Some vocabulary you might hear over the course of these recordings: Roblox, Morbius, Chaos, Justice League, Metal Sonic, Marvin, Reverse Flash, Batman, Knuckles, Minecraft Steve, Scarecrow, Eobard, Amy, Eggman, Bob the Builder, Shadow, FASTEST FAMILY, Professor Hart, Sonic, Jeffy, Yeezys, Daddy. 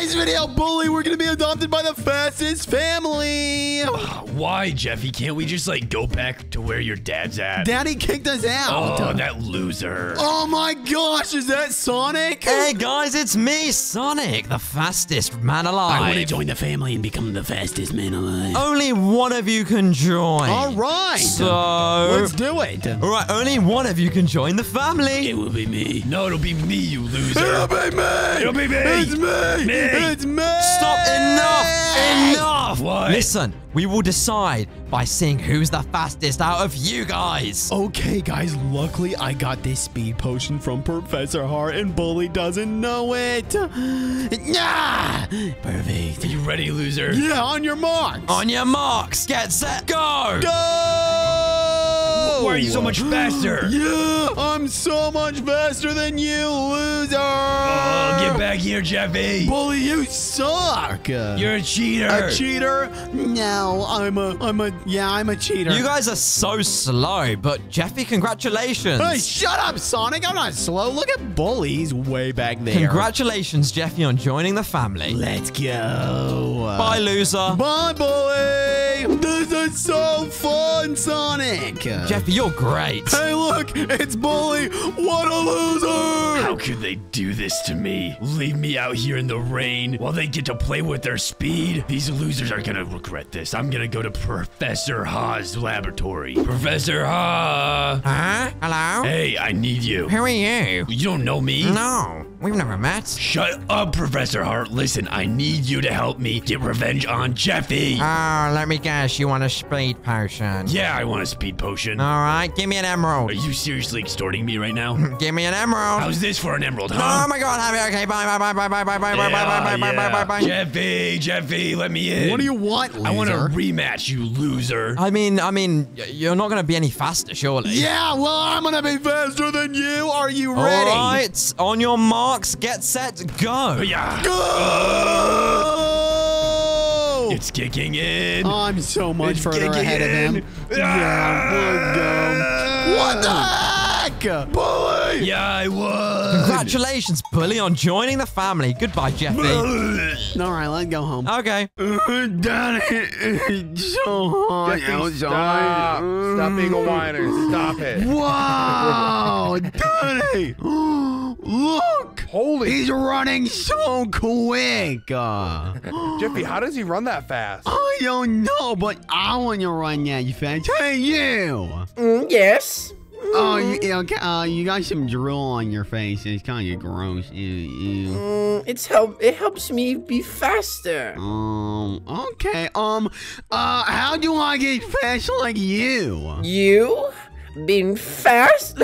today's video, Bully, we're going to be adopted by the fastest family. Why, Jeffy? Can't we just, like, go back to where your dad's at? Daddy kicked us out. Oh, that loser. Oh, my gosh. Is that Sonic? Hey, guys, it's me, Sonic, the fastest man alive. I want to join the family and become the fastest man alive. Only one of you can join. All right. So let's do it. All right, only one of you can join the family. It will be me. No, it'll be me, you loser. It'll be me. It'll be me. It's me. It's me. Stop. Enough. Enough. What? Listen, we will decide by seeing who's the fastest out of you guys. Okay, guys. Luckily, I got this speed potion from Professor Hart, and Bully doesn't know it. Yeah. Perfect. Are you ready, loser? Yeah, on your marks. On your marks. Get set. Go. Go. Why are you so much faster? Yeah, I'm so much faster than you, loser! Oh, get back here, Jeffy! Bully, you suck! You're a cheater! A cheater? No, I'm a cheater. You guys are so slow, but Jeffy, congratulations! Hey, shut up, Sonic! I'm not slow. Look at Bully, he's way back there. Congratulations, Jeffy, on joining the family. Let's go! Bye, loser! Bye, Bully! This is so fun, Sonic! Jeffy, you're great. Hey, look, it's Bully. What a loser. How could they do this to me? Leave me out here in the rain while they get to play with their speed? These losers are going to regret this. I'm going to go to Professor Ha's laboratory. Professor Ha. Huh? Hello? Hey, I need you. Who are you? You don't know me? No. We've never met. Shut up, Professor Hart. Listen, I need you to help me get revenge on Jeffy. Oh, let me guess. You want a speed potion? Yeah, I want a speed potion. All right, give me an emerald. Are you seriously extorting me right now? Give me an emerald. How's this for an emerald, huh? Oh, my God. Okay, bye. Jeffy, let me in. What do you want, loser? I want a rematch, you loser. I mean, you're not going to be any faster, surely. Yeah, well, I'm going to be faster than you. Are you ready? All right, on your mark. Get set, go! Yeah. Go! It's kicking in. I'm so much further ahead of him. Yeah, we'll go. What the heck? Bully! Yeah, I won. Congratulations, Bully, on joining the family. Goodbye, Jeffy. All right, let's go home. Okay. Daddy, it's so hot. Jeffy, stop. Stop being a whiner. Stop it. Wow, Daddy. Look! Holy! He's running so quick! Jeffy, how does he run that fast? I don't know, but I want to run that fast. Hey, you! Yes? Oh, you got some drool on your face. It's kind of gross. Ew, ew. It helps me be faster. Okay. How do I get fast like you? You? Being fast?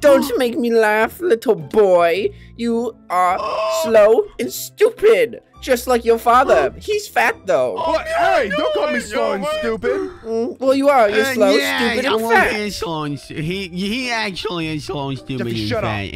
Don't make me laugh, little boy. You are slow and stupid, just like your father. He's fat, though. Oh, hey, don't call me slow and stupid. Well, you are. You're slow, stupid, and fat. He actually is slow and stupid and fat.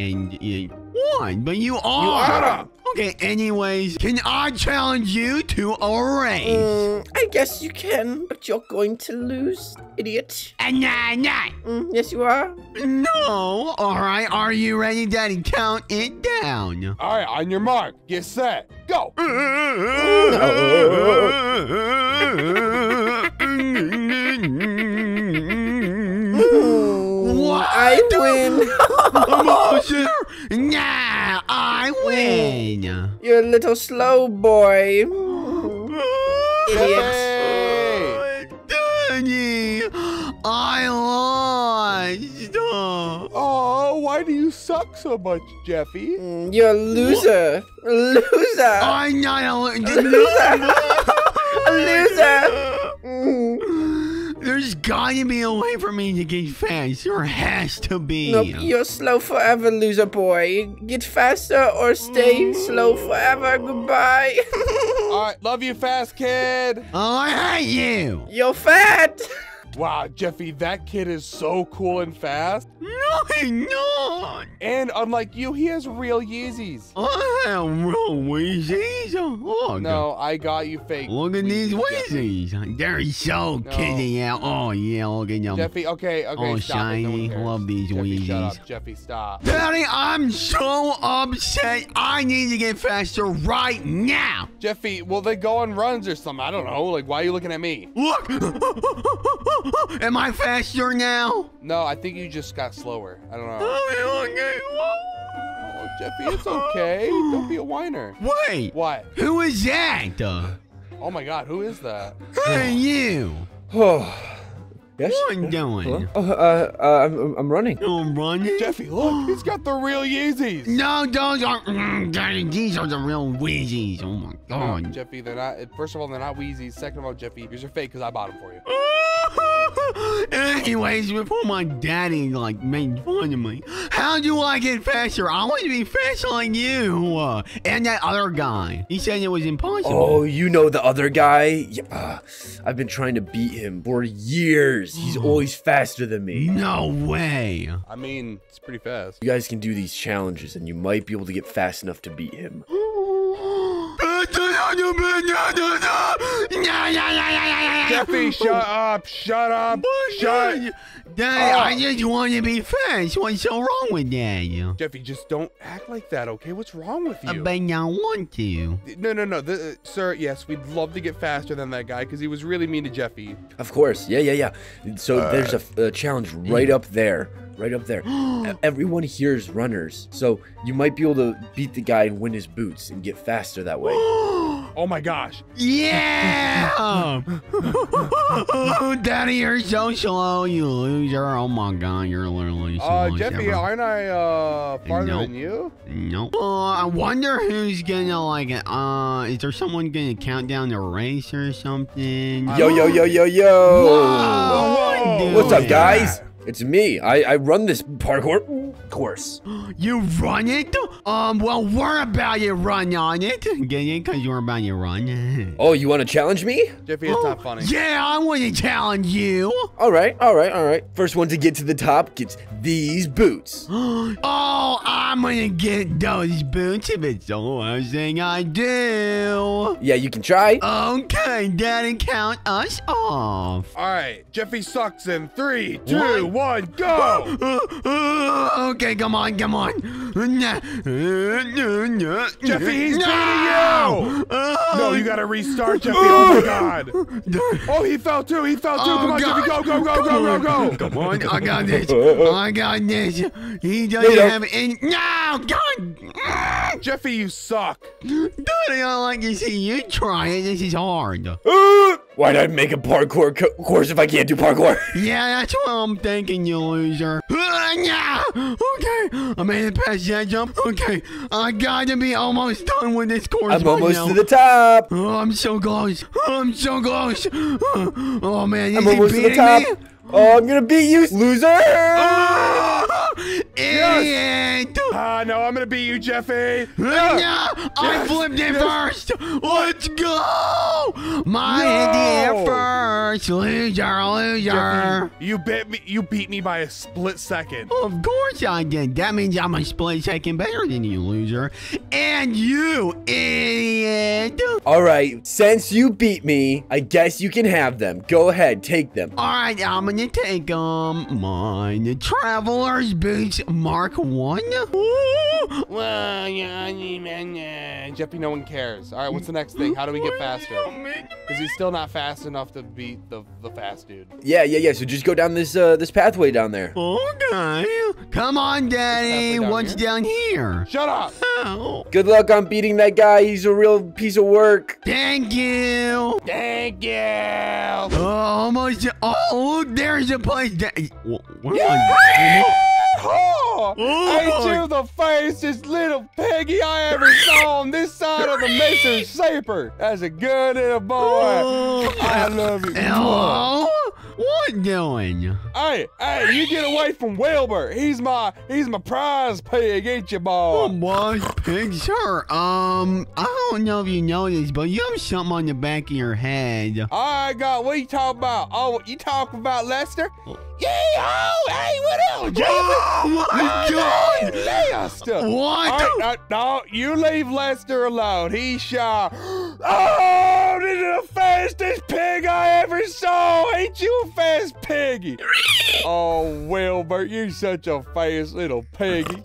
But you are. Shut up. Okay, anyways, can I challenge you to a race? I guess you can, but you're going to lose, idiot. Yes, you are. No. All right, are you ready, Daddy? Count it down. All right, on your mark, get set, go. I win. Emotion. Nah, I win. You're a little slow boy. Idiot. Daddy, I lost. Oh, why do you suck so much, Jeffy? You're a loser. What? Loser. I'm not a loser. A loser. There's gotta be a way for me to get fast. There has to be. Nope, you're slow forever, loser boy. Get faster or stay slow forever. Goodbye. All right, love you, fast kid. Oh, I hate you. You're fat. Wow, Jeffy, that kid is so cool and fast. No, he's not. And unlike you, he has real Yeezys. I have real Yeezys? Look. No, I got you fake. Look at these Weezys. They're so kitty out. Oh, yeah, look at them. Jeffy, okay, oh, stop. Shiny. No, love these Weezys. Shut up, Jeffy, stop. Daddy, I'm so upset. I need to get faster right now. Jeffy, well, they go on runs or something. I don't know. Like, why are you looking at me? Look. Am I faster now? No, I think you just got slower. I don't know. Oh, okay. Oh, Jeffy, it's okay. Don't be a whiner. Wait. What? Who is that? Oh, my God. Who is that? Who are you? Yes. What are you doing? I'm running. I'm running? Jeffy, look. He's got the real Yeezys. No, those aren't. These are the real Weezys. Oh, my God. Jeffy, they're not. First of all, they're not Weezys. Second of all, Jeffy, these are fake because I bought them for you. Anyways, before my daddy like made fun of me, how do I get faster? I want to be faster like you and that other guy. He said it was impossible. Oh, you know the other guy? Yeah, I've been trying to beat him for years. He's always faster than me. No way. I mean, it's pretty fast. You guys can do these challenges, and you might be able to get fast enough to beat him. Jeffy, shut up! Shut up! Shut! Dad, I just want to be fast. What's so wrong with that? Jeffy, just don't act like that, okay? What's wrong with you? But I don't want to. No. Sir, yes, we'd love to get faster than that guy because he was really mean to Jeffy. Of course. Yeah. So there's a challenge right up there. Right up there. Everyone here is runners. So you might be able to beat the guy and win his boots and get faster that way. Oh my gosh. Yeah! Daddy, you're so slow, you loser. Oh my God, you're literally so slow. Jeffy, aren't I farther than you? Nope. I wonder who's gonna like, is there someone gonna count down the race or something? Yo. Whoa. What's up, guys? It's me. I run this parkour course. You run it? Well, we're about to run on it. Get it? Because you're about to run. Oh, you want to challenge me? Jeffy, it's not funny. Yeah, I want to challenge you. All right. First one to get to the top gets these boots. Oh, I'm going to get those boots if it's the last thing I do. Yeah, you can try. Okay, Daddy, count us off. All right, Jeffy sucks in 3, 2, 1, go! Okay, come on. Jeffy, he's beating you! No, you gotta restart, Jeffy. Oh, my God. Oh, he fell too. Come on, God. Jeffy, go. Come on, I got this. He doesn't have any. No, God! Jeffy, you suck. Daddy, I like to see you try it. This is hard. Why'd I make a parkour course if I can't do parkour? Yeah, that's what I'm thinking, you loser. Yeah. Okay, I made it past that jump. Okay, I gotta be almost done with this course. I'm almost to the top. Oh, I'm so close. Oh, man, I'm almost to the top. Me? Oh, I'm gonna beat you, loser! Idiot! No, I'm gonna beat you, Jeffy! No! I flipped it first! Let's go! Idiot first! Loser! Jeffy, you beat me by a split second. Oh, of course I did. That means I'm a split second better than you, loser. And you, idiot! Alright, since you beat me, I guess you can have them. Go ahead, take them. Alright, I'm gonna take mine. Traveler's Boots Mark 1. Well, yeah. Jeffy, no one cares. All right, what's the next thing? How do we get faster? Because he's still not fast enough to beat the fast dude. Yeah. So just go down this pathway down there. Okay. Come on, Daddy. What's down here? Shut up. Oh. Good luck on beating that guy. He's a real piece of work. Thank you. Oh, there's a place. I do the fastest little piggy I ever saw on this side of the Mississippi. That's a good little boy. I love you. Hello? What doing? Hey, you get away from Wilbur. He's my prize pig, ain't you, boy? Oh, boy. Sure. I don't know if you know this, but you have something on the back of your head. All right, God, what are you talking about? Oh, you talking about Lester? Oh. Yee-haw! Hey, what else, Jeffy? Oh, my God! Lester! What? Right, no, you leave Lester alone. He shot. Oh, this is the fastest pig I ever saw. Ain't you a fast piggy? Oh, Wilbur, you're such a fast little piggy.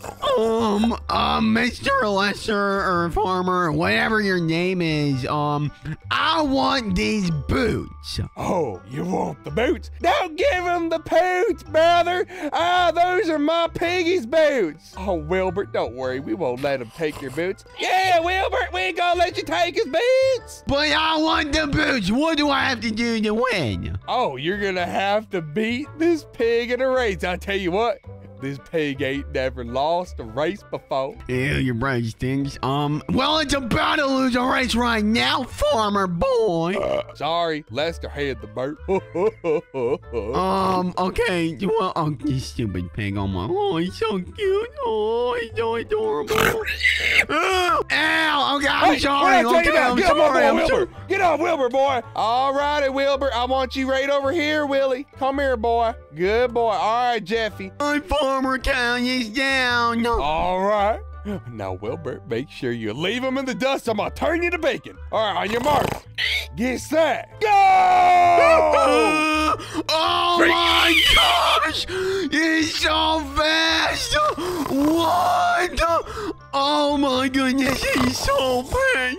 Mr. Lester or Farmer, whatever your name is, I want these boots. Oh, you want the boots? Don't give him the boots, brother. Ah, those are my piggy's boots. Oh, Wilbur, don't worry. We won't let him take your boots. Yeah, Wilbur, we ain't gonna let you take his boots. But I want the boots. What do I have to do to win? Oh, you're gonna have to beat this pig in a race. I tell you what. This pig ain't never lost a race before. Yeah, your brain stinks. Well, it's about to lose a race right now, farmer boy. Sorry, Lester had the burp. Okay. Well, oh, this stupid pig on my. Oh, he's so cute. Oh, he's so adorable. Ow! Okay, I'm sorry. Okay, I'm sorry. I'm sorry. Get off, Wilbur, boy. All righty, Wilbur. I want you right over here, Willie. Come here, boy. Good boy. All right, Jeffy. I'm Farmer Town is down. All right. Now, Wilbur, make sure you leave him in the dust. I'm going to turn you to bacon. All right, on your mark. Get set. Go! Oh, my gosh. He's so fast. What? Oh, my goodness. He's so fast.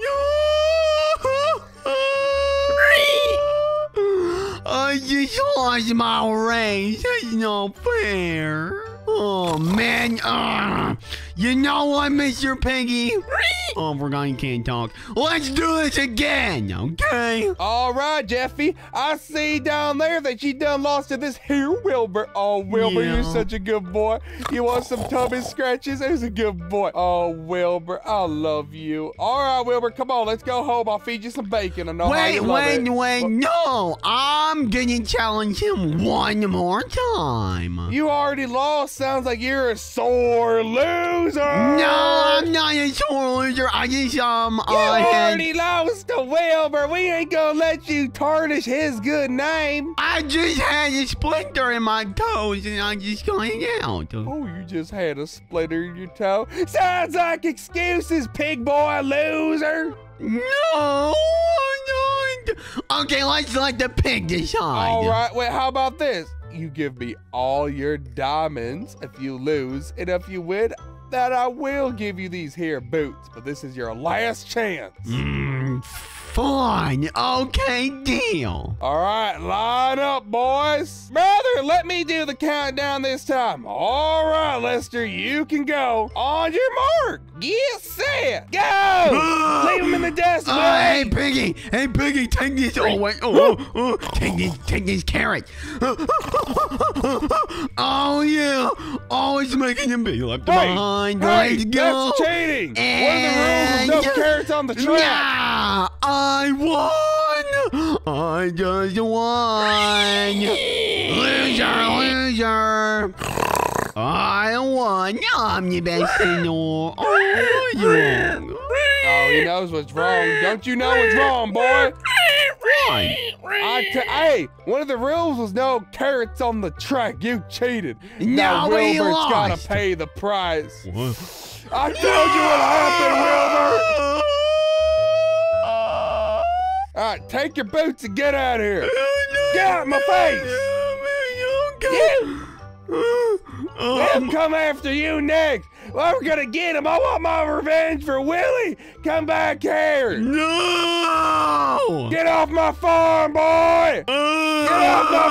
I just lost my race. That's not fair. Oh, man. You know what, Mr. Piggy? Oh, I forgot you can't talk. Let's do this again, okay? All right, Jeffy. I see down there that you done lost to this here Wilbur. Oh, Wilbur, yeah. You're such a good boy. You want some tummy scratches? There's a good boy. Oh, Wilbur, I love you. All right, Wilbur, come on. Let's go home. I'll feed you some bacon. And wait. No, I'm gonna challenge him one more time. You already lost. Sounds like you're a sore loser. No, I'm not a sore loser. I just, You already lost to Wilbur. We ain't gonna let you tarnish his good name. I just had a splinter in my toes and I just got out. Oh, you just had a splinter in your toe? Sounds like excuses, pig boy loser. No. Okay, let's let the pig decide. All right, wait, how about this? You give me all your diamonds if you lose, and if you win, that I will give you these here boots, but this is your last chance. Fine. Okay, deal. All right, line up, boys. Brother, let me do the countdown this time. All right, Lester, you can go. On your mark. Get set. Go. Leave him in the dust. Hey, Piggy. Hey, Piggy, take this. Oh, wait. Oh. Take this carrot. Oh, yeah. Oh, it's making him be left behind. Hey, let's go. That's cheating. And one of the rules is no carrots on the track. Nah. I won! I just won! Loser! I won! I'm the best in the world! Oh, yeah. Oh, he knows what's wrong. Don't you know what's wrong, boy? Hey, one of the rules was no carrots on the track. You cheated. Now Wilbur's gotta pay the price. What? I told you what happened, Wilbur! All right, take your boots and get out of here. No, get out of my face. Let him come after you next. Well, we're going to get him. I want my revenge for Willie. Come back here. No. Get off my farm, boy. Get off my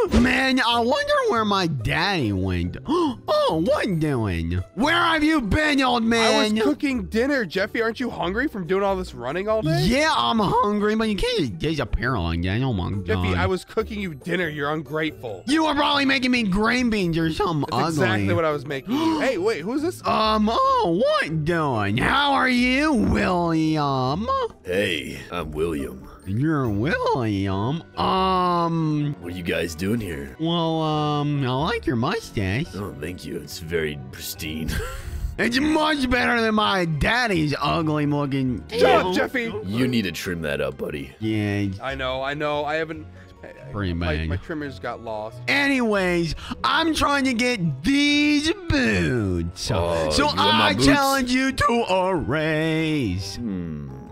farm. Man, I wonder where my daddy went. Oh, what are you doing? Where have you been, old man? I was cooking dinner. Jeffy, aren't you hungry from doing all this running all day? Yeah, I'm hungry, but you can't just disappear like that. Oh, my God. Jeffy, I was cooking you dinner. You're ungrateful. You were probably making me green beans or something ugly. That's exactly what I was making. Hey, wait, who's this? Oh, what doing? How are you, William? Hey, I'm William. You're William. What are you guys doing here? Well, I like your mustache. Oh, thank you. It's very pristine. It's much better than my daddy's ugly looking. Shut up, Jeffy. You need to trim that up, buddy. Yeah. I know. I haven't. My trimmers got lost. Anyways, I'm trying to get these boots. So I challenge you to a race.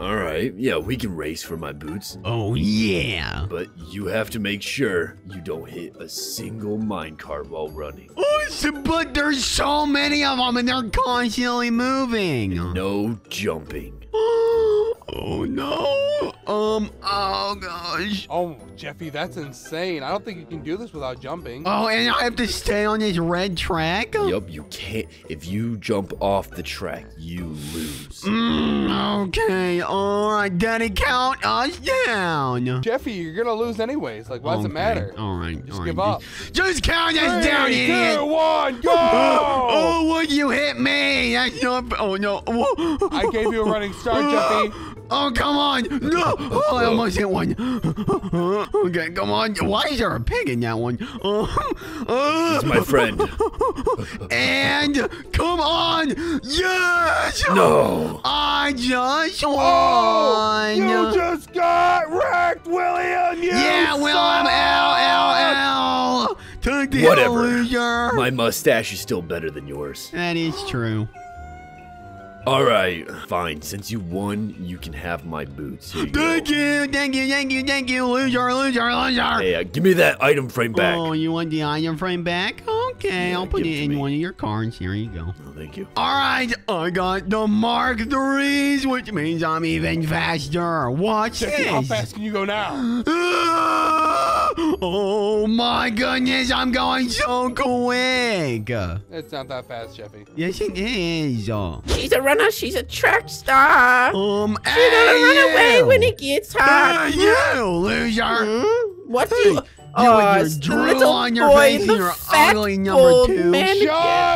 All right. Yeah, we can race for my boots. Oh, yeah. But you have to make sure you don't hit a single minecart while running. Oh, but there's so many of them, and they're constantly moving. And no jumping. Oh, no. Oh, gosh. Oh, Jeffy, that's insane. I don't think you can do this without jumping. Oh, and I have to stay on this red track? Yep, you can't. If you jump off the track, you lose. Okay, all right, Daddy, count us down. Jeffy, you're going to lose anyways. Like, why does it matter? All right, Just give up. Just count us down, idiot. 3, 2, 1, go. Oh, would you hit me? That's not, oh, no. I gave you a running start, Jeffy. Oh, come on. No. Oh, I almost hit one. Okay, come on. Why is there a pig in that one? It's my friend. And come on. Yes. No. I just won. Oh, you just got wrecked, William. Yeah, William. LLL. Took the loser. My mustache is still better than yours. That is true. All right, fine. Since you won, you can have my boots. Here you go. Thank you. Loser. Hey, give me that item frame back. Oh, you want the item frame back? Okay, yeah, I'll put it in one of your cards. Here you go. Oh, thank you. All right, I got the Mark 3s, which means I'm even faster. Watch this. How fast can you go now? Oh, my goodness. I'm going so quick. It's not that fast, Jeffy. Yes, it is. She's a runner. She's a track star. She's gonna run away when it gets hot. You loser. What do you... Oh, it's the little on your boy, face the fat old man. Shut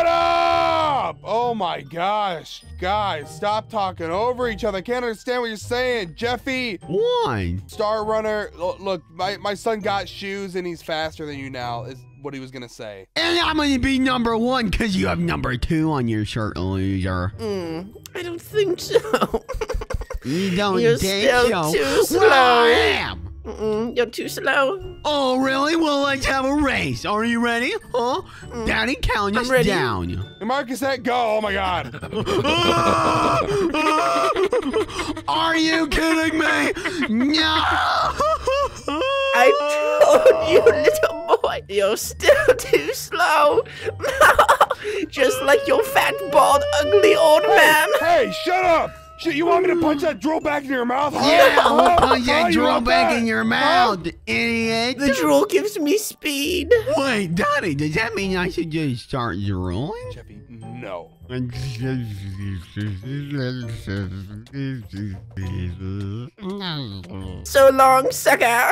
up! Oh, my gosh. Guys, stop talking over each other. I can't understand what you're saying, Jeffy. Why? Star Runner, look, my son got shoes, and he's faster than you now. It's what he was gonna say. And I'm gonna be number 1 because you have number 2 on your shirt, loser. I don't think so. You don't think so? You're still too slow. Well, I am. You're too slow. Oh, really? Well, let's have a race. Are you ready? Huh? Daddy, count us down. Hey, Marcus, go. Oh, my God. Are you kidding me? No. I told you, little boy, you're still too slow. Just like your fat, bald, ugly old man. Hey, shut up. Shit, you want me to punch that drool back in your mouth? Yeah, I'll punch that drool back in your mouth, idiot. The drool gives me speed. Wait, Daddy, does that mean I should just start drooling? Jeffy, no. So long, sucker.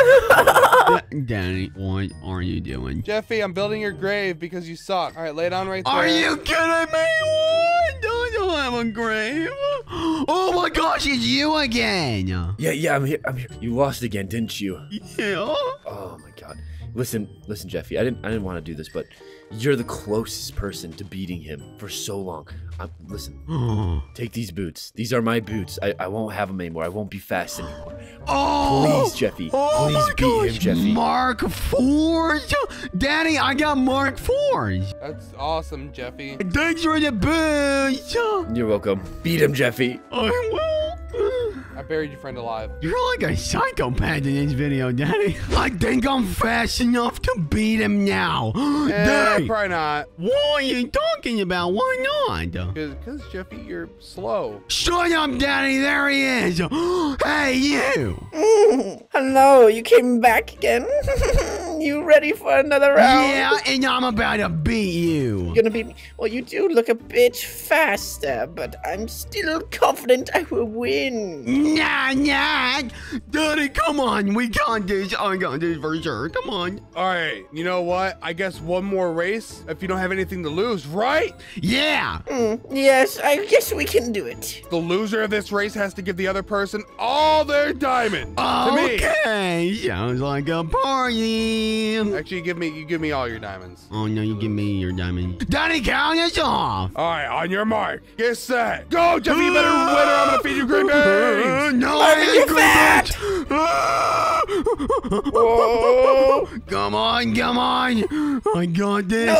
Daddy, what are you doing? Jeffy, I'm building your grave because you suck. All right, lay down right there. Are you kidding me? What? Don't have a grave. Oh my gosh, it's you again. Yeah, I'm here. You lost again, didn't you? Yeah. Oh my God. Listen, Jeffy. I didn't want to do this, but you're the closest person to beating him for so long. Listen, take these boots. These are my boots. I won't have them anymore. I won't be fast anymore. Oh, please, Jeffy. Please beat him, Jeffy. Mark 4? Daddy, I got Mark 4s. That's awesome, Jeffy. Thanks for the boots. You're welcome. Beat him, Jeffy. I will. I buried your friend alive. You're like a psychopath in this video, Daddy. I think I'm fast enough to beat him now. Daddy, probably not. What are you talking about? Why not? Because, Jeffy, you're slow. Shut up, Daddy. There he is. Hey, you. Hello. You came back again. You ready for another round? Yeah, and I'm about to beat you. You're gonna beat me? Well, you do look a bit faster, but I'm still confident I will win. Nah. Daddy, come on. We can't do this. I can't do this for sure. Come on. All right. You know what? I guess one more race if you don't have anything to lose, right? Yeah. Yes, I guess we can do it. The loser of this race has to give the other person all their diamonds. Okay. Sounds like a party. Actually, you give me all your diamonds. Oh, no, you give me your diamond. Daddy, count us off. All right, on your mark. Get set. Go, Jeffy. You better win or I'm going to feed you green beans. No, I'm fat. Come on. I got this. No.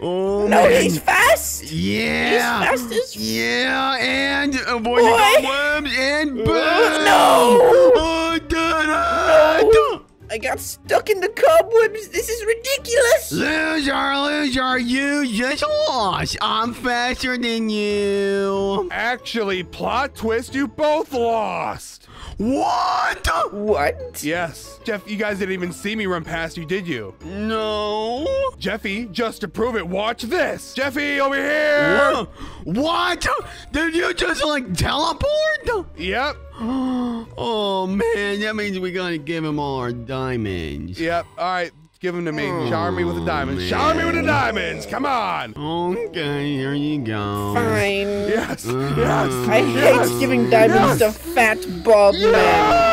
Oh, no, man. He's fast. Yeah. He's fast as yeah, and avoid the worms and boom. No. Oh, Daddy. No. I got stuck in the cobwebs. This is ridiculous. Loser, you just lost. I'm faster than you. Actually, plot twist, you both lost. What? What? Yes. Jeff, you guys didn't even see me run past you, did you? No. Jeffy, just to prove it, watch this. Jeffy, over here. Whoa. What? Did you just, like, teleport? Yep. Oh, man, that means we gotta give him all our diamonds. Yep, all right, give them to me. Shower me with the diamonds. Man. Shower me with the diamonds, come on. Okay, here you go. Fine. Yes, yes. I hate giving diamonds to fat, bald men.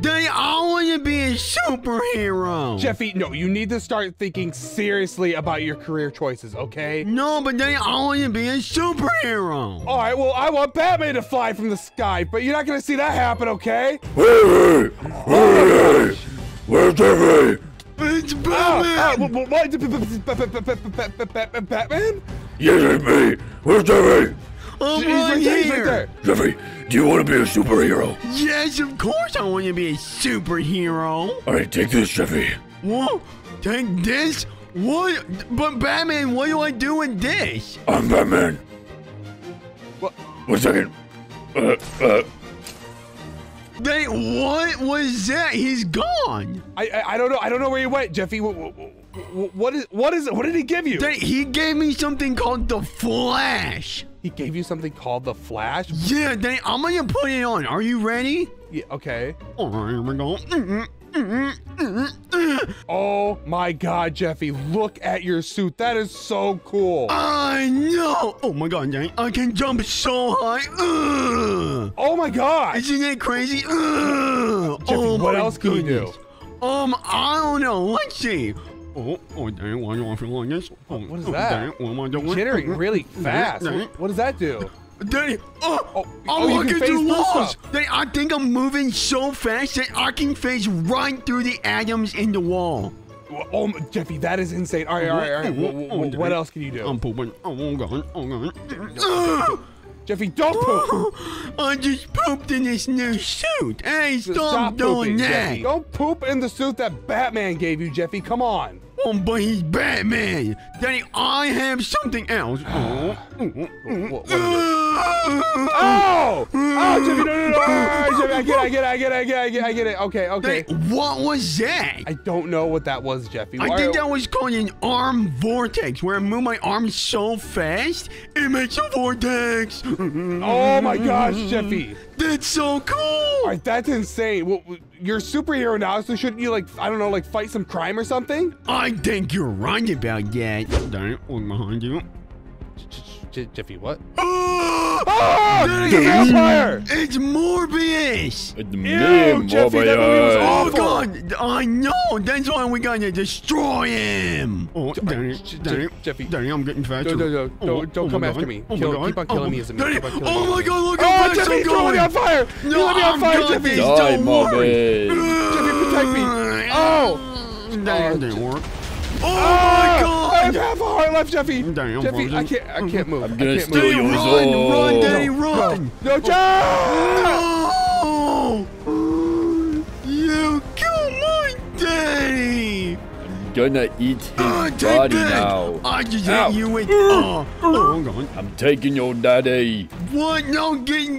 Daddy, I wanna be a superhero. Jeffy, no, you need to start thinking seriously about your career choices, okay? No, but Daddy, I want to be a superhero. All right, well, I want Batman to fly from the sky, but you're not going to see that happen, okay? Hey, where's Jeffy? It's Batman. What? Batman? Yes, it's me. Where's Jeffy? I'm right here. Jeffy, do you want to be a superhero? Yes, of course I want to be a superhero. All right, take this, Jeffy. Whoa, take this? What? But Batman, what do I do with this? I'm Batman. What? 1 second. Wait, what was that? He's gone. I don't know. I don't know where he went, Jeffy. What did he give you? He gave me something called the Flash. He gave you something called the Flash? Yeah, Daddy, I'm gonna put it on. Are you ready? Yeah, okay. All right, here we go. Oh my God, Jeffy, look at your suit. That is so cool. I know. Oh my God, Daddy, I can jump so high. Oh my God. Isn't that crazy? Jeffy, oh, what else can you do? I don't know. Let's see. Oh, Daddy, why do I feel like this? Oh, what is that? Daddy, what am I doing? Jittering really fast. Daddy. What does that do? Daddy, oh, look at the walls. Daddy, I think I'm moving so fast that I can phase right through the atoms in the wall. Oh, Jeffy, that is insane. All right. What else can you do? I'm pooping. Oh, God. Oh, God. Jeffy, don't poop! I just pooped in this new suit. Hey, stop doing that! Jeffy. Don't poop in the suit that Batman gave you, Jeffy. Come on. Oh, but he's Batman. Daddy, I have something else. Oh, Jeffy, no. I get it. Okay. Daddy, what was that? I don't know what that was, Jeffy. I think that was called an arm vortex, where I move my arms so fast, it makes a vortex. Oh my gosh, Jeffy. That's so cool. All right, that's insane. Well, you're a superhero now, so shouldn't you, like, I don't know, like fight some crime or something? I think you're right about that. Daddy, look behind you. Jeffy, what? Oh, Daddy, it's a vampire! It's Morbius! Ew, Jeffy, that movie was awful. God, I know! That's why we gotta destroy him! Oh, Daddy, Jeffy. Daddy, I'm getting faster. Don't come after me. Keep on killing me as a man. Oh my God, look at that! Oh, Jeffy, throw me on fire! No, I'm going to die, Morbius! Jeffy, protect me! Oh! That didn't work. Oh my God! I have a heart left, Jeffy. Damn, Jeffy, I can't move. I'm gonna steal your soul. Run, Daddy, run! No, Jeff! No! You killed my Daddy. I'm gonna eat his body now. I just hit you with. I'm taking your Daddy. What? No, get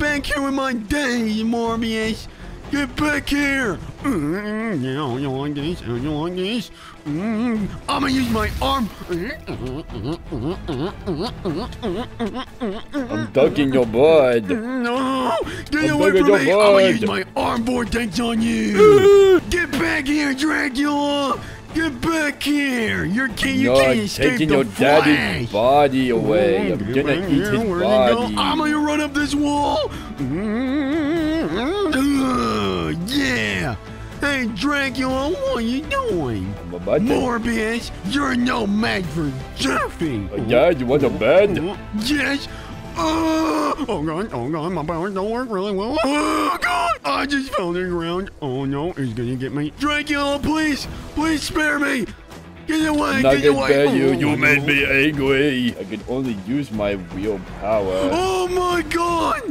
back here with my Daddy, Morbius. Get back here! You like this? You like this? I'm gonna use my arm! I'm ducking your butt! No! Get away from me! I'm gonna use my arm vortex on you! Get back here, Dracula! Get back here! You can't escape the Flash! Taking your daddy's body away! I'm gonna eat his body! I'm gonna run up this wall! Yeah! Hey, Dracula, what are you doing? I'm about to... Morbius, you're no match for Jeffy! Yeah, you want a bed? Yes! Oh god, my powers don't work really well. Oh god! I just fell to the ground. Oh no, he's gonna get me. Dracula, please! Please spare me! Get away! Get away! You made me angry! I can only use my willpower. Oh my god!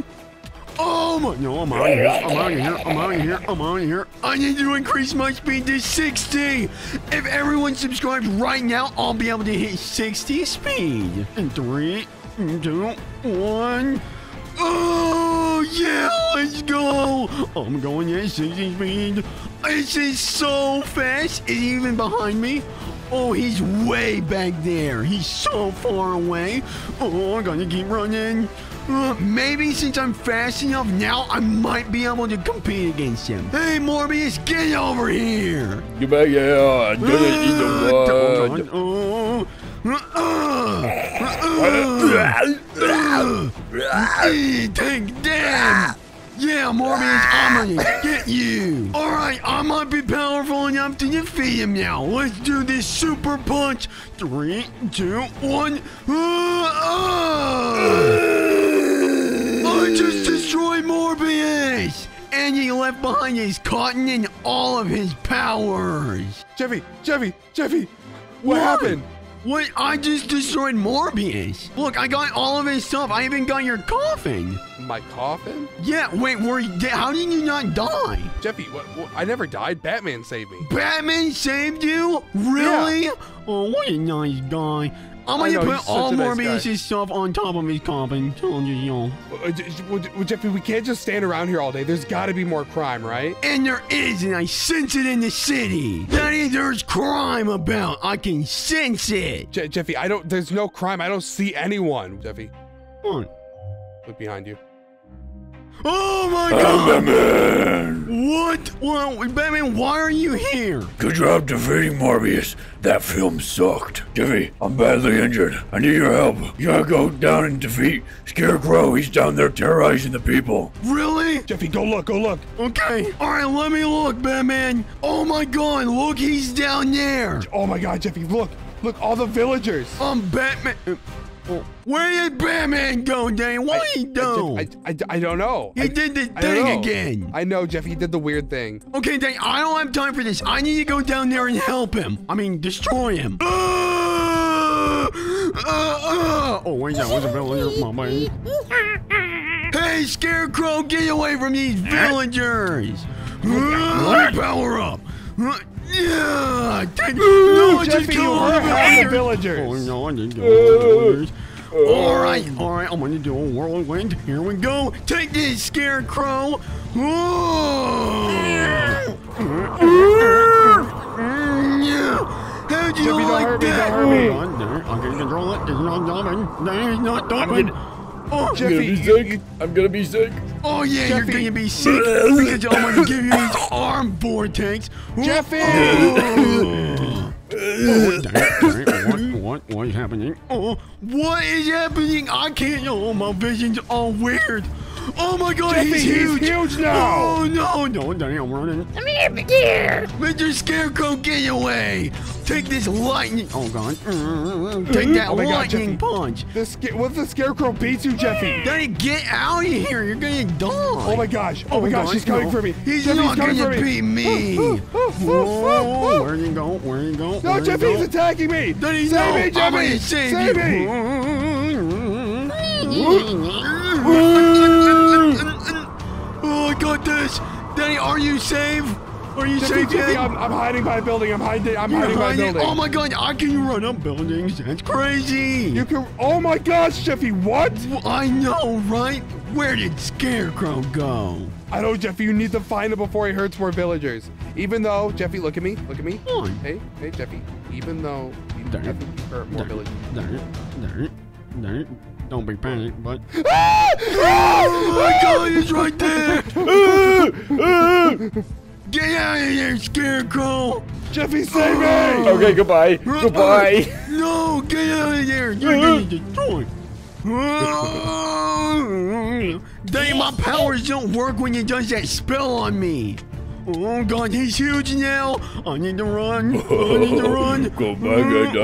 Oh my! No, I'm out of here! I'm out of here! I'm out of here! I'm out of here! I need to increase my speed to 60. If everyone subscribes right now, I'll be able to hit 60 speed. In 3, 2, 1. Oh yeah! Let's go! I'm going at 60 speed. This is so fast. Is he even behind me? Oh, he's way back there. He's so far away. Oh, I'm gonna keep running. Maybe since I'm fast enough now, I might be able to compete against him. Hey, Morbius, get over here! Get back here! I'm gonna eat the wood! Take that! Yeah, Morbius, I'm gonna get you! Alright, I might be powerful enough to defeat him now. Let's do this super punch! 3, 2, 1... I just destroyed Morbius! And he left behind his cotton and all of his powers! Jeffy! What happened? What? I just destroyed Morbius! Look, I got all of his stuff! I even got your coffin! My coffin? Yeah, wait, how did you not die? Jeffy, what, I never died. Batman saved me. Batman saved you? Really? Yeah. Oh, what a nice guy. I'm gonna put all Morbius' stuff on top of his coffin. Well, Jeffy, we can't just stand around here all day. There's gotta be more crime, right? And there is, and I sense it in the city. Daddy, there's crime about. I can sense it. Jeffy, there's no crime. I don't see anyone. Jeffy. What? Look behind you. Oh my god! I'm Batman! What? Well, Batman, why are you here? Good job defeating Morbius. That film sucked. Jeffy, I'm badly injured. I need your help. You gotta go down and defeat Scarecrow. He's down there terrorizing the people. Really? Jeffy, go look. Okay. Alright, let me look, Batman. Oh my god, look, he's down there. Oh my god, Jeffy, look, all the villagers. I'm Batman. Where did Batman go, Danny? What did he do? I don't know. He did the thing again. I know, Jeff. He did the weird thing. Okay, Danny, I don't have time for this. I need to go down there and help him. I mean, destroy him. Oh, wait, that was a villager. My mind. Hey, Scarecrow, get away from these villagers. Power up. Yeah, Jeffy, you hurt half the villagers. Oh no, I didn't kill the villagers. All right, I'm gonna do a whirlwind. Here we go. Take this, Scarecrow. How do you like that? I can control it. It's not dumping. No, it's not dumping. Oh, Jeffy, I'm gonna be sick. Oh yeah, Jeffy. You're gonna be sick because I'm gonna give you these arm vortex. Jeffy! What is happening? Oh, what is happening? I can't. Oh, my vision's all weird. Oh my god, Jeffy, he's huge now! Oh no, Danny, I'm running. Let me get here! Mr. Scarecrow, get away! Take this lightning! Oh god. Take that lightning punch! What if the Scarecrow beats you, Jeffy? Danny, get out of here! You're gonna die! Oh my gosh! Oh my gosh, he's coming for me! Jeffy's not gonna beat me! Whoa, where you go? No, Jeffy's attacking me! Danny, save me, Jeffy! I'm gonna save you! I got this! Daddy, are you safe? Are you shaking? I'm hiding by a building. I'm hiding by a building. Oh my god, I can run up buildings. That's crazy. You can. Oh my gosh, Jeffy, what? I know, right? Where did Scarecrow go? I know, Jeffy, you need to find him before he hurts more villagers. Even though, Jeffy, look at me. Look at me. Oh. Hey, hey, Jeffy. Even though you hurt more villagers. Don't be panicked, but. Ah! Oh my god, he's right there! Get out of here, Scarecrow! Jeffy, save me! Okay, goodbye. Goodbye. No, get out of here! You're getting destroyed. Dang, my powers don't work when you does that spell on me. Oh god, he's huge now. I need to run. Go back,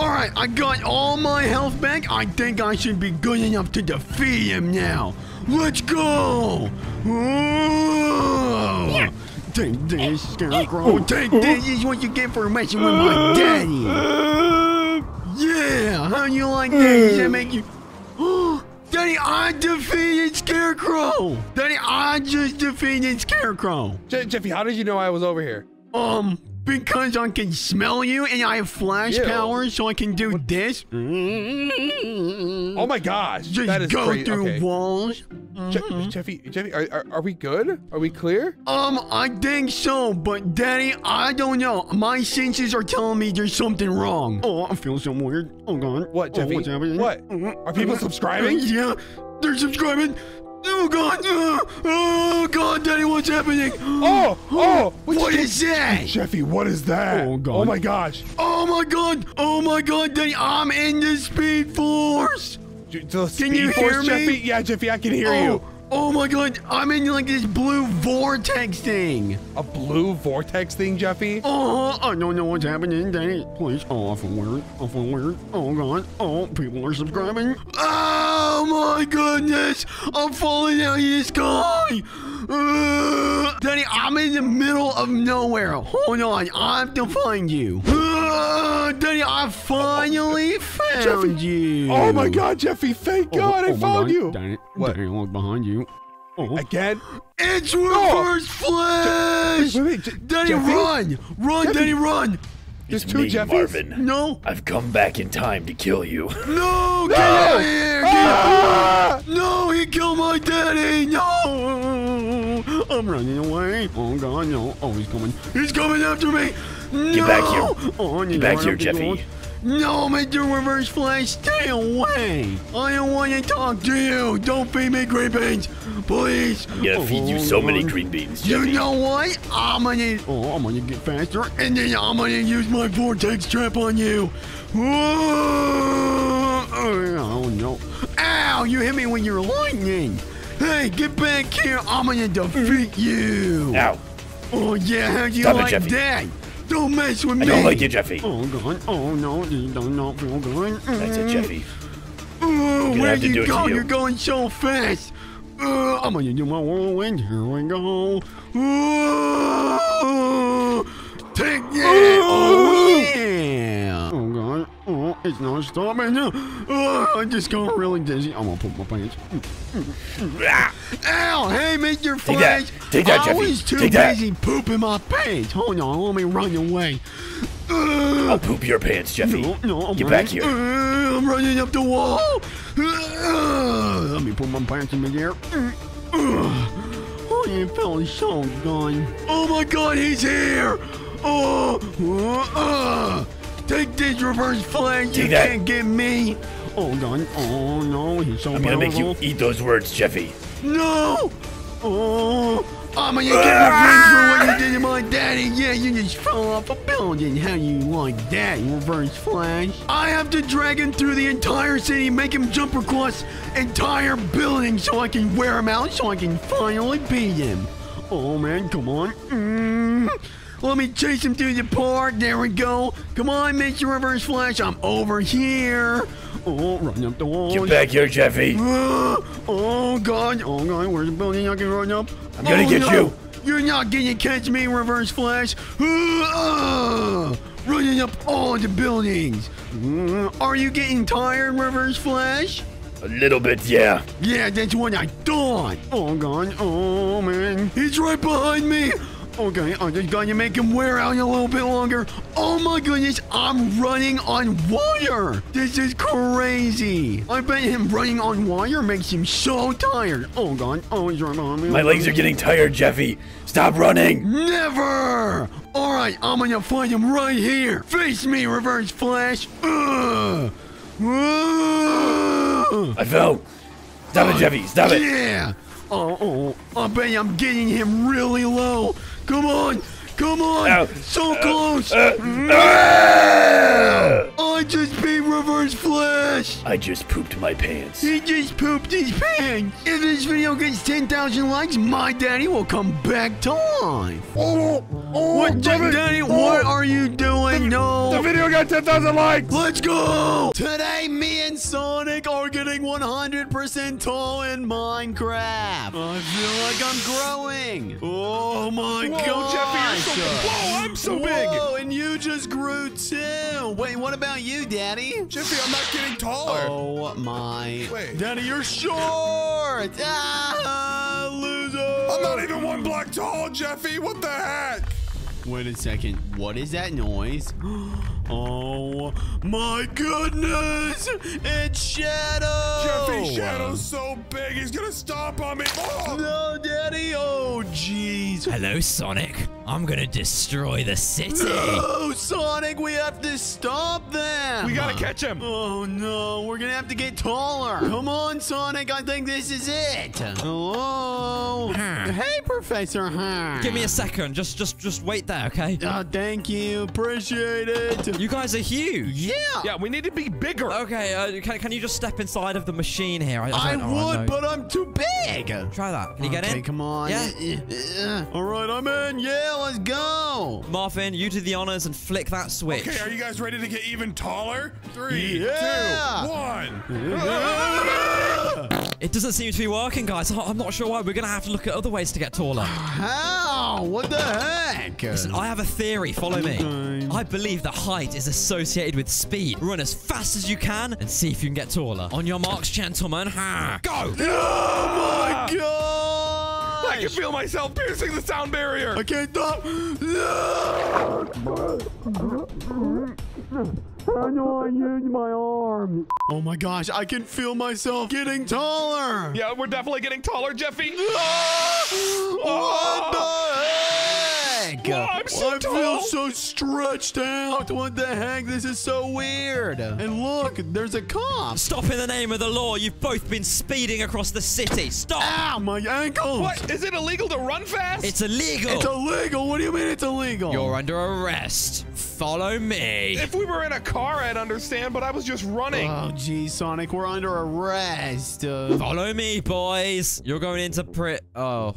Alright, I got all my health back. I think I should be good enough to defeat him now. Let's go. Yeah. Take this, Scarecrow. Take this. This is what you get for messing with my daddy. Yeah, how do you like that? Does that make you... Daddy, I defeated Scarecrow! Daddy, I just defeated Scarecrow! Jeffy, how did you know I was over here? Because I can smell you and I have flash powers, so I can do this. Oh my gosh. Just go through walls. Jeffy, are we good? Are we clear? I think so, but Daddy, I don't know. My senses are telling me there's something wrong. Oh, I feel so weird. Oh god. What, Jeffy? What's happening? What? Are people subscribing? Yeah, they're subscribing. Oh god! Oh god, Daddy, what's happening? Oh! What is that? Jeffy, what is that? Oh god! Oh my gosh! Oh my god! Oh my god, Daddy, I'm in the Speed Force. Can you hear me, Jeffy? Yeah, Jeffy, I can hear you. Oh my god, I'm in like this blue vortex thing. A blue vortex thing, Jeffy? I don't know what's happening, Daddy. Please, I feel weird. Oh god, people are subscribing. Oh my goodness, I'm falling out of the sky. Daddy, I'm in the middle of nowhere. Hold on, I have to find you. Daddy, I finally found you. Oh my god, Jeffy, thank god I found you. Daddy, look behind you. Again? It's Reverse Flash! Daddy, run! Run, Daddy, run! There's two Jeffys. Marvin. No. I've come back in time to kill you. No, get out of here! No, he killed my daddy! No! I'm running away. Oh god, no. Oh, he's coming. He's coming after me! No! Get back here. Get back here, Jeffy. No, Mr. Reverse Flash, stay away. I don't want to talk to you. Don't feed me green beans, please. I'm going to feed you so many green beans, Jeffy. You know what? I'm going to get faster, and then I'm going to use my vortex trap on you. Oh, no. Ow, you hit me when you're lightning. Hey, get back here. I'm going to defeat you. Ow. Oh, yeah, how do you like that? Don't mess with me! I don't like you, Jeffy. Oh god! Oh no! You do not feel good. That's it, Jeffy. Where do you go? You're going so fast. I'm gonna do my whirlwind. Here we go. Take it! Oh yeah! Oh god! Oh, it's not stopping now. I just got really dizzy. I'm gonna poop my pants. Ow! Hey, Mr. Flash! Take that, Jeffy! I was too busy pooping my pants. Hold on, let me run away. I'll poop your pants, Jeffy. No, get back here. I'm running up the wall. Let me put my pants in the air. Oh, you felt so good. Oh my god, he's here! Take this, Reverse Flash. You can't get me. Oh god! Oh no! He's so powerful. I'm gonna make you eat those words, Jeffy. No! Oh! I'm gonna get revenge for what you did to my daddy. Yeah, you just fell off a building. How you like that, Reverse Flash? I have to drag him through the entire city, make him jump across entire building, so I can wear him out, so I can finally beat him. Oh man, come on! Let me chase him through the park. There we go. Come on, Mr. Reverse Flash. I'm over here. Oh, run up the wall. Get back here, Jeffy. Oh, god. Oh, god. Where's the building I can run up? I'm going to get you. You're not going to catch me, Reverse Flash. Running up all the buildings. Are you getting tired, Reverse Flash? A little bit, yeah. Yeah, that's what I thought. Oh, God. Oh, man. He's right behind me. Okay, I just gotta make him wear out a little bit longer. Oh my goodness, I'm running on wire. This is crazy. I bet him running on wire makes him so tired. Oh God, oh, he's right behind me. My legs are getting tired, Jeffy. Stop running. Never. All right, I'm gonna find him right here. Face me, Reverse Flash. I fell. Stop it, Jeffy. Stop it. Yeah. Oh, I bet I'm getting him really low. Come on, come on. Ow. So close. I just beat Reverse Flash. I just pooped my pants. He just pooped his pants. If this video gets 10,000 likes, my daddy will come back to life. What, Daddy? What are you doing? No. The video got 10,000 likes. Let's go. Today, me and Sonic are getting 100% tall in Minecraft. I feel like I'm growing. Oh my God. Whoa, I'm so big. Whoa, and you just grew too. Wait, what about you, Daddy? Jeffy, I'm not getting taller. Oh my. Wait. Daddy, you're short. Ah, loser. I'm not even one block tall, Jeffy. What the heck? Wait a second. What is that noise? Oh, my goodness. It's Shadow. Jeffy, Shadow's so big. He's going to stomp on me. Oh. No, Daddy. Oh, jeez. Hello, Sonic. I'm going to destroy the city. No, Sonic. We have to stop them. We got to catch him. Oh, no. We're going to have to get taller. Come on, Sonic. I think this is it. Hello. Hey, Professor Hart. Give me a second. Just wait there, okay? Oh, thank you. Appreciate it. You guys are huge. Yeah. Yeah, we need to be bigger. Okay, can you just step inside of the machine here? I would, but I'm too big. Try that. Can you get in? Okay, come on. Yeah. All right, I'm in. Yeah, let's go. Marvin, you do the honors and flick that switch. Okay, are you guys ready to get even taller? 3, 2, 1. It doesn't seem to be working, guys. I'm not sure why. We're going to have to look at other ways to get taller. How? What the heck? Listen, I have a theory. Follow me. Okay. I believe that height is associated with speed. Run as fast as you can and see if you can get taller. On your marks, gentlemen. Go! Oh, my God! I can feel myself piercing the sound barrier. I can't stop. No! I know I used my arm. Oh my gosh, I can feel myself getting taller. Yeah, we're definitely getting taller, Jeffy. What the heck? Whoa, I'm so tall. I feel so stretched out. What the heck? This is so weird. And look, there's a cop. Stop in the name of the law. You've both been speeding across the city. Stop. Ow, my ankles. What? Is it illegal to run fast? It's illegal. It's illegal? What do you mean it's illegal? You're under arrest. Follow me. If we were in a car, I'd understand, but I was just running. Oh, geez, Sonic, we're under arrest. Follow me, boys. You're going into prison. Oh,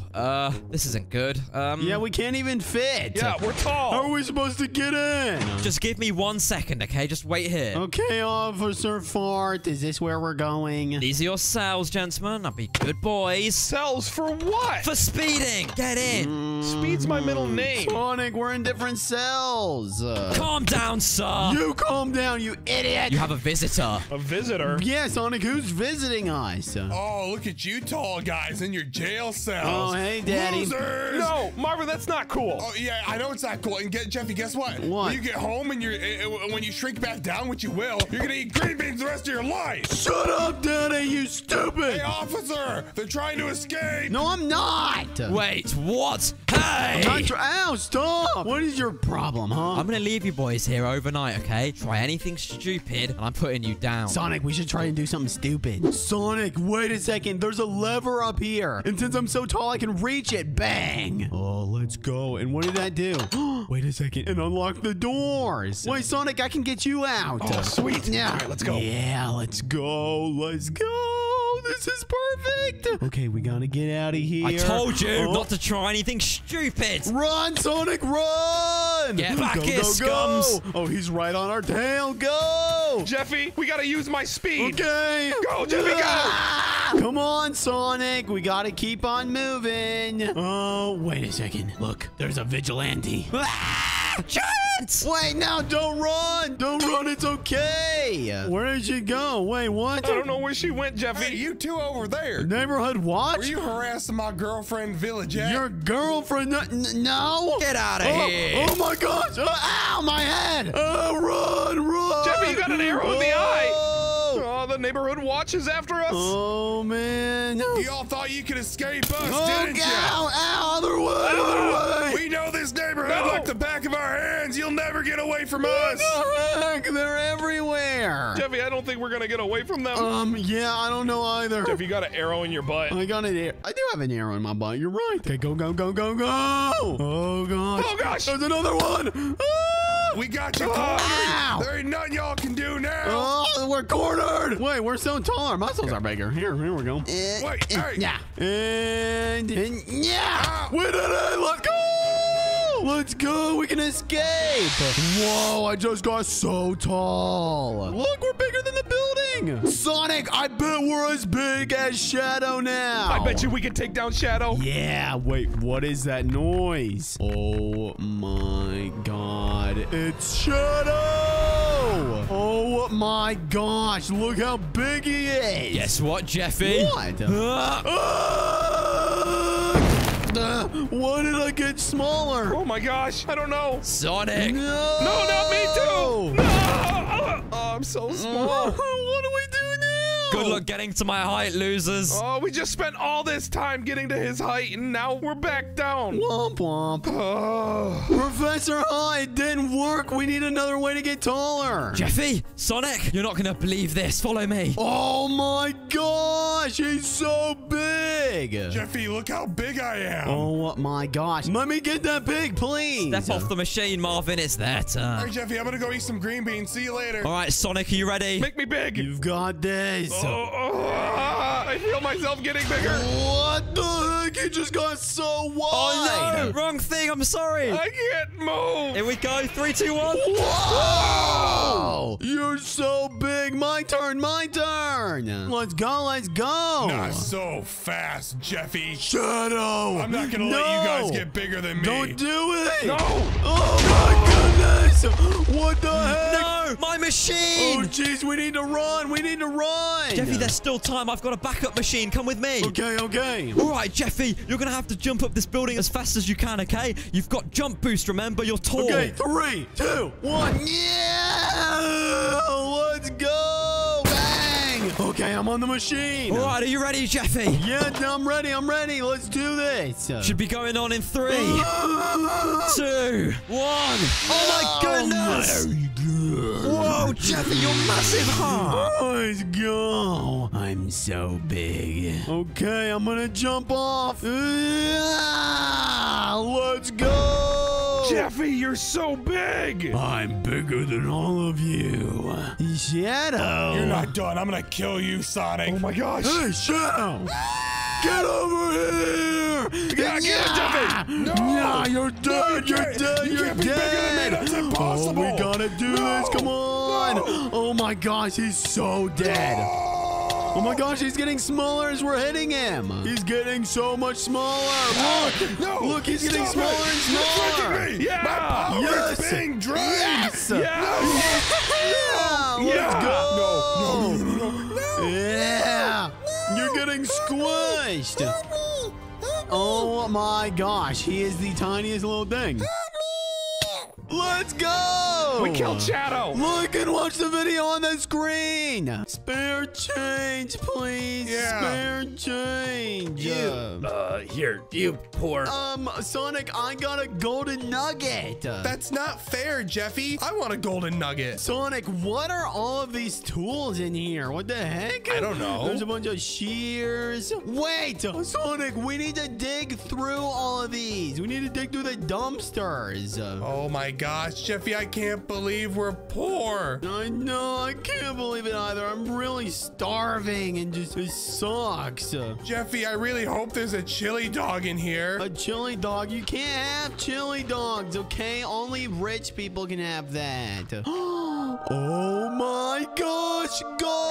this isn't good. Yeah, we can't even fit. Yeah, we're tall. How are we supposed to get in? Just give me 1 second, okay? Just wait here. Okay, Officer Fart, is this where we're going? These are your cells, gentlemen. I'll be good boys. Cells for what? For speeding. Get in. Speed's my middle name. Sonic, we're in different cells. Calm down, sir. You calm down, you idiot. You have a visitor. A visitor? Yeah, Sonic, who's visiting us? Oh, look at you tall guys in your jail cells. Oh, hey, Daddy. Losers. No, Marvin, that's not cool. Oh, yeah, I know it's not cool. And Jeffy, guess what? What? When you get home and when you shrink back down, which you will, you're going to eat green beans the rest of your life. Shut up, Daddy, you stupid. Hey, officer, they're trying to escape. No, I'm not. Wait, what? Hey. Ow, stop. What is your problem, huh? I'm going to leave you boys here overnight, okay? Try anything stupid, and I'm putting you down. Sonic, we should try and do something stupid. Sonic, wait a second. There's a lever up here. And since I'm so tall, I can reach it. Bang. Oh, let's go. And what did that do? Wait a second. And unlock the doors. Wait, Sonic, I can get you out. Oh, sweet. Yeah. All right, let's go. Yeah, let's go. Let's go. This is perfect. Okay, we gotta get out of here. I told you not to try anything stupid. Run, Sonic, run. Get back here, scums. Oh, he's right on our tail. Go. Jeffy, we gotta use my speed. Okay. Go, Jeffy, go. Come on, Sonic. We gotta keep on moving. Oh, wait a second. Look, there's a vigilante. Giants! Wait, no, don't run! Don't run, it's okay! Where did she go? Wait, what? I don't know where she went, Jeffy. Hey, you two over there. Neighborhood watch? Were you harassing my girlfriend, Village? Your girlfriend? No! Get out of here! Oh my gosh! Ow, my head! Run, run! Jeffy, you got an arrow in the eye! Oh, the neighborhood watch is after us. Oh, man. Y'all thought you could escape us, didn't you? Ow, other way, other way. We know this neighborhood like the back of our hands. You'll never get away from us. They're everywhere. Jeffy, I don't think we're going to get away from them. Yeah, I don't know either. Jeffy, you got an arrow in your butt. I got an arrow. I do have an arrow in my butt. You're right. Okay, go, go, go, go, go. Oh, gosh. Oh, gosh. There's another one. We got you cornered. There ain't nothing y'all can do now. Oh, we're cornered. Wait, we're so tall. Our muscles are bigger. Here we go. Wait, hey. Yeah. And yeah. We did it. Let's go. Let's go. We can escape. Whoa, I just got so tall. Look, we're bigger than the building. Sonic, I bet we're as big as Shadow now. I bet you we can take down Shadow. Yeah, wait, what is that noise? Oh my God, it's Shadow. Oh my gosh, look how big he is. Guess what, Jeffy? What? Why did I get smaller? Oh my gosh, I don't know. Sonic. No, no, not me too. No. Oh, I'm so small. Good luck getting to my height, losers. Oh, we just spent all this time getting to his height, and now we're back down. Womp womp. Oh. Professor Hart, it didn't work. We need another way to get taller. Jeffy, Sonic, you're not going to believe this. Follow me. Oh, my gosh. He's so big. Jeffy, look how big I am. Oh, my gosh. Let me get that pig, please. Step off the machine, Marvin. It's their turn. All right, Jeffy, I'm going to go eat some green beans. See you later. All right, Sonic, are you ready? Make me big. You've got this. Oh. I feel myself getting bigger. What the heck? You just got so wide. Oh, no. Wrong thing. I'm sorry. I can't move. Here we go. 3, 2, 1. Whoa. You're so big. My turn. My turn. Let's go. Let's go. Not so fast, Jeffy. Shadow. I'm not going to let you guys get bigger than me. Don't do it. No. Oh, my goodness. What the heck? No. My machine. Oh, jeez. We need to run. We need to run. Jeffy, there's still time. I've got a backup machine. Come with me. Okay, okay. All right, Jeffy, you're going to have to jump up this building as fast as you can, okay? You've got jump boost, remember? You're tall. Okay, 3, 2, 1. Yeah! Let's go! Bang! Okay, I'm on the machine. All right, are you ready, Jeffy? Yeah, I'm ready. I'm ready. Let's do this. Should be going on in 3, 2, 1. Oh, my goodness! No. Whoa, Jeffy, you're massive, huh? Oh, let's go. I'm so big. Okay, I'm gonna jump off. Yeah, let's go. Jeffy, you're so big. I'm bigger than all of you. Shadow. You're not done. I'm gonna kill you, Sonic. Oh, my gosh. Hey, Shadow. Get over here! Yeah, get it, Jeffy! No! Nah, you're dead! No, you're dead! You're dead! That's impossible! Oh, we gotta do this! Come on! No. Oh my gosh, he's so dead! No. Oh my gosh, he's getting smaller as we're hitting him. He's getting so much smaller. Look, look, he's getting smaller and smaller. You're tricking me. Yeah. My power is being drained. Yes. Yeah. No. Yeah. Let's go. No, no, no, no, no. No. Yeah. No. You're getting squished. Help me. Help me. Oh my gosh, he is the tiniest little thing. Let's go! We killed Shadow! Look and watch the video on the screen! Spare change, please! Yeah. Spare change! You, here, you poor... Sonic, I got a golden nugget! That's not fair, Jeffy! I want a golden nugget! Sonic, what are all of these tools in here? What the heck? I don't know. There's a bunch of shears. Wait! Sonic, we need to dig through all of these! We need to dig through the dumpsters! Oh my god! Gosh, Jeffy, I can't believe we're poor. I know, I can't believe it either. I'm really starving and just it sucks. Jeffy, I really hope there's a chili dog in here. A chili dog? You can't have chili dogs, okay? Only rich people can have that. Oh my gosh, gold!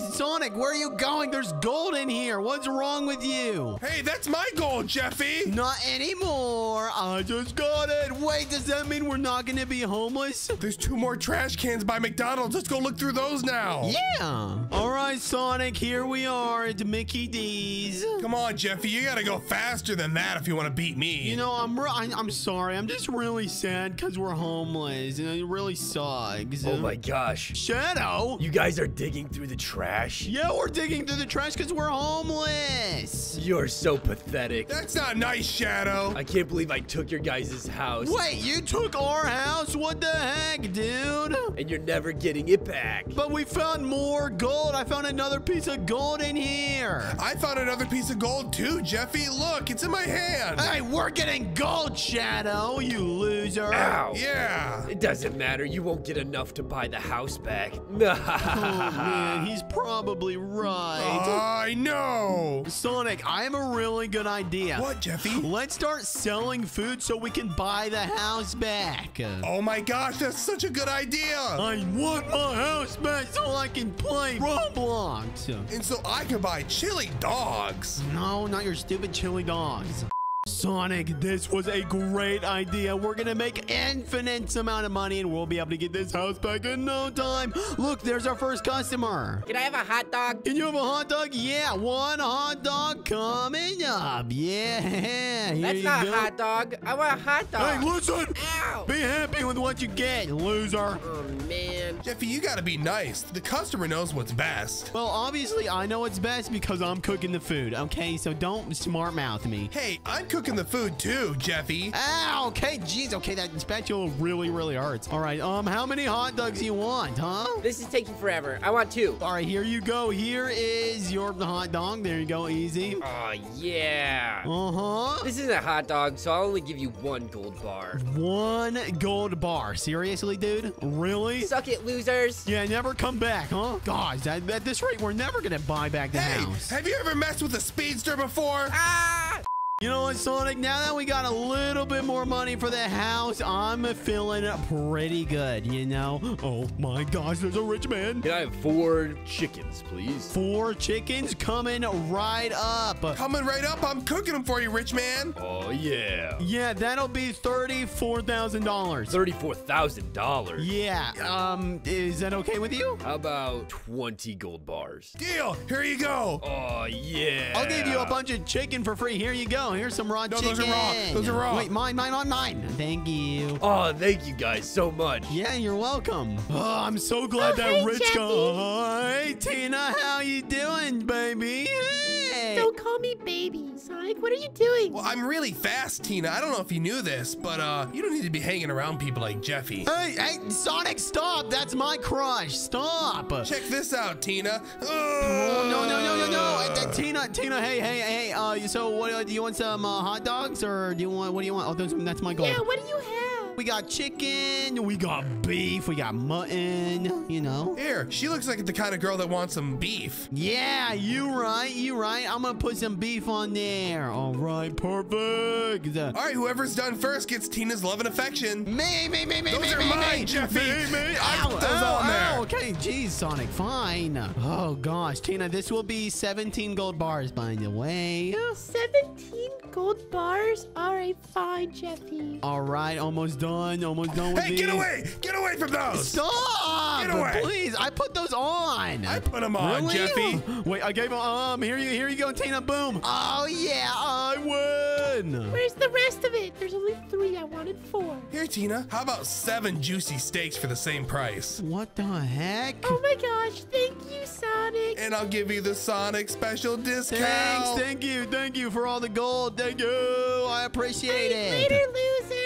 Sonic, where are you going? There's gold in here. What's wrong with you? Hey, that's my gold, Jeffy. Not anymore. I just got it. Wait, does that mean we're not going to be homeless? There's 2 more trash cans by McDonald's. Let's go look through those now. Yeah. All right, Sonic, here we are at Mickey D's. Come on, Jeffy. You got to go faster than that if you want to beat me. You know, I'm sorry. I'm just really sad because we're homeless. And it really sucks. Oh my gosh. Shadow? You guys are digging through the trash? Yeah, we're digging through the trash because we're homeless. You're so pathetic. That's not nice, Shadow. I can't believe I took your guys' house. Wait, you took our house? What the heck, dude? And you're never getting it back. But we found more gold. I found another piece of gold in here. I found another piece of gold too, Jeffy. Look, it's in my hand. Hey, we're getting gold, Shadow, you loser. Ow. Yeah. It doesn't matter. You won't get enough to buy the house back. Oh, man, he's probably right. I know. Sonic, I have a really good idea. What, Jeffy? Let's start selling food so we can buy the house back. Oh, my gosh. That's such a good idea. I want my house back so I can play Roblox. And so I can buy chili dogs. No, not your stupid chili dogs. Sonic, this was a great idea. We're gonna make infinite amount of money and we'll be able to get this house back in no time. Look, there's our first customer. Can I have a hot dog? Can you have a hot dog? Yeah, one hot dog coming up. Yeah, that's not a hot dog. I want a hot dog. Hey, listen. Ow. Be happy with what you get, loser. Oh, man. Jeffy, you gotta be nice. The customer knows what's best. Well, obviously, I know what's best because I'm cooking the food, okay? So don't smart mouth me. Hey, I'm cooking the food too, Jeffy. Ow, okay, geez, okay, that spatula really hurts. All right, how many hot dogs do you want, huh? This is taking forever. I want 2. All right, here you go. Here is your hot dog. There you go, easy. Oh, yeah. Uh-huh. This is a hot dog, so I'll only give you 1 gold bar. 1 gold bar. Seriously, dude? Really? Suck it, losers. Yeah, never come back, huh? Gosh, at this rate, we're never gonna buy back the house. Have you ever messed with a speedster before? Ah! You know what, Sonic? Now that we got a little bit more money for the house, I'm feeling pretty good, you know? Oh, my gosh, there's a rich man. Can I have 4 chickens, please? 4 chickens coming right up. Coming right up? I'm cooking them for you, rich man. Oh, yeah. Yeah, that'll be $34,000. $34,000? Yeah. Is that okay with you? How about 20 gold bars? Deal. Here you go. Oh, yeah. I'll give you a bunch of chicken for free. Here you go. Here's some raw chicken. Those are raw. Those are raw. Wait, mine. Thank you. Oh, thank you guys so much. Yeah, you're welcome. Oh, I'm so glad that rich guy. Hey, Tina, how you doing, baby? Hey. Don't call me baby, Sonic. What are you doing? Well, I'm really fast, Tina. I don't know if you knew this, but you don't need to be hanging around people like Jeffy. Hey, Sonic, stop. That's my crush. Stop. Check this out, Tina. Oh, no. Tina, hey. So what, do you want some hot dogs or do you want, what do you want? Oh, that's my goal. Yeah, what do you have? We got chicken, we got beef, we got mutton, you know. Here, she looks like the kind of girl that wants some beef. Yeah, you right. I'm gonna put some beef on there. All right, perfect. All right, whoever's done first gets Tina's love and affection. Me. Those are mine, Jeffy. Me. I put those on there. Okay, geez, Sonic, fine. Oh, gosh, Tina, this will be 17 gold bars, by the way. 17 gold bars? All right, fine, Jeffy. All right, almost done with these. Hey, get away from those. Stop. Get away. Please, I put those on. I put them on, really? Jeffy. Wait, I gave them, here you go, Tina, boom. Oh, yeah, I win. Where's the rest of it? There's only 3, I wanted 4. Here, Tina, how about 7 juicy steaks for the same price? What the heck? Oh, my gosh, thank you, Sonic. And I'll give you the Sonic special discount. Thanks, thank you for all the gold. Thank you, I appreciate it. Later, loser.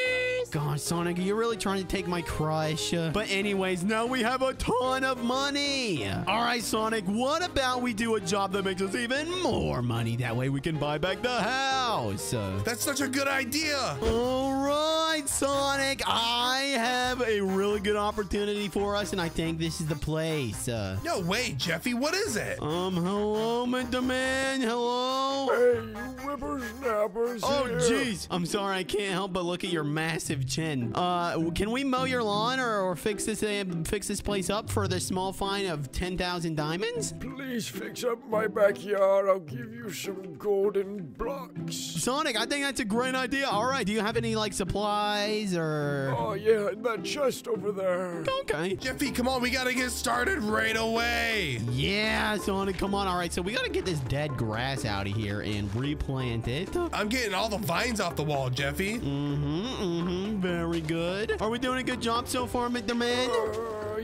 God, Sonic, you're really trying to take my crush. But anyways, now we have a ton of money. All right, Sonic, what about we do a job that makes us even more money? That way we can buy back the house. That's such a good idea. All right, Sonic, I have a really good opportunity for us, and I think this is the place. No way, Jeffy. What is it? Hello, Mr. Man. Hello. Hey, whippersnappers. Oh, jeez. I'm sorry. I can't help but look at your massive chin. Can we mow your lawn or fix this place up for the small fine of 10,000 diamonds? Please fix up my backyard. I'll give you some golden blocks. Sonic, I think that's a great idea. All right. Do you have any, like, supplies or... Oh, yeah. That chest over there. Okay. Jeffy, come on. We got to get started right away. Yeah, Sonic. Come on. All right. So we got to get this dead grass out of here and replant it. I'm getting all the vines off the wall, Jeffy. Very good. Are we doing a good job so far, Mr. Man?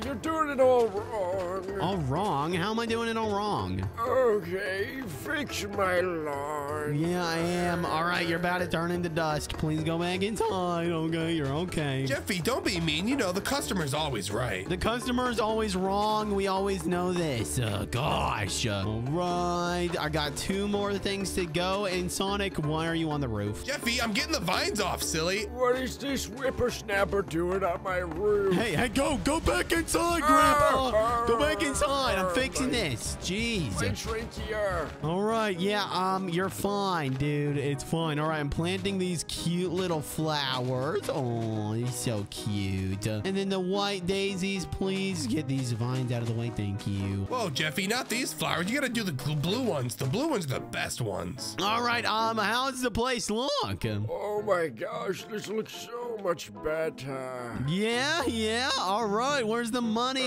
You're doing it all wrong. All wrong? How am I doing it all wrong? Okay, fix my lawn. Yeah, I am. All right, you're about to turn into dust. Please go back inside. Okay, you're okay. Jeffy, don't be mean. You know, the customer's always right. The customer's always wrong. We always know this. Gosh. All right, I got two more things to go. And Sonic, why are you on the roof? Jeffy, I'm getting the vines off, silly. What is this whippersnapper doing on my roof? Hey, go back in. Inside, Grandpa. Go back inside. I'm fixing this. Jeez. All right. Yeah, you're fine, dude. It's fine. All right. I'm planting these cute little flowers. Oh, they're so cute. And then the white daisies, please. Get these vines out of the way. Thank you. Whoa, Jeffy, not these flowers. You got to do the blue ones. The blue ones are the best ones. All right. How's the place look? Oh, my gosh. This looks so much better. Yeah. All right. Where's the money?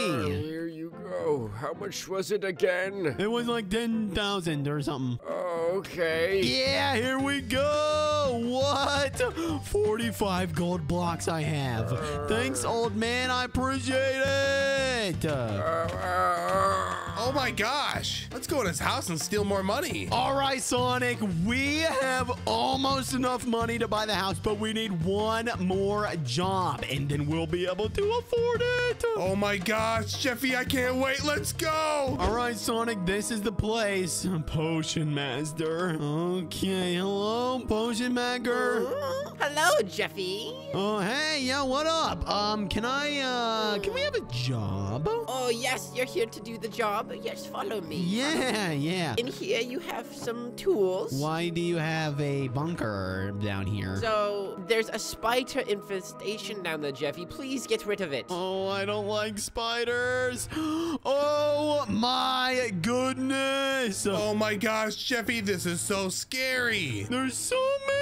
Here you go. How much was it again? It was like 10,000 or something. Okay. Yeah, here we go. What? 45 gold blocks I have. Thanks, old man. I appreciate it. Oh my gosh. Let's go to his house and steal more money. All right, Sonic. We have almost enough money to buy the house, but we need one more job, and then we'll be able to afford it. Oh my gosh, Jeffy, I can't wait. Let's go. All right, Sonic, this is the place. Potion Master. Okay, hello, Potion Maker. Hello, Jeffy. Oh, hey, yo, what up? Can we have a job? Oh, yes, you're here to do the job. Yes, follow me. Yeah. In here, you have some tools. Why do you have a bunker down here? So, there's a spider infestation down there, Jeffy. Please get rid of it. Oh, I don't like spiders. Oh, my goodness. Oh, my gosh, Jeffy, this is so scary. There's so many.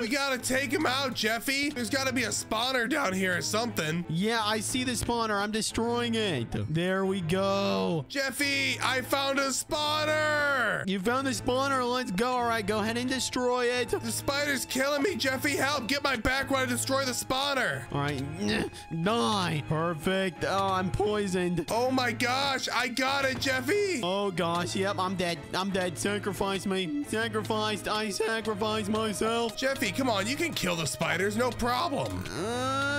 We gotta take him out, Jeffy. There's gotta be a spawner down here or something. Yeah, I see the spawner. I'm destroying it. There we go. Jeffy, I found a spawner. You found the spawner. Let's go. All right, go ahead and destroy it. The spider's killing me, Jeffy. Help. Get my back when I destroy the spawner. All right. Die. Perfect. Oh, I'm poisoned. Oh, my gosh. I got it, Jeffy. Oh, gosh. Yep, I'm dead. Sacrifice me. Sacrificed. I sacrificed myself. Jeffy, come on. You can kill the spiders. No problem.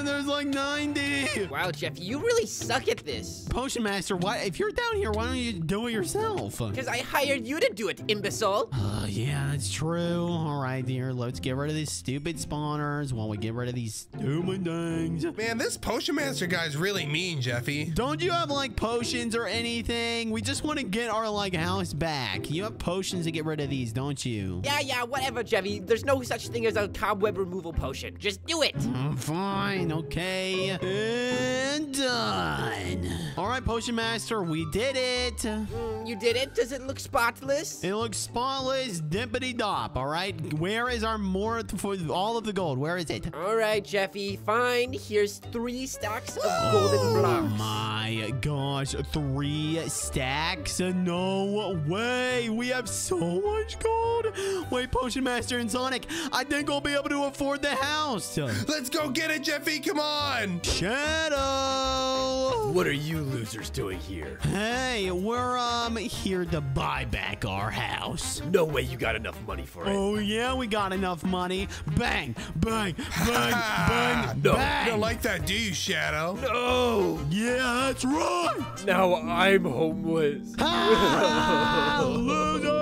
There's like 90. Wow, Jeffy, you really suck at this. Potion Master, what? If you're down here, why don't you do it yourself? Because I hired you to do it, imbecile. Yeah, that's true. All right, dear. Let's get rid of these stupid spawners while we get rid of these stupid things. Man, this Potion Master guy's really mean, Jeffy. Don't you have, like, potions or anything? We just want to get our, like, house back. You have potions to get rid of these, don't you? Yeah, whatever, Jeffy. There's no such thing as a cobweb removal potion. Just do it. Fine, okay. And done. All right, Potion Master, we did it. You did it? Does it look spotless? It looks spotless, dippity-dop, all right? Where is our more for all of the gold? Where is it? All right, Jeffy, fine. Here's 3 stacks of golden blocks. Oh, my gosh. 3 stacks? No way. We have so much gold. Wait, Potion Master and Sonic, I think we'll be able to afford the house. Let's go get it, Jeffy. Come on. Shadow. What are you losers doing here? Hey, we're here to buy back our house. No way you got enough money for it. Oh, yeah, we got enough money. Bang, bang, bang, bang, no, bang. You don't like that, do you, Shadow? No. Yeah, that's right. Now I'm homeless. Loser.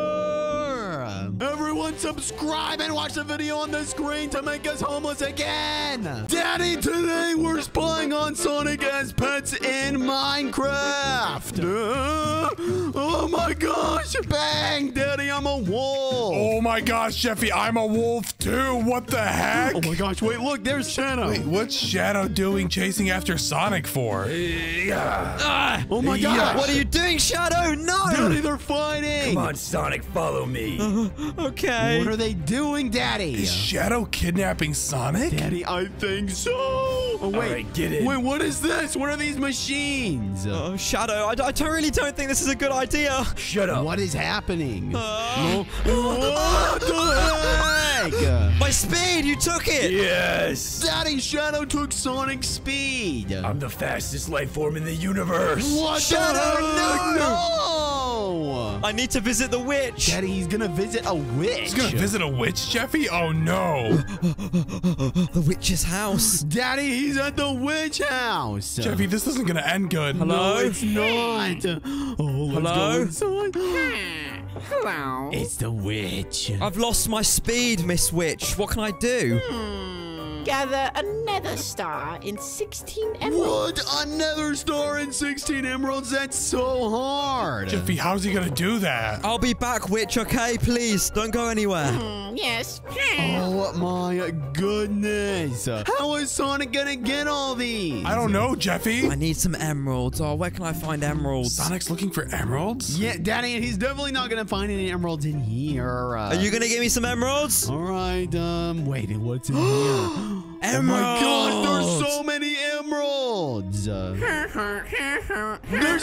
Everyone subscribe and watch the video on the screen to make us homeless again. Daddy, today we're spying on Sonic as pets in Minecraft. Oh my gosh. Bang, Daddy, I'm a wolf. Oh my gosh, Jeffy, I'm a wolf too. What the heck? Oh my gosh, wait, look, there's Shadow. Wait, what's Shadow doing chasing after Sonic for? Oh my gosh. What are you doing, Shadow? No! Daddy, they're fighting. Come on, Sonic, follow me. Okay. What are they doing, Daddy? Is Shadow kidnapping Sonic? Daddy, I think so. Oh, wait. All right, get in. Wait, what is this? What are these machines? Oh, Shadow, I really don't think this is a good idea. Shut up. What is happening? What the heck? My speed, you took it. Yes. Daddy, Shadow took Sonic's speed. I'm the fastest life form in the universe. What? Shadow, no. I need to visit the witch. Daddy, he's going to visit a witch. He's going to visit a witch, Jeffy? Oh, no. The witch's house. Daddy, he's at the witch house. Jeffy, this isn't going to end good. Hello? No, it's not. Oh, let's go inside. Hello. It's the witch. I've lost my speed, Miss Witch. What can I do? Gather another star in 16 emeralds. What? Another star in 16 emeralds? That's so hard. Jeffy, how's he going to do that? I'll be back, Witch, okay? Please, don't go anywhere. Yes. Oh, my goodness. How is Sonic going to get all these? I don't know, Jeffy. I need some emeralds. Oh, where can I find emeralds? Sonic's looking for emeralds? Yeah, Daddy, he's definitely not going to find any emeralds in here. Are you going to give me some emeralds? All right. Wait, what's in here? Emeralds. Oh my gosh, there's so many emeralds. There's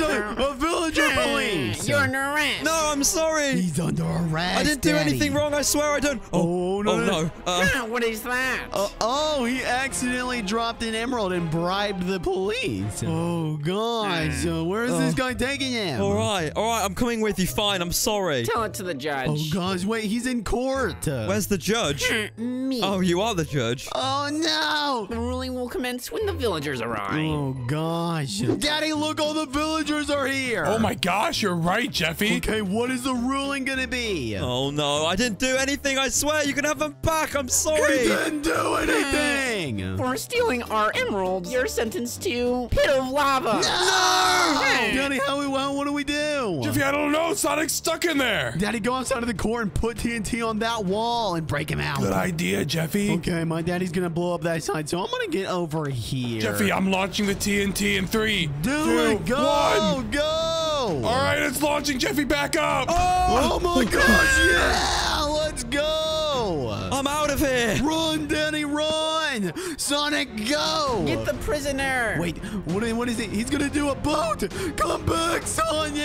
a villager police. You're under arrest. No, I'm sorry. He's under arrest. I didn't do anything wrong. I swear I don't. Oh, no. Oh, no. What is that? Oh, he accidentally dropped an emerald and bribed the police. Oh, God. So where is this guy taking him? All right. All right. I'm coming with you. Fine. I'm sorry. Tell it to the judge. Oh, gosh. Wait, he's in court. Where's the judge? Me. Oh, you are the judge. Oh, no! The ruling will commence when the villagers arrive. Oh, gosh. Daddy, look, all the villagers are here. Oh, my gosh, you're right, Jeffy. Okay, what is the ruling gonna be? Oh, no, I didn't do anything, I swear. You can have them back, I'm sorry. He didn't do anything. For stealing our emeralds, you're sentenced to pit of lava. No! Daddy, what do we do? Jeffy, I don't know. Sonic's stuck in there. Daddy, go outside of the core and put TNT on that wall and break him out. Good idea, Jeffy. Okay, my daddy's gonna blow up that side, so I'm gonna get over here. Jeffy, I'm launching the TNT in 3, 2, 1, go! All right, it's launching. Jeffy, back up! Oh my gosh! Yeah, let's go! I'm out of here! Run, Daddy, run! Sonic, go! Get the prisoner! Wait, what is it? He's gonna do a boat! Come back, Sonic!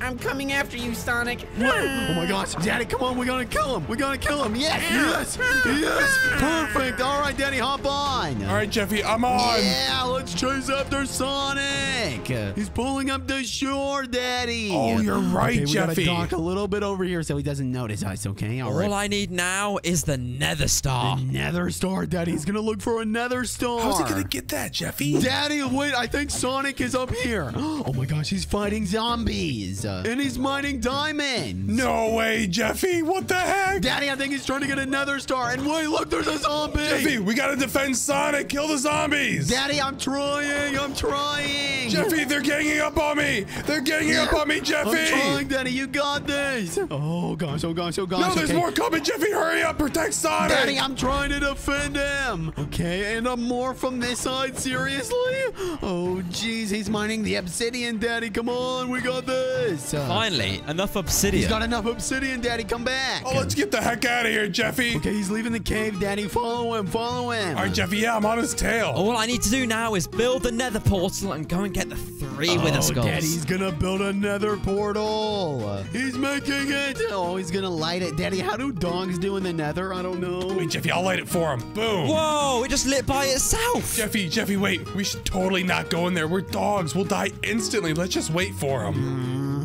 I'm coming after you, Sonic. What? Oh my gosh, Daddy, come on, we're gonna kill him. We're gonna kill him. Yes, yes, yes. Perfect. All right, Daddy, hop on. All right, Jeffy, I'm on. Yeah, let's chase after Sonic. He's pulling up the shore, Daddy. Oh, you're right, okay, Jeffy. We gotta dock a little bit over here so he doesn't notice us, okay? All right. I need now is the nether star. The nether star, Daddy. He's gonna look for a nether star. How's he gonna get that, Jeffy? Daddy, wait, I think Sonic is up here. Oh my gosh, he's fighting zombies. And he's mining diamonds. No way, Jeffy. What the heck? Daddy, I think he's trying to get another star. And wait, look, there's a zombie. Jeffy, we got to defend Sonic. Kill the zombies. Daddy, I'm trying. I'm trying. Jeffy, they're ganging up on me. They're ganging up on me, Jeffy. I'm trying, Daddy. You got this. Oh, gosh. Oh, gosh. Oh, gosh. No, there's more coming. Jeffy, hurry up. Protect Sonic. Daddy, I'm trying to defend him. Okay, and more from this side. Seriously? Oh, jeez. He's mining the obsidian, Daddy. Come on. We got this. Finally, enough obsidian. He's got enough obsidian, Daddy. Come back. Oh, let's get the heck out of here, Jeffy. Okay, he's leaving the cave, Daddy. Follow him. Follow him. All right, Jeffy. Yeah, I'm on his tail. All I need to do now is build the nether portal and go and get the 3 wither skulls. Daddy's going to build a nether portal. He's making it. Oh, he's going to light it. Daddy, how do dogs do in the nether? I don't know. Wait, Jeffy, I'll light it for him. Boom. Whoa, it just lit by itself. Jeffy, wait. We should totally not go in there. We're dogs. We'll die instantly. Let's just wait for him.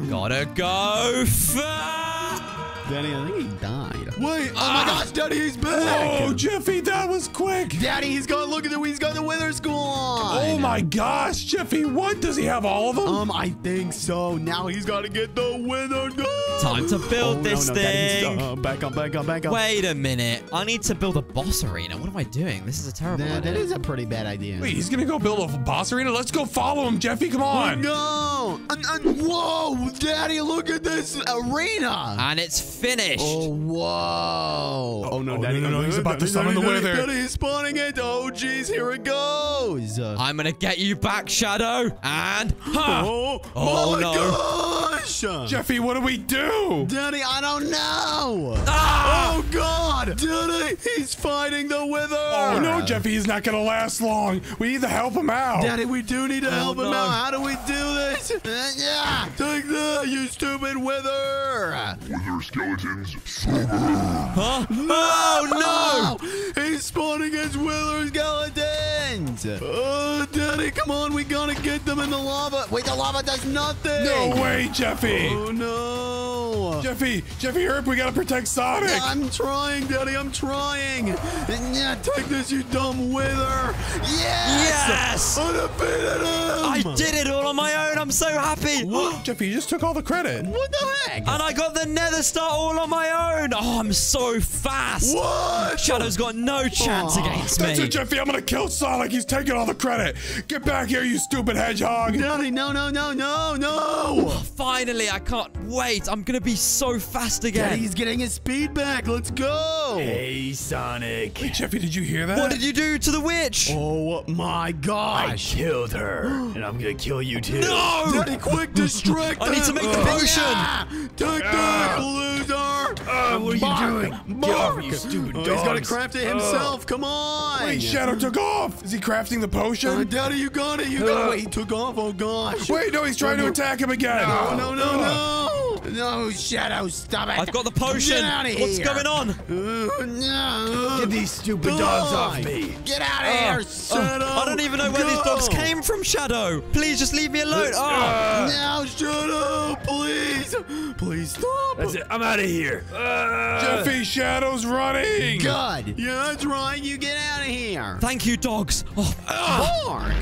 Gotta go Daddy, I think he died. Wait, oh my gosh, Daddy, he's back. Oh, Jeffy, that was quick. Daddy, he's got, look at the, he's got the wither skull on. Oh my gosh, Jeffy, what? Does he have all of them? I think so. Now he's got to get the wither skull. Time to build this thing. Daddy, back up. Wait a minute. I need to build a boss arena. What am I doing? This is a terrible idea. That is a pretty bad idea. Wait, he's going to go build a boss arena? Let's go follow him, Jeffy. Come on. Oh, no. Whoa! Whoa! Daddy, look at this arena! And it's finished! Oh, whoa! Oh, no, Daddy, no, he's about to summon the wither! Daddy, he's spawning it! Oh, jeez, here it goes! I'm gonna get you back, Shadow! And... Oh, oh my gosh! Jeffy, what do we do? Daddy, I don't know! Ah! Oh, God! Daddy, he's fighting the wither! Oh, no, Jeffy, he's not gonna last long! We need to help him out! Daddy, we do need to help him out! How do we do this? Yeah! Take that, you stupid wither! Wither skeletons. Huh? No, no! He's spawning his wither skeletons! Oh, Daddy, come on, we gotta get them in the lava! Wait, the lava does nothing! No way, Jeffy! Oh, no! Jeffy, hurry up, we gotta protect Sonic! I'm trying, Daddy, I'm trying! Yeah, take this, you dumb wither! Yes! Yes! I defeated him! I did it all on my own, I'm so happy! What? Jeffy, you just took all the credit. What the heck? And I got the nether star all on my own! Oh, I'm so fast! What? Shadow's got no chance against me! That's it, Jeffy, I'm gonna kill Sonic! He's taking all the credit! Get back here, you stupid hedgehog! Daddy, no! Oh, finally, I can't wait! I'm gonna be so fast again! Daddy's getting his speed back! Let's go! Hey, Sonic! Wait, Jeffy, did you hear that? What did you do to the witch? Oh my gosh! I killed her, and I'm gonna kill you too! No! Daddy, quick, distract them! I need to make the potion! Yeah! Take that, loser! What are you doing? Get off, you stupid dog! He's gotta craft it himself! Come on! Wait, Shadow took off! Is he crafting the potion? Daddy, you got it! You got it! Wait, he took off! Oh gosh! Wait, no, he's trying to attack him again! No! No, Shadow, stop it! I've got the potion! Get out of here! What's going on? No! Get these stupid dogs off me! Get out of here, Shadow! I don't even know where these dogs came from, Shadow! Please, just leave me alone! Now, Shadow, please! Please stop! That's it, I'm out of here! Jeffy, Shadow's running! God! Yeah, that's right, you get out of here! Thank you, dogs! Mark!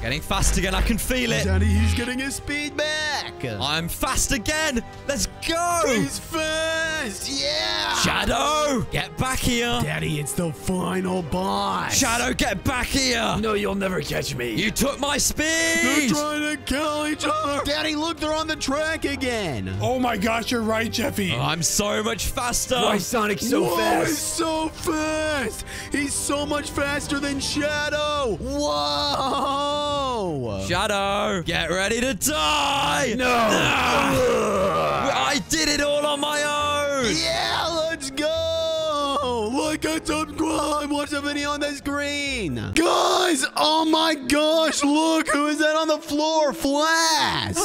Getting fast again, I can feel it! Daddy, he's getting his speed back! I'm fast again! Let's go! He's fast! Yeah! Shadow! Get back here! Daddy, it's the final boss! Shadow, get back here! No, you'll never catch me! You took my speed! They're trying to kill each other! Daddy, look, they're on the track again! Oh my gosh, you're right, Jeffy! Oh, I'm so much faster! Why is Sonic so fast? He's so fast! He's so much faster than Shadow! Whoa! Shadow, get ready to die! No! I did it all on my own! Yeah, let's go! Like and subscribe! Watch the video on the screen! Guys! Oh my gosh! Look! Who is that on the floor? Flash!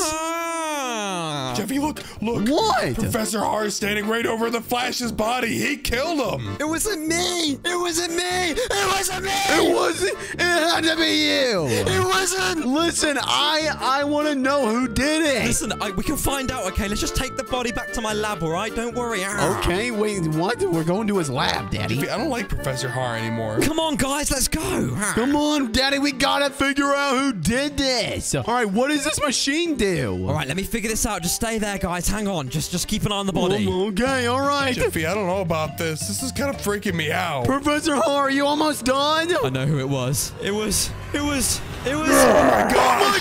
Jeffy, look! What? Professor Hart standing right over the Flash's body. He killed him! It wasn't me! It wasn't me! It wasn't me! It wasn't! It had to be you! It wasn't! Listen, I want to know who did it! Listen, we can find out, okay? Let's just take the body back to my lab, all right? Don't worry. Okay, wait, what? We're going to his lab, Daddy. Jeffy, I don't like Professor Hart anymore. Come on, guys, let's go! Come on, Daddy, we gotta figure out who did this! Alright, what does this machine do? Alright, let me figure this out. Just stay there, guys. Hang on. Just keep an eye on the body. Okay, all right. Jeffy, I don't know about this. This is kind of freaking me out. Professor Hart, are you almost done? I know who it was. It was. Oh my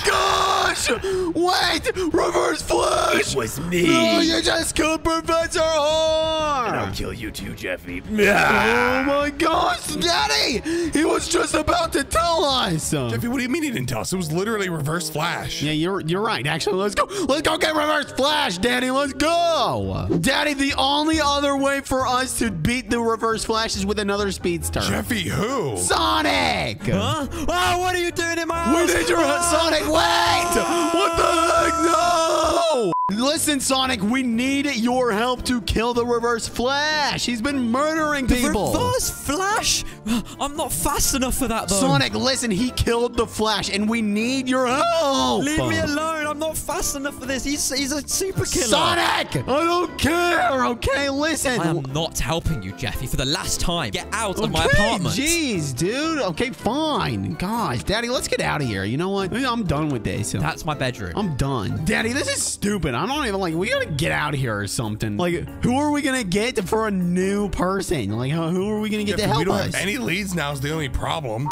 gosh! Wait! Reverse Flash! It was me! No, you just killed Professor Hart! And I'll kill you too, Jeffy. Oh my gosh, Daddy! He was just about to tell us! Jeffy, what do you mean he didn't tell us? It was literally Reverse Flash. Yeah, you're right. Actually, let's go. Let's go get Reverse Flash, Daddy. Let's go! Daddy, the only other way for us to beat the Reverse Flash is with another speedster. Jeffy, who? Sonic! Huh? Oh, what are you doing in my house? We need your Sonic. Wait! What the heck? No! Listen, Sonic, we need your help to kill the Reverse Flash. He's been murdering people. The Reverse Flash? I'm not fast enough for that, though. Sonic, listen, he killed the Flash, and we need your help. Leave me alone. I'm not fast enough for this. He's a super killer. Sonic! I don't care, okay? Listen. I am not helping you, Jeffy, for the last time. Get out of my apartment. Jeez, dude. Okay, fine. Gosh, Daddy, let's get out of here. You know what? I'm done with this. That's my bedroom. I'm done. Daddy, this is stupid. I don't even we gotta get out of here or something. Like, who are we gonna get for a new person? Like, who are we gonna get to help us? We don't have any leads now is the only problem.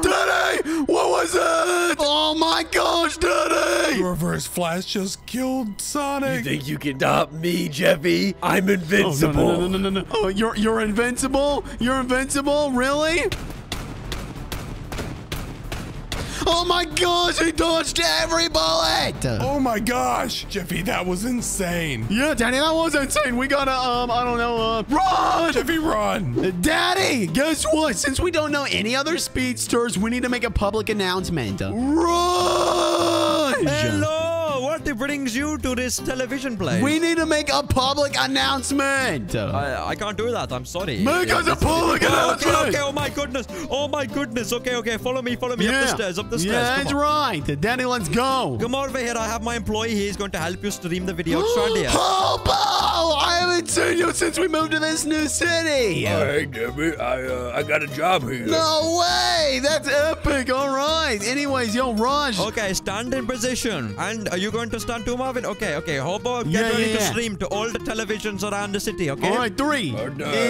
Daddy! What was it? Oh my gosh, Daddy! Reverse Flash just killed Sonic. You think you can stop me, Jeffy? I'm invincible. Oh, no. Oh, you're invincible? You're invincible? Really? Oh my gosh, he dodged every bullet! Oh my gosh! Jeffy, that was insane. Yeah, Daddy, that was insane. We gotta, I don't know, run! Jeffy, run! Daddy, guess what? Since we don't know any other speedsters, we need to make a public announcement. Run! Hello! What brings you to this television place? We need to make a public announcement. I can't do that. I'm sorry. Make us a public announcement. Okay, oh my goodness. Oh my goodness. Okay. Follow me up the stairs. Yeah, that's right. Daddy, let's go. Come over here. I have my employee. He's going to help you stream the video. Help! Oh, I haven't seen you since we moved to this new city. Hey, Jeffy. I got a job here. No way. That's epic. All right. Anyways, yo, Raj. Okay, stand in position. And are you going to stand to Marvin? Okay. Hobo, get ready to stream to all the televisions around the city, okay? All right, 3,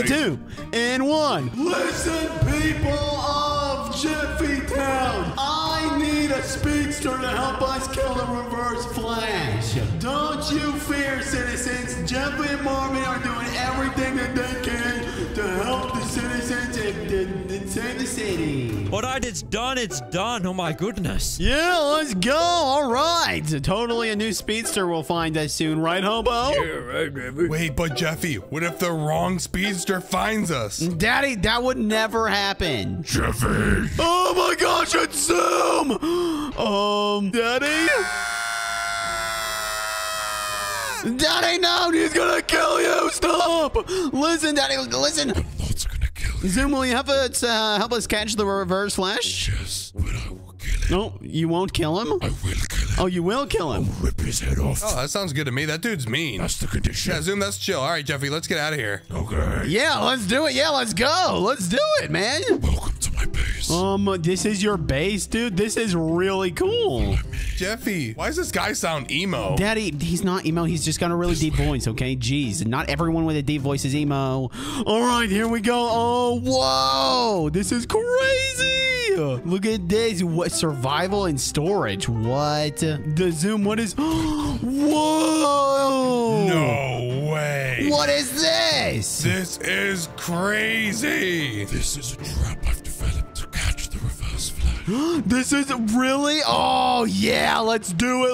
2, and 1. Listen, people of Jeffy Town. I need a speedster to help us kill the Reverse Flash. Don't you fear, citizens. Jeffy and Marvin are doing everything that they can to help the citizens and save the city. All right, it's done. Oh, my goodness. Yeah, let's go. All right. Totally a new speedster we'll find us soon, right, Hobo? Yeah, right, Jeffy. Wait, but Jeffy, what if the wrong speedster finds us? Daddy, that would never happen. Jeffy. Oh, my gosh, it's Zoom. Daddy? Daddy, no, he's gonna kill you. Stop. Listen, Daddy, listen. I'm not gonna kill you. Zoom, will you help us catch the Reverse Flash? Yes, but I will kill him. No, you won't kill him? I will kill him. Oh, you will kill him? I'll rip his head off. Oh, that sounds good to me. That dude's mean. That's the condition. Yeah, Zoom, that's chill. All right, Jeffy, let's get out of here. Okay. Yeah, let's do it. Yeah, let's go. Let's do it, man. Welcome to my base. This is your base, dude? This is really cool. Jeffy, why does this guy sound emo? Daddy, he's not emo. He's just got a really deep voice, okay? Jeez, not everyone with a deep voice is emo. All right, here we go. Oh, whoa. This is crazy. Look at this. What, survival and storage. What? The Zoom, what is... Whoa. No way. What is this? This is crazy. This is a trap I've developed. This is really? Oh, yeah. Let's do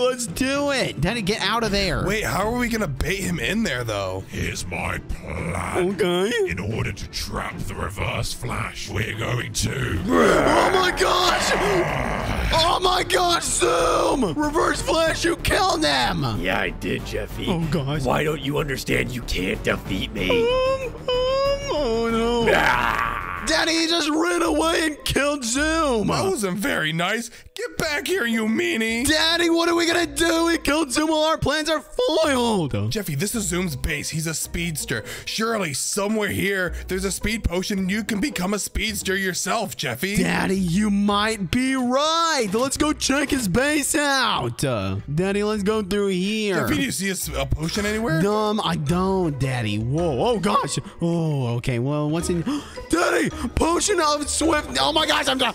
it. Daddy, get out of there. Wait, how are we going to bait him in there, though? Here's my plan. Okay. In order to trap the Reverse Flash, we're going to... Oh, my gosh. Oh, my gosh, Zoom. Reverse Flash, you killed them. Yeah, I did, Jeffy. Oh, gosh. Why don't you understand you can't defeat me? Oh, no. Daddy, he just ran away and killed Zoom. That wasn't very nice. Get back here, you meanie. Daddy, what are we going to do? We killed Zoom. All our plans are foiled. Jeffy, this is Zoom's base. He's a speedster. Surely somewhere here, there's a speed potion and you can become a speedster yourself, Jeffy. Daddy, you might be right. Let's go check his base out. Daddy, let's go through here. Jeffy, do you see a potion anywhere? I don't, Daddy. Whoa. Oh, gosh. Oh, okay. Well, what's in... Daddy! Potion of Swift. Oh my gosh, I'm done.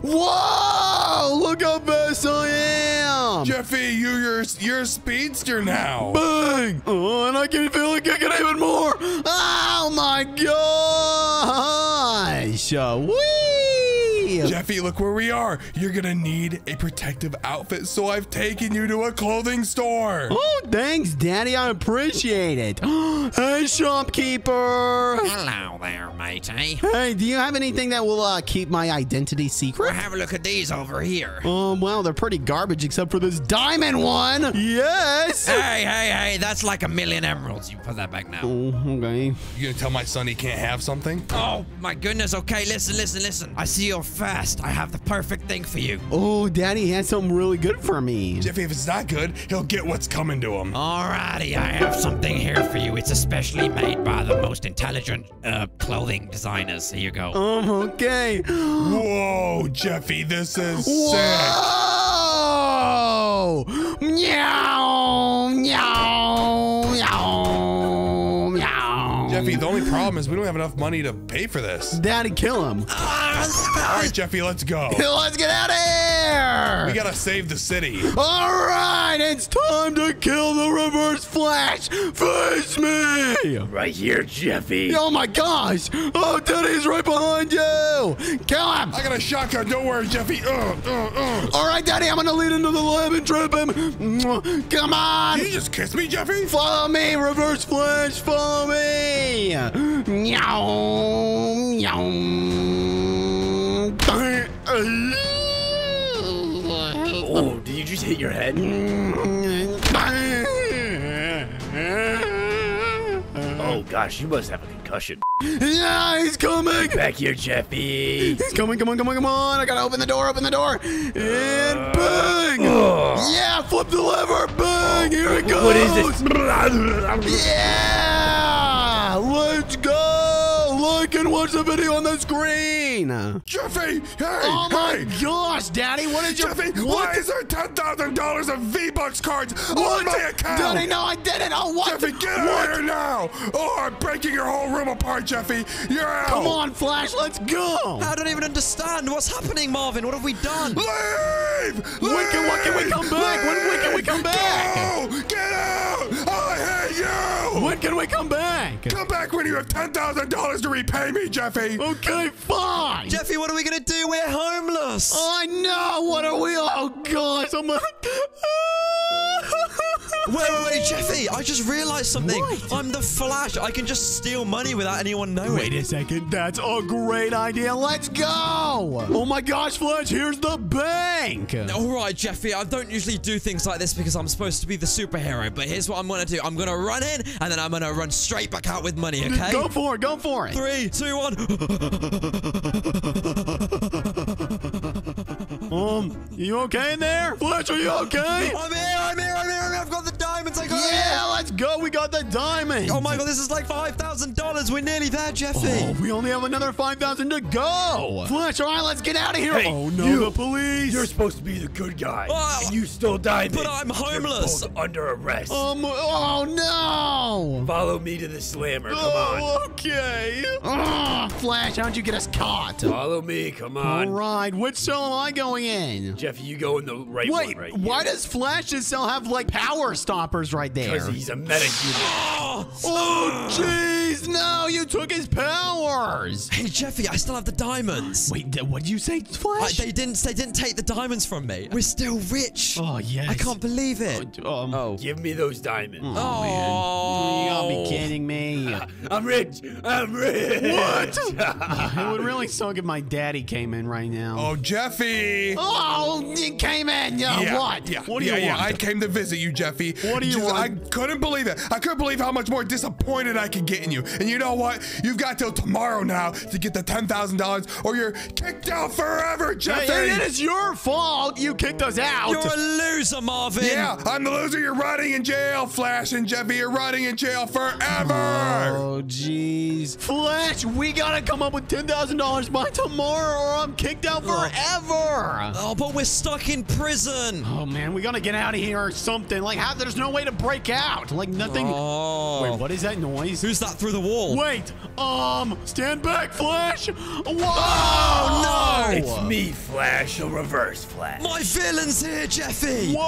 Whoa! Look how fast I am. Jeffy, you're a speedster now. Bang! Oh, and I can feel it kicking even more. Oh my gosh! Whee! Jeffy, look where we are. You're gonna need a protective outfit, so I've taken you to a clothing store. Oh, thanks, Daddy. I appreciate it. Hey, shopkeeper. Hello there, matey. Hey, do you have anything that will keep my identity secret? Well, have a look at these over here. Well, they're pretty garbage except for this diamond one. Yes. Hey, that's like 1 million emeralds. You put that back now. Oh, okay. You gonna tell my son he can't have something? Oh, my goodness. Okay, listen. I see you're fast. I have the perfect thing for you. Oh, Daddy has something really good for me. Jeffy, if it's not good, he'll get what's coming to him. Alrighty, I have something here for you. It's especially made by the most intelligent clothing designers. Here you go. Oh, okay. Whoa, Jeffy, this is sick. Meow, meow, meow. Jeffy, the only problem is we don't have enough money to pay for this. Daddy, kill him. All right, Jeffy, let's go. Let's get out of here. We got to save the city. All right, it's time to kill the Reverse Flash. Face me. Right here, Jeffy. Oh, my gosh. Oh, Daddy's right behind you. Kill him. I got a shotgun. Don't worry, Jeffy. All right, Daddy, I'm going to lead into the lab and trap him. Come on. Did you just kiss me, Jeffy? Follow me, Reverse Flash. Follow me. Meow. Meow. Oh, did you just hit your head? Oh, gosh, you must have a concussion. Yeah, he's coming! Back here, Jeffy. He's coming, come on, come on, come on. I gotta open the door, and bang! Yeah, flip the lever, bang! Here it goes! What is this? Yeah! Let's go! Look and watch the video on the screen. Jeffy, hey, oh my gosh, Daddy, what did you? Jeffy, why is there $10,000 of V-Bucks cards on my account? Daddy, no, I didn't. Oh, what? Jeffy, get out of here now! Oh, I'm breaking your whole room apart, Jeffy. You're out. Come on, Flash, let's go. I don't even understand what's happening, Marvin. What have we done? Leave! When can we come back? When can we come back? Go! Get out! I hate you! When can we come back? Come back when you have $10,000 to repay me, Jeffy. Okay, fine. Jeffy, what are we gonna do? We're homeless. Oh, I know. What are we? Oh, gosh. I'm like... Wait, Jeffy, I just realized something. What? I'm the Flash. I can just steal money without anyone knowing. Wait a second. That's a great idea. Let's go. Oh, my gosh, Flash, here's the bank. All right, Jeffy, I don't usually do things like this because I'm supposed to be the superhero, but here's what I'm going to do. I'm going to run in, and then I'm going to run straight back out with money, okay? Go for it. Go for it. 3, 2, 1... You okay in there? Flash, are you okay? I'm here. I've got the diamonds. Yeah, let's go. We got the diamonds. Oh, my God, this is like $5,000. We're nearly there, Jeffy. Oh, we only have another $5,000 to go. Flash, all right, let's get out of here. Hey, oh, no, the police. You're supposed to be the good guy, and you stole diamonds. But I'm homeless. You're both under arrest. Oh, no. Follow me to the slammer. Come on. Okay. Flash, how'd you get us caught? Follow me. Come on. All right, which cell am I going in? Jeffy, you go in the right one right here. Why does Flash's cell have, like, power stoppers right there? Because he's a meta human. Oh, jeez. No, you took his powers. Hey, Jeffy, I still have the diamonds. Wait, what did you say, Flash? They didn't take the diamonds from me. We're still rich. Oh, yes. I can't believe it. Give me those diamonds. Oh, man. You gotta be kidding me. I'm rich. What? It would really suck if my daddy came in right now. Oh, Jeffy. Oh, you came in. Yeah. What? Yeah. What do you want? I came to visit you, Jeffy. What do you want? I couldn't believe it. I couldn't believe how much more disappointed I could get in you. And you know what? You've got till tomorrow now to get the $10,000 or you're kicked out forever, Jeffy. Hey, it is your fault. You kicked us out. You're a loser, Marvin. Yeah, I'm the loser. You're rotting in jail, Flash and Jeffy. You're rotting in jail forever. Oh, jeez. Flash, we got to come up with $10,000 by tomorrow or I'm kicked out forever. Oh, but we're stuck in prison. Oh, man, we gotta get out of here or something. Like, there's no way to break out. Like, nothing. Oh. Wait, what is that noise? Who's that through the wall? Wait, stand back, Flash. Whoa. Oh, no. It's me, Flash, the Reverse Flash. My villain's here, Jeffy. What?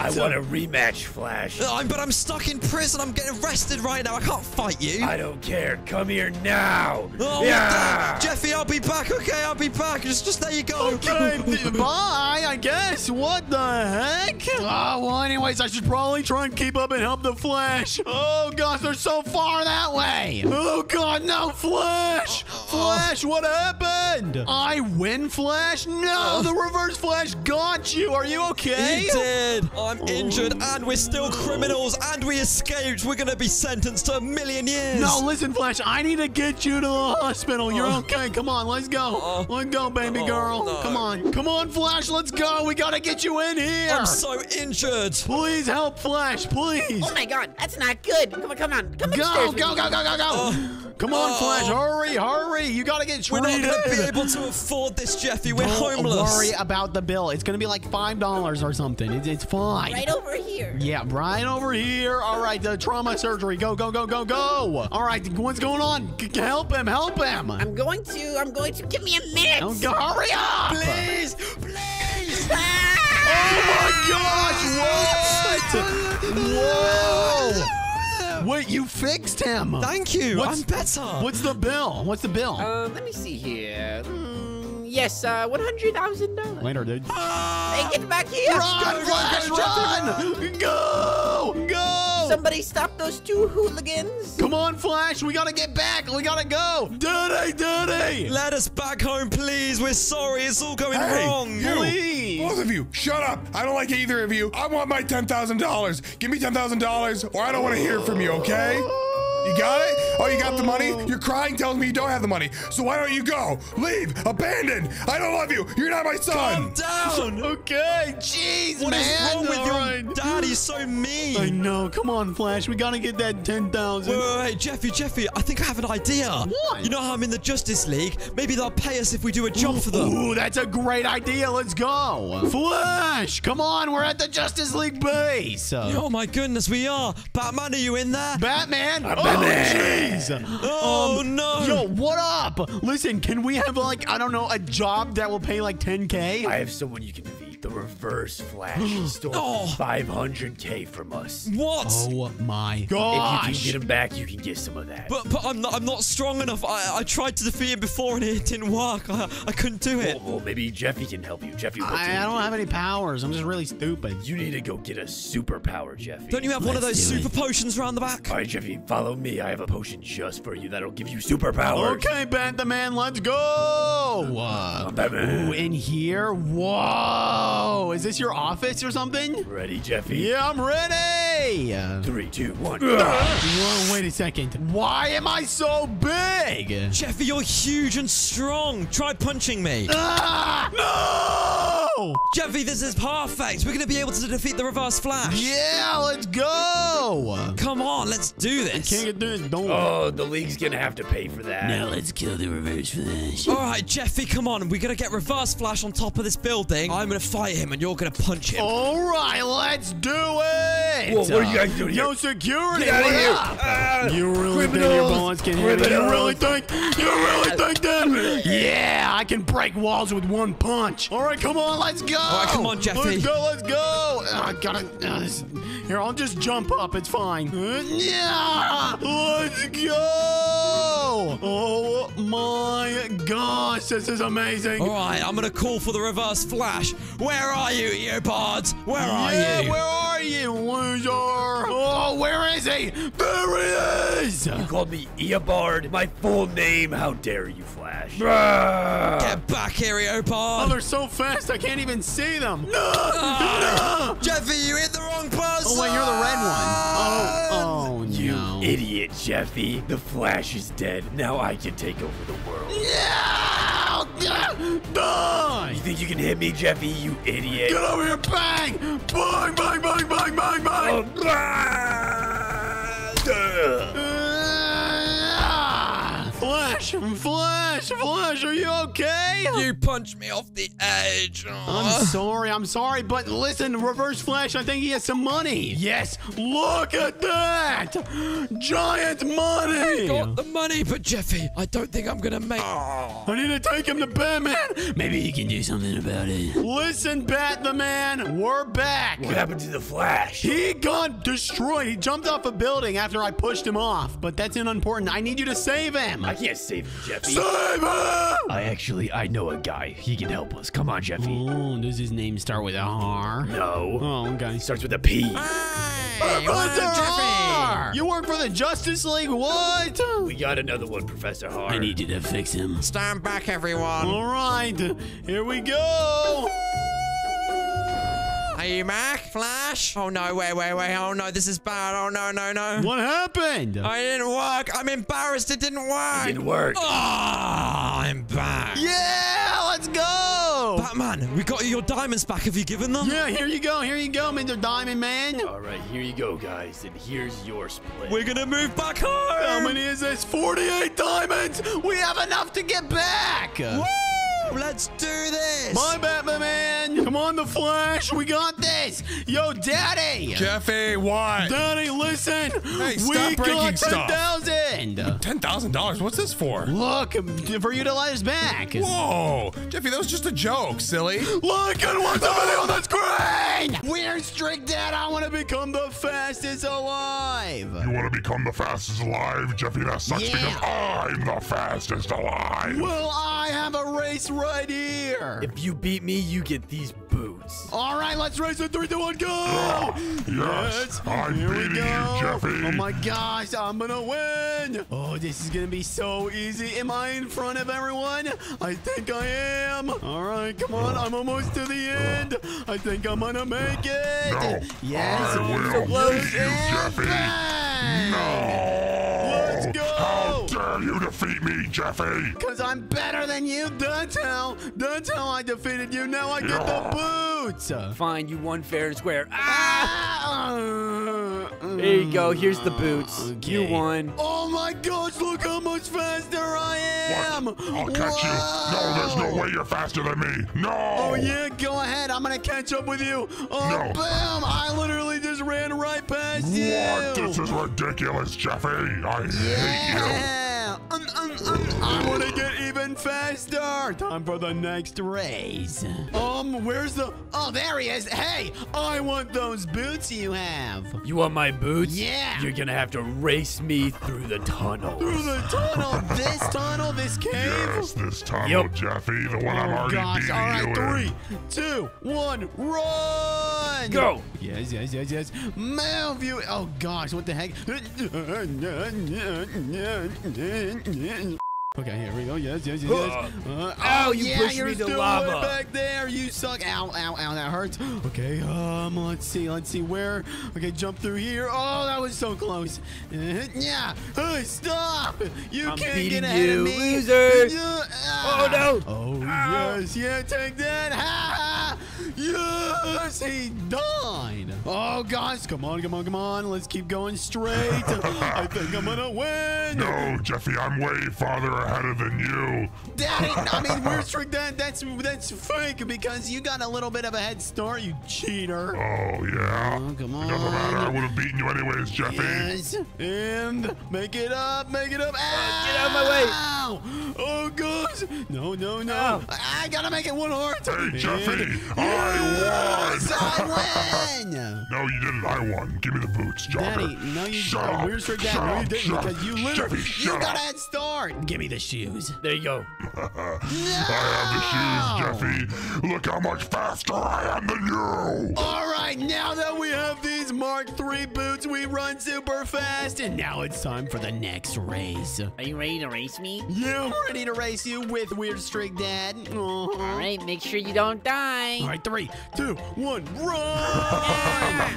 I want a rematch, Flash. But I'm stuck in prison. I'm getting arrested right now. I can't fight you. I don't care. Come here now. Oh, yeah. Jeffy, I'll be back. Okay, I'll be back. Just there you go. Okay, bye, I guess. What the heck? Oh, well, anyways, I should probably try and keep up and help the Flash. Oh, gosh, they're so far that way. Oh, God, no, Flash. Flash, what happened? I win, Flash? No, the Reverse Flash got you. Are you okay? He did. I'm injured, and we're still criminals, and we escaped. We're going to be sentenced to 1,000,000 years. No, listen, Flash, I need to get you to the hospital. You're okay. Come on, let's go. Let's go, baby girl. No. Come on. Come on, Flash. Let's go. We got to get you in here. I'm so injured. Please help, Flash. Please. Oh, my God. That's not good. Come on. Come on. Go, go, go, go, go, go. Come on, Flash, hurry, hurry. You gotta get shredded. We're not gonna be able to afford this, Jeffy. We're homeless. Don't worry about the bill. It's gonna be like $5 or something. It's fine. Right over here. Yeah, right over here. All right, the trauma surgery. Go, go, go, go, go. All right, what's going on? Help him, help him. I'm going to. Give me a minute. Hurry up. Please, please. Oh, my gosh, what? Whoa. Wait, you fixed him. Thank you. I'm better. What's the bill? What's the bill? Let me see here. Yes, $100,000. Later, dude. Hey, get back here. Run, Flash, run. Go, go. Somebody stop those two hooligans. Come on, Flash. We got to get back. We got to go. Daddy, Daddy. Let us back home, please. We're sorry. It's all going wrong. Please. Both of you, shut up. I don't like either of you. I want my $10,000. Give me $10,000 or I don't want to hear from you, okay? You got it? Oh, you got the money? You're crying, telling me you don't have the money. So why don't you go? Leave. Abandon. I don't love you. You're not my son. Calm down. Okay. Jeez, what man. What is wrong with your dad? He's so mean. I know. Come on, Flash. We got to get that $10,000. Wait. Jeffy. I think I have an idea. What? You know how I'm in the Justice League? Maybe they'll pay us if we do a job for them. Ooh, that's a great idea. Let's go. Flash, come on. We're at the Justice League base. Oh, my goodness. We are. Batman, are you in there? Batman? Oh, jeez. Oh, no. Yo, what up? Listen, can we have, like, I don't know, a job that will pay, like, 10K? I have someone you can defeat. The Reverse Flash stole 500K from us. What? Oh, my gosh. If you can get him back, you can get some of that. But I'm not strong enough. I tried to defeat him before, and it didn't work. I couldn't do it. Well, maybe Jeffy can help you. Jeffy, I don't have any powers. I'm just really stupid. You need to go get a superpower, Jeffy. Don't you have one of those super potions around the back? All right, Jeffy, follow me. I have a potion just for you that'll give you superpowers. Okay, Batman, let's go. Batman. Ooh, in here? Whoa. Is this your office or something? Ready, Jeffy? Yeah, I'm ready. 3, 2, 1. Whoa, wait a second. Why am I so big? Jeffy, you're huge and strong. Try punching me. No! Jeffy, this is perfect. We're going to be able to defeat the Reverse Flash. Yeah, let's go. Come on, let's do this. Can't get this. Don't. Oh, the league's gonna have to pay for that. Now let's kill the Reverse Flash. All right, Jeffy, come on. We gotta get Reverse Flash on top of this building. I'm gonna fight him, and you're gonna punch him. All right, let's do it. Whoa, what are you guys doing? Yo, security, get out of here. You really think your balance can hit me? You really think that? Yeah, I can break walls with one punch. All right, come on, let's go. All right, come on, Jeffy. Let's go, let's go. I gotta. Here, I'll just jump up. It's fine. Yeah! Let's go! Oh my gosh, this is amazing. All right, I'm gonna call for the Reverse Flash. Where are you, Eobard? Where are you? Yeah, where are you, loser? Oh, where is he? There he is! You called me Eobard, my full name. How dare you, Flash? Get back here, Eobard. Oh, they're so fast, I can't even see them. No! No! Jeffy, you hit the wrong person! Oh, wait, you're the red one. Oh, no. You idiot, Jeffy. The Flash is dead. Now I can take over the world. Yeah! Die! You think you can hit me, Jeffy, you idiot? Get over here, bang! Bang, bang, bang, bang, bang, bang! Oh, Flash, are you okay? You punched me off the edge. Aww. I'm sorry, but listen, Reverse Flash, I think he has some money. Yes, look at that. Giant money. I got the money, but Jeffy, I don't think I'm going to make it. I need to take him to Batman. Maybe he can do something about it. Listen, Batman, we're back. What happened to the Flash? He got destroyed. He jumped off a building after I pushed him off, but that's unimportant. I need you to save him. I can't save him, Jeffy. Save him! I know a guy. He can help us. Come on, Jeffy. Oh, does his name start with a R? No. Oh, okay. It starts with a P. Hey, Professor Hart! You work for the Justice League? What? We got another one, Professor Hart. I need you to fix him. Stand back, everyone. All right. Here we go. Are you back, Flash? Oh, no, wait. Oh, no, this is bad. Oh, no. What happened? I didn't work. I'm embarrassed. It didn't work. Oh, I'm back. Yeah, let's go. Whoa! Batman, we got you your diamonds back. Have you given them? Yeah, here you go, Mr. Diamond Man. All right, here you go, guys, and here's your split. We're gonna move back home. How many is this? 48 diamonds. We have enough to get back. Woo! Let's do this! My Batman Man! Come on, the Flash! We got this! Yo, Daddy! Jeffy, why? Daddy, listen! Hey, stop breaking stuff! We got $10,000! $10,000? What's this for? Look, for you to let us back! Whoa! Jeffy, that was just a joke, silly! Look at what's happening on the screen! We're strict, Dad! I want to become the fastest alive! You want to become the fastest alive? Jeffy, that sucks because I'm the fastest alive! Well, I have a race right here. If you beat me, you get these boots. All right, let's race in 3, 2, 1, go! Yes, I'm beating you, Jeffy. Oh my gosh, I'm gonna win. Oh, this is gonna be so easy. Am I in front of everyone? I think I am. All right, come on, I'm almost to the end. I think I'm gonna make it. No, yes, I will beat you, Jeffy. Bang. No. Let's go. How dare you defeat me, Jeffy? Because I'm better than you. That's how I defeated you. Now I get the boots. Fine, you won fair and square. There you go. Here's the boots. Okay. You won. Oh my gosh, look how much faster I am. What? I'll catch you. No, there's no way you're faster than me. No. Oh yeah, go ahead. I'm going to catch up with you. Oh, no. Bam. I literally just ran right past you. What? This is ridiculous, Jeffy. I hate you. I want to get even faster. Time for the next race. Where's the... Oh, there he is. Hey, I want those boots you have. You want my boots? Yeah. You're going to have to race me through the tunnel. Through the tunnel? This tunnel? This cave? Yes, this tunnel, Jeffy. The one I'm already beating you in. All right, 3, 2, 1, run. Go. Yes, yes, yes, yes. Move you. Oh, gosh, what the heck? Okay, here we go. Yes, yes, yes, yes. Ow, you pushed me to lava. Back there, you suck. Ow, ow, ow, that hurts. Okay, let's see where. Okay, jump through here. Oh, that was so close. Yeah. Hey, stop. You can't get ahead of me. Loser. Oh, no. Oh, yes. Yeah, take that. Ha. Yes, he died. Oh, guys, come on, come on, come on. Let's keep going straight. I think I'm going to win. No, Jeffy, I'm way farther ahead than you. Daddy, I mean, we're strict. That's fake because you got a little bit of a head start, you cheater. Oh, yeah. Oh, come on. It doesn't matter. I would have beaten you anyways, Jeffy. Yes. And make it up. Make it up. Get out of my way. Ow. Oh, gosh. No, no, no. Ow. I got to make it one heart. Hey, Jeffy. I won! No, you didn't. I won. Give me the boots, Jogger. Daddy, no, you didn't. Where's your dad? No, you didn't because you literally got a head start. Give me the shoes. There you go. No! I have the shoes, Jeffy. Look how much faster I am than you. All right, now that we have these Mark III boots, we run super fast, and now it's time for the next race. Are you ready to race me? Yeah, I'm ready to race you with Weird Streak Dad. All right, make sure you don't die. All right, 3, 2, 1, run!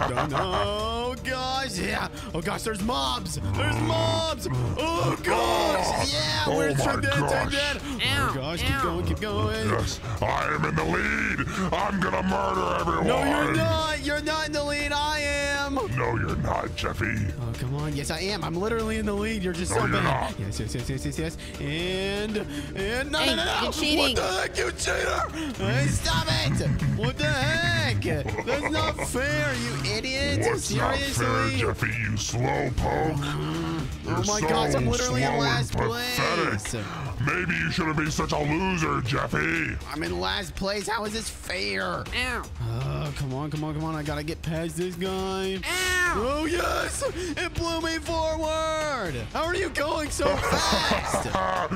Oh, gosh, yeah. Oh, gosh, there's mobs. There's mobs. Oh, gosh, yeah. Oh, we're trying to take that. Oh, gosh, keep going, keep going. Yes, I am in the lead. I'm going to murder everyone. No, you're not. You're not in the lead. I am. No, you're not, Jeffy. Oh, come on. Yes, I am. I'm literally in the lead. You're just so bad. Yes, yes, yes, yes, yes, yes. And no, no, no, no. What the heck, you cheater? Hey, stop it. What the heck? That's not fair, you idiot. What's seriously? Not fair, Jeffy, you slowpoke. Oh my gosh, I'm literally in last place. Maybe you shouldn't be such a loser, Jeffy. I'm in last place. How is this fair? Ow. Oh, come on, come on, come on. I got to get past this guy. Ow. Oh, yes. It blew me forward. How are you going so fast?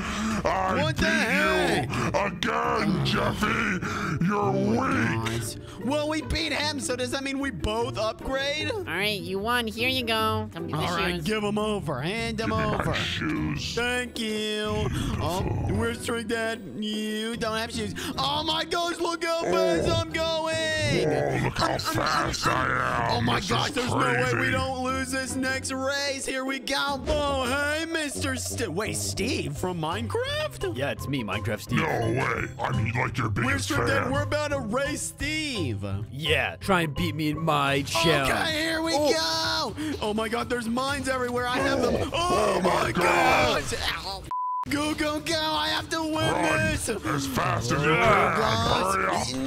What the heck? Again, Jeffy. You're weak. Well, we beat him, so does that mean we both upgrade? All right, you won. Here you go. Come get the shoes. All right, give them over. Hand them over. Give me my shoes. Thank you. Oh, we're strict, Dad. You don't have shoes. Oh, my gosh, look how fast I'm going. Oh, look how fast I am. Oh, my gosh, there's no way we don't lose is this next race? Here we go. Oh, hey, Mr. Steve. Wait, Steve from Minecraft? Yeah, it's me, Minecraft Steve. No way. I mean, like your biggest fan. Then we're about to race Steve. Yeah, try and beat me in my challenge. Okay, here we go. Oh, my God. There's mines everywhere. I have them. Oh, my God. Ow. Go, go, go! I have to win this! As fast as you can! No,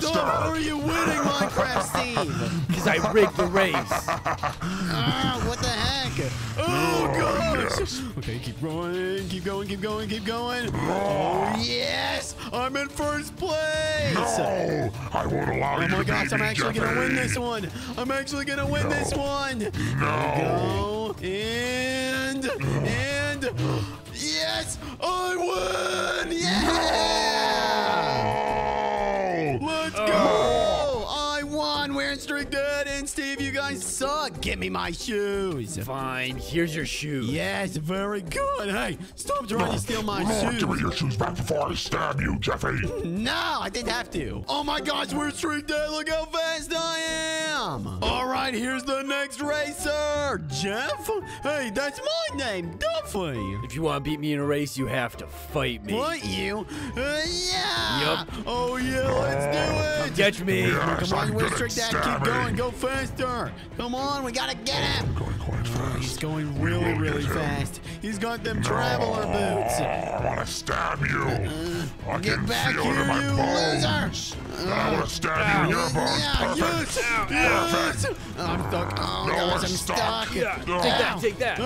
stop! How are you winning, Minecraft Steve? Because I rigged the race! Oh, what the heck? Oh, gosh! Yes. Okay, keep going, keep going, keep going, keep going! Oh, yes! I'm in first place! No! I won't allow you to beat me, Jeffy! Oh, my gosh, I'm actually going to win this one! I'm actually going to win this one! No! Go, and... Yes! I win! Yeah! No! Let's go! I won! We're in streak, Dad and Steve. You guys suck. Give me my shoes. Fine. Here's your shoes. Yes, very good. Hey, stop trying to steal my shoes. Give me your shoes back before I stab you, Jeffy. No, I didn't have to. Oh, my gosh. We're in streak, Dad. Look how fast I am. All right, here's the next racer. Jeff? Hey, that's my name. If you want to beat me in a race, you have to fight me. What, you? Yeah! Yep. Oh, yeah, let's do it! Catch me! Yes, come on, we're strict at. Keep going, go faster! Come on, we gotta get him! He's going really, really fast. He's got them traveler boots. I want to stab you. I can feel it in my bones. I want to stab you in your bones. Perfect. Yes. Perfect. I'm stuck. Oh, gosh, I'm stuck. Yeah. Take that, take that.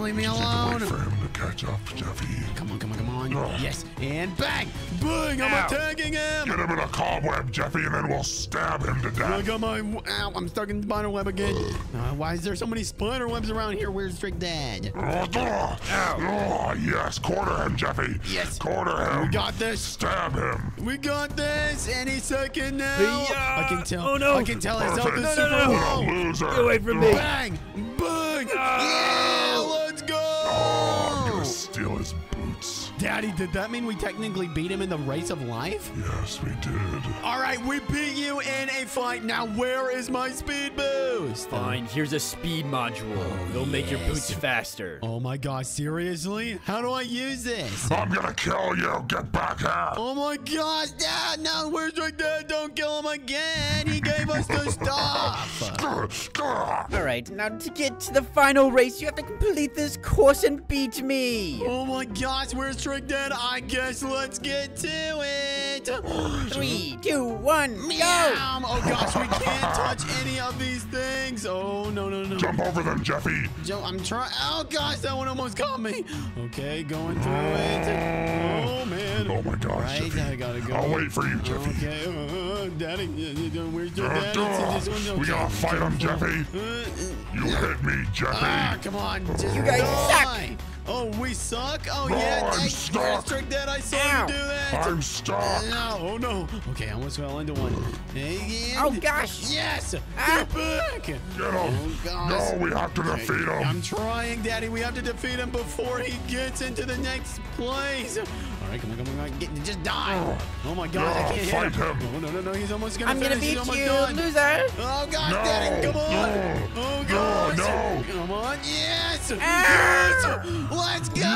Leave me alone. Wait for him to catch up, Jeffy. Come on, come on, come on. Yes, and bang. Bang, I'm attacking him. Get him in a cobweb, Jeffy, and then we'll stab him to death. Look at my... Ow, I'm stuck in the spider web again. Why is there so many spider webs around here? Where's Trick Dad? Oh, yes, quarter him, Jeffy. Yes. Quarter him. We got this. Stab him. We got this. Any second now. I can tell. Oh, no. I can tell his health is super low. What a loser. Get away from me. Bang. Bang. Yeah, let's go. Oh, I'm going to steal his boots. Daddy, did that mean we technically beat him in the race of life? Yes, we did. All right, we beat you in a fight. Now, where is my speed boost? Fine, here's a speed module. They'll make your boots faster. Oh, my gosh, seriously? How do I use this? I'm going to kill you. Get back here. Oh, my gosh, Dad. No, where's my dad? Don't kill him again. He gave us the stuff. All right, now to get to the final race, you have to complete this course and beat me. Oh, my gosh, where's Dad, I guess let's get to it. 3, 2, 1, go! Oh gosh, we can't touch any of these things. Oh no no no! Jump over them, Jeffy. I'm trying. Oh gosh, that one almost caught me. Okay, going through it. Oh man. Oh my gosh, right, Jeffy. I gotta go. I'll wait for you, Jeffy. Okay, Daddy, where's your daddy? We gotta fight him, Jeffy. You hit me, Jeffy. Ah, come on, you guys suck. Oh, we suck? Oh, yeah. I'm stuck. Trick Dad, I saw you do that. I'm stuck. No, oh, no. Okay, I almost fell into one. And oh, gosh. Yes. Get back. Get him. Oh, gosh. No, we have to defeat him. I'm trying, Daddy. We have to defeat him before he gets into the next place. All right, come on, come on, come on. Just die. Oh, my God. I can't fight him. Oh, no, no, no. He's almost going to finish. I'm going to beat you, loser. Oh, gosh, no, Daddy. Come on. No, oh, gosh. No, no. Come on. Yes. Yes. Let's go! Yes.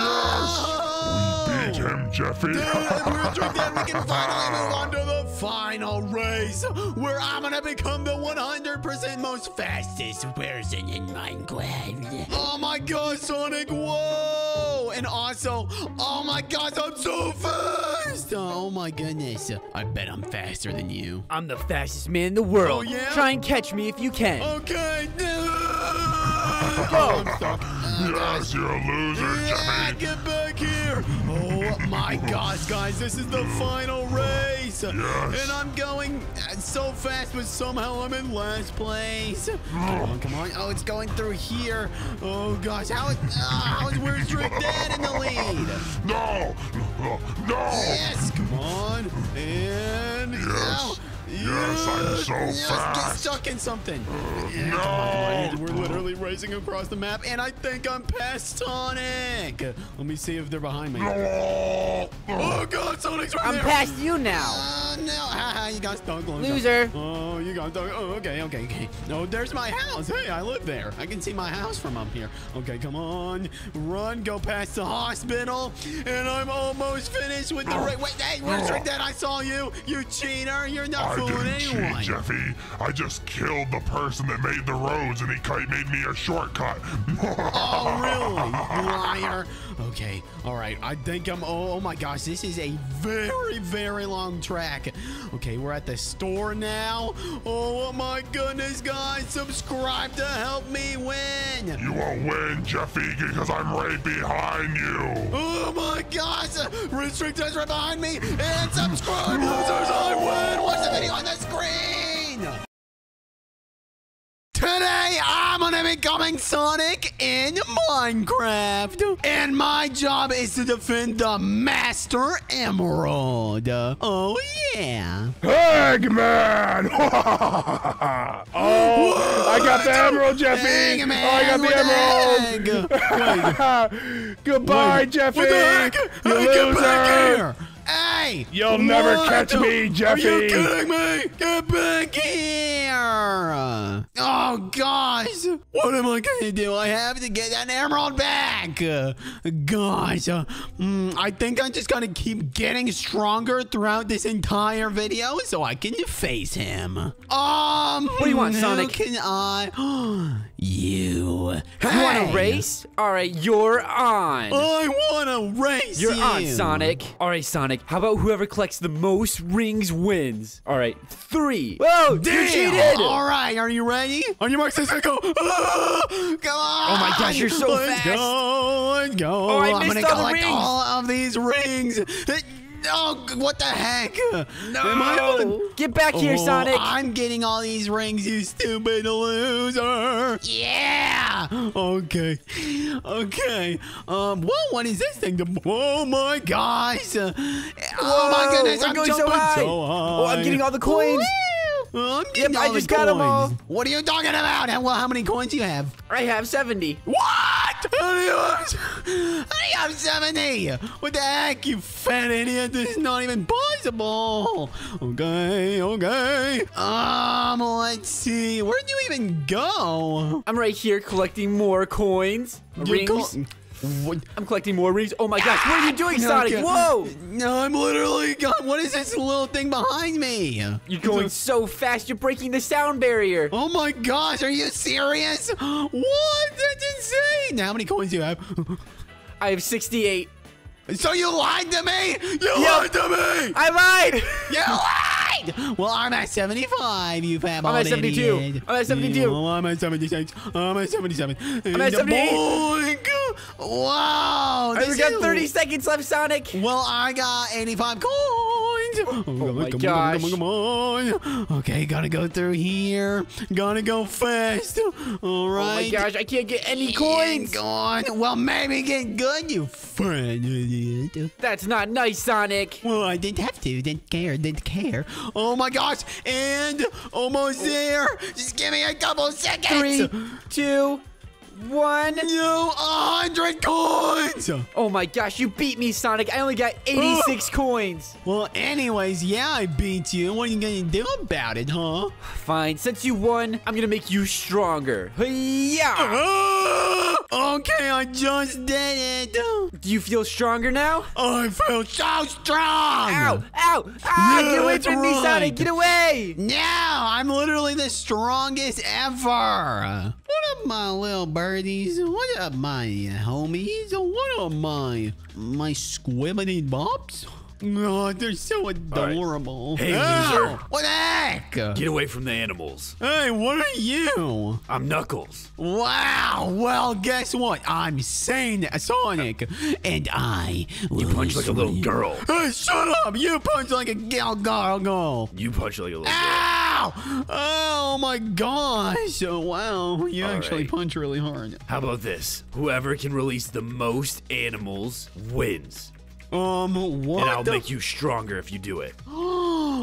We beat him, Jeffy. Dude, if we're tricked out, we can finally move on to the final race, where I'm gonna become the 100% most fastest person in Minecraft. Oh my God, Sonic! Whoa! And also, oh my God, I'm so fast! Oh my goodness! I bet I'm faster than you. I'm the fastest man in the world. Oh, yeah? Try and catch me if you can. Okay. Oh, I'm stuck. Yes, you're a loser, Jeffy. Get back here. Oh, my gosh, guys. This is the final race. Yes. And I'm going so fast, but somehow I'm in last place. Come on, come on. Oh, it's going through here. Oh, gosh. How is Weird Trick Dad in the lead? No. No. Yes, come on. And yes. Yes, I'm so fast. Get stuck in something. No. We're literally racing across the map, and I think I'm past Sonic. Let me see if they're behind me. Oh, God, Sonic's right there. I'm past you now. No. Ah, you got stuck. Loser. Oh, you got stuck. Oh, okay. No, there's my house. Hey, I live there. I can see my house from up here. Okay, come on. Run, go past the hospital. And I'm almost finished with the... Wait, hey, Richard, that I saw you. You cheater. You're not fooling anyone. I didn't cheat, Jeffy. I just killed the person that made the roads, and he made me a shortcut. Oh, really? Liar. Okay, all right. I think I'm... Oh, my gosh. This is a very, very long track. Okay, we're at the store now. Oh, my goodness, guys. Subscribe to help me win. You won't win, Jeffy, because I'm right behind you. Oh, my gosh. Restrict is right behind me. And subscribe, losers. I win. Watch the video on the screen. Today, I'm gonna be becoming Sonic in Minecraft. And my job is to defend the Master Emerald. Oh, yeah. Eggman! Oh, I got the emerald, Jeffy. Eggman, oh, I got the emerald. Goodbye, Wait. Jeffy. What the heck? You loser. Get back here. Hey! You'll never catch me, Jeffy! Are you kidding me? Get back here! Oh, gosh! What am I gonna do? I have to get that emerald back! Gosh! I think I'm just gonna keep getting stronger throughout this entire video so I can face him. What do you want, Sonic? Can I... You. Hey. You want a race? All right, you're on. I want to race you. You're on, Sonic. All right, Sonic. How about whoever collects the most rings wins? All right, 3. Whoa, damn. You cheated. All right, are you ready? On your marks, let's go. Ah, come on. Oh, my gosh, you're so fast. Let's go. Oh, I'm going to collect all of these rings. Oh, what the heck? No! Get back here, Sonic! I'm getting all these rings, you stupid loser! Yeah! Okay. Okay. Whoa, what is this thing? Oh, my gosh! Oh, my goodness, I'm jumping so high! Oh, I'm getting all the coins! Yep, I just got them all. What are you talking about? Well, how many coins do you have? I have 70. What? I have 70. What the heck, you fat idiot? This is not even possible. Okay, okay. Let's see. Where'd you even go? I'm right here collecting more coins. Rings. What? I'm collecting more rings. Oh my gosh, what are you doing, Sonic? Whoa! No, I'm literally gone. What is this little thing behind me? You're going so fast, you're breaking the sound barrier. Oh my gosh, are you serious? What? That's insane. How many coins do you have? I have 68. So you lied to me? You lied to me! I lied! You lied! Well, I'm at 75, you fat bald idiot. I'm at 72. Yeah, well, I'm at 76. I'm at 77. I'm at 78. Boink. Wow. I got 30 seconds left, Sonic. Well, I got 85 coins. Oh my gosh. Come on. Okay, gotta go through here. Gotta go fast. All right. Oh my gosh, I can't get any coins. Go on. Well, maybe get good, you fat idiot. That's not nice, Sonic. Well, I didn't have to. Didn't care. Oh my gosh, and almost there. Just give me a couple seconds. 3, 2, 1. No, 100 coins. Oh my gosh, you beat me, Sonic. I only got 86 coins. Well, anyways, yeah, I beat you. What are you going to do about it, huh? Fine, since you won, I'm going to make you stronger. Yeah. Okay, I just did it. Do you feel stronger now? I feel so strong. Ow, ow. Ah, yeah, get away from me, Sonic. Get away. Now, I'm literally the strongest ever. What up, my little birdies? What up, my homies? What up, my squibbity bops? Oh, they're so adorable. Right. Hey, loser. What the heck? Get away from the animals. Hey, what are you? I'm Knuckles. Wow. Well, guess what? I'm Sonic, and I... You punch like a little girl. Hey, shut up. You punch like a girl. You punch like a little girl. Ow. Oh, my gosh. Oh, wow. You actually punch really hard. How about this? Whoever can release the most animals wins. What? And I'll make you stronger if you do it.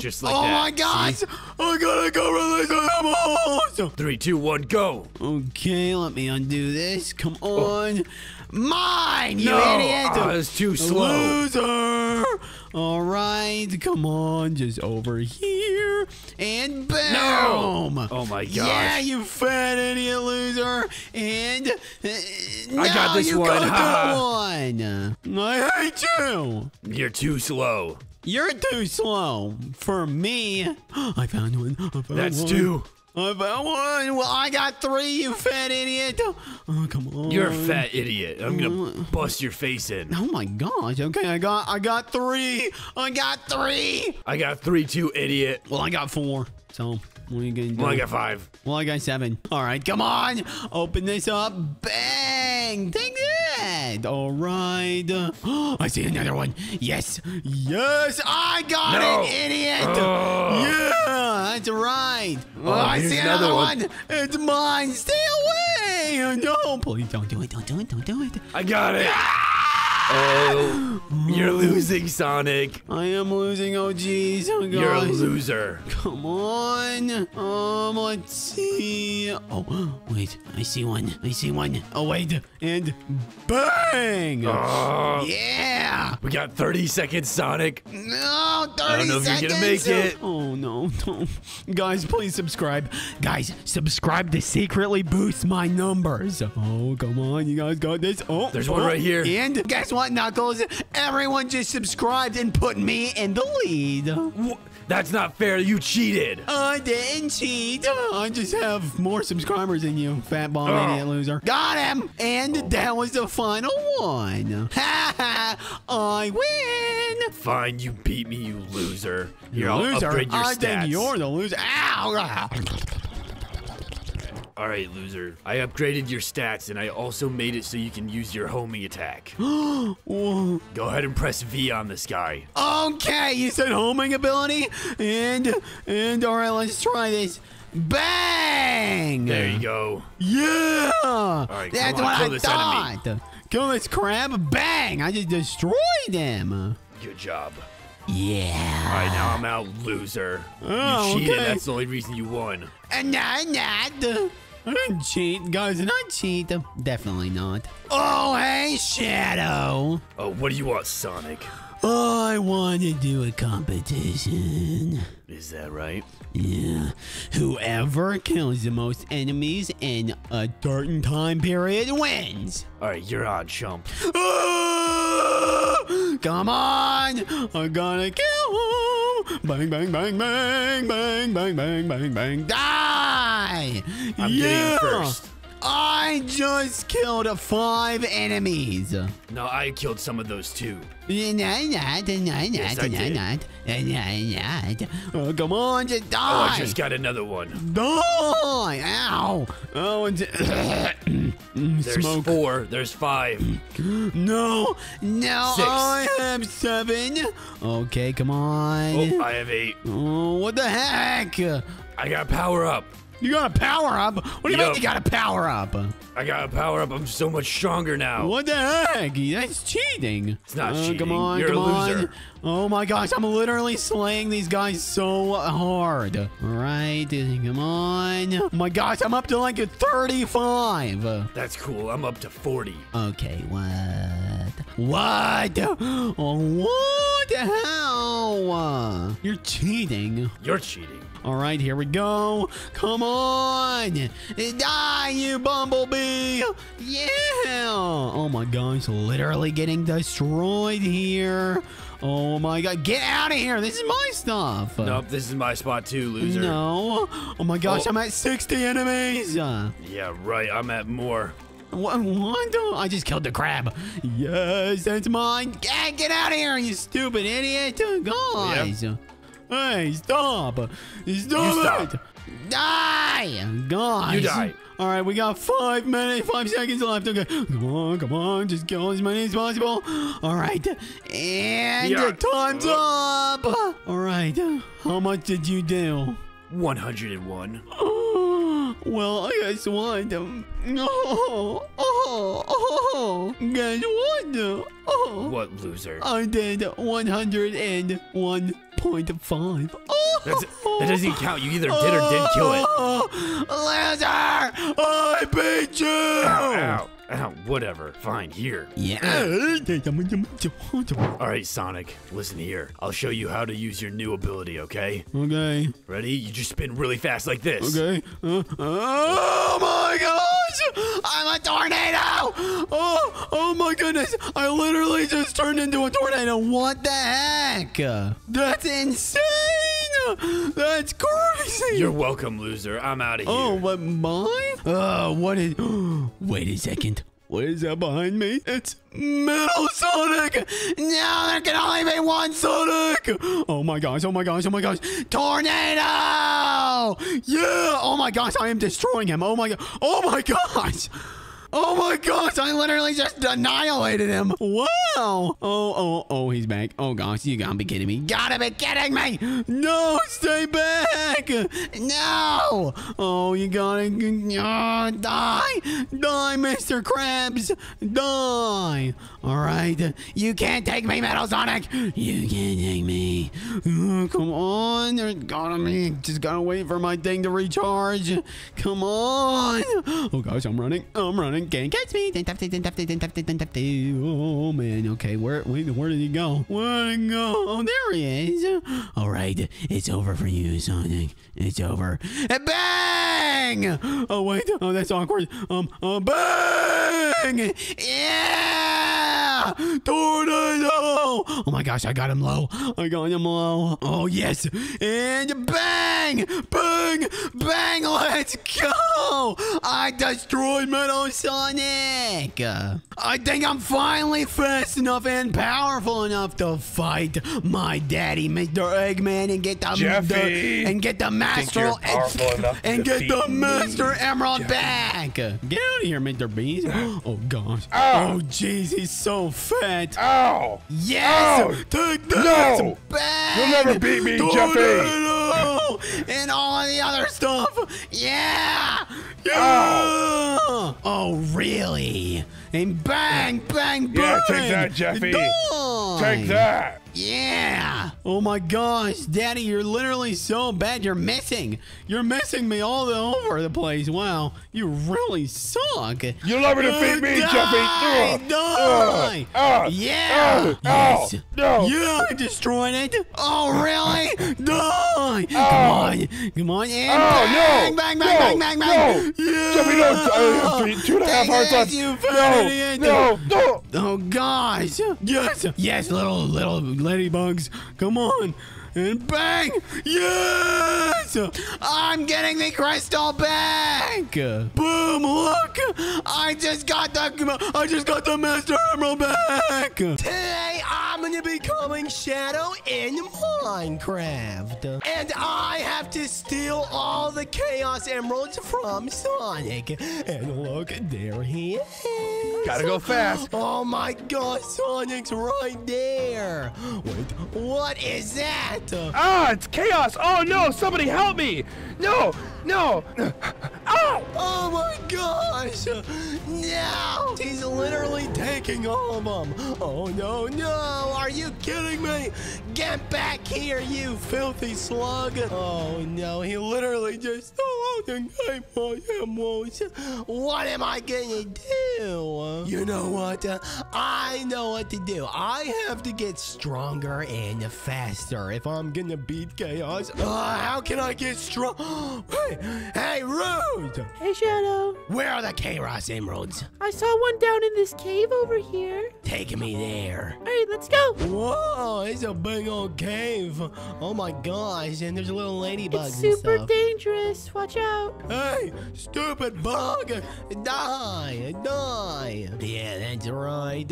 Just like that. Oh my gosh! I gotta go release the animals! 3, 2, 1, go! Okay, let me undo this. Come on. Mine, you idiot! I was too slow. Loser! All right, come on, just over here, and boom! No. Oh my gosh! Yeah, you fat idiot loser! And no, I got this one. Got that one. I hate you. You're too slow. You're too slow for me. I found one. That's two. I found one. Well, I got three, you fat idiot. Oh, come on. You're a fat idiot. I'm going to bust your face in. Oh, my gosh. Okay, I got three. I got three. I got three, too, idiot. Well, I got four, so... What are you gonna do? Well, I got five. Well, I got seven. All right, come on. Open this up. Bang. Take that. All right. I see another one. Yes. Yes. I got it, idiot. Yeah, that's right. Oh, I see another one. It's mine. Stay away. No, please don't do it. Don't do it. Don't do it. I got it. Ah! Oh, you're losing, Sonic. I am losing. Oh, jeez. Oh, God. You're a loser. Come on. Let's see. Oh, wait. I see one. I see one. Oh, wait. And bang. Yeah. We got 30 seconds, Sonic. No, 30 seconds. I don't know if you're going to make it. Oh, no. Guys, please subscribe. Guys, subscribe to secretly boost my numbers. Oh, come on. You guys got this. Oh, there's one right here. And guess what? Knuckles, everyone just subscribed and put me in the lead. That's not fair. You cheated. I didn't cheat. I just have more subscribers than you, fat bomb idiot loser. Got him. And that was the final one. Ha ha. I win. Fine. You beat me, you loser. You're a loser. I think you're the loser. Ow. All right, loser. I upgraded your stats, and I also made it so you can use your homing attack. Go ahead and press V on this guy. Okay, you said homing ability, and all right, let's try this. Bang! There you go. Yeah! All right, that's what I thought. Enemy. Kill this crab. Bang! I just destroyed him. Good job. Yeah. All right, now I'm out, loser. Oh, you cheated. Okay. That's the only reason you won. And I'm not. I didn't cheat, guys. And I cheat. Definitely not. Oh, hey, Shadow. Oh, what do you want, Sonic? Oh, I want to do a competition. Is that right? Yeah. Whoever kills the most enemies in a certain time period wins. All right, you're on, chump. Come on. I'm gonna kill him. Bang, bang, bang, bang, bang, bang, bang, bang, bang. Die. I'm getting first. I just killed 5 enemies. No, I killed some of those too. Oh, come on, just die. Oh, I just got another one. Die. Ow. Oh, and there's smoke. 4. There's 5. No. No. 6. I have 7. Okay, come on. Oh, I have 8. Oh, what the heck? I got power up. You got a power-up? What do you mean you got a power-up? I got a power-up. I'm so much stronger now. What the heck? That's cheating. It's not cheating. Come on, You're a loser. Oh, my gosh. I'm literally slaying these guys so hard. All right. Come on. Oh, my gosh. I'm up to like a 35. That's cool. I'm up to 40. Okay. What? Oh, what the hell? You're cheating. You're cheating. All right, here we go. Come on. Die, you bumblebee. Yeah. Oh, my gosh. Literally getting destroyed here. Oh, my God. Get out of here. This is my stuff. Nope, this is my spot, too, loser. No. Oh, my gosh. I'm at 60 enemies. Yeah, right. I'm at more. What? I just killed the crab. Yes, that's mine. Get out of here, you stupid idiot. Guys. Yep. Hey, stop! Stop it! Die! Guys! You die. All right, we got 5 seconds left. Okay, come on, just kill as many as possible. All right, and time's up. All right, how much did you do? 101. Oh, well, I guess what? Guess what? Oh, what, loser? I did 101.5. Oh, that doesn't count. You either did or didn't kill it. Loser! I beat you! Ow, ow. Oh, whatever. Fine, here. Yeah. Alright, Sonic. Listen here. I'll show you how to use your new ability, okay? Okay. Ready? You just spin really fast like this. Okay. Oh my gosh! I'm a tornado! Oh my goodness! I literally just turned into a tornado. What the heck? That's insane! That's crazy! You're welcome, loser. I'm out of here. Oh, but mine? What is... Wait a second. What is that behind me? It's Metal Sonic! No, there can only be one Sonic! Oh my gosh, oh my gosh, oh my gosh. Tornado! Yeah! Oh my gosh, I am destroying him. Oh my... Oh my gosh! Oh my gosh, I literally just annihilated him. Wow. Oh, he's back. Oh gosh, you gotta be kidding me. Gotta be kidding me. No, stay back. No. Oh, you gotta die. Die, Mr. Krabs. Die. All right. You can't take me, Metal Sonic. You can't take me. Oh, come on. There's gotta be. Just gotta wait for my thing to recharge. Come on. Oh gosh, I'm running. I'm running. Can't catch me. Oh man. Okay, where did he go? Where did he go? Oh, there he is. All right, it's over for you, Sonic. It's over. And bang! Oh wait. Oh, that's awkward. Bang! Yeah! Tornado! Oh my gosh, I got him low. I got him low. Oh yes! And bang! Bang! Bang! Let's go! I destroyed Metal Sonic. I think I'm finally fast enough and powerful enough to fight my daddy, Mr. Eggman, and get the Jeffy, and get the Master and get the Master Emerald back. Get out of here, Mr. Beast. Oh gosh. Oh jeez, he's so fat. Oh. Yes. Ow. Take this. No. Back. You'll never beat me, Jeffy. And all the other stuff. Yeah. Yeah. Oh, really? And bang, bang, bang! Yeah, take that, Jeffy! Die. Take that! Yeah! Oh my gosh, Daddy, you're literally so bad. You're missing. You're missing me all over the place. Wow, you really suck. You'll never defeat me, Jeffy. Die! Yeah! Yes. No. Yeah, I destroyed it. Oh really? Die! Come on, come on! And bang, bang, bang, bang, bang, bang! Yeah. Jeffy, no! 2.5 hearts left. You fat idiot! No, no! Oh gosh! Yes, yes, little ladybugs. Come on. And bang! Yes! I'm getting the crystal back! Boom! Look! I just got the Master Emerald back! Today I'm gonna be becoming Shadow in Minecraft. And I have to steal all the Chaos Emeralds from Sonic. And look, there he is. Gotta go fast. Oh my gosh, Sonic's right there. Wait, what is that? Ah, it's Chaos! Oh no! Somebody help me! No! No! Ow! Oh my gosh! No! He's literally taking all of them! Oh no, no! Are you kidding me? Get back here, you filthy slug! Oh no, he literally just stole the game I am. What am I gonna do? You know what? I know what to do. I have to get stronger and faster if I'm gonna beat Chaos. How can I get strong? Hey, Rude! Hey, Shadow. Where are the Chaos Emeralds? I saw one down in this cave over here. Take me there. All right, let's go. Whoa, it's a big old cave. Oh my gosh, and there's a little ladybug. It's super dangerous. Watch out. Hey, stupid bug. Die, die. Yeah, that's right.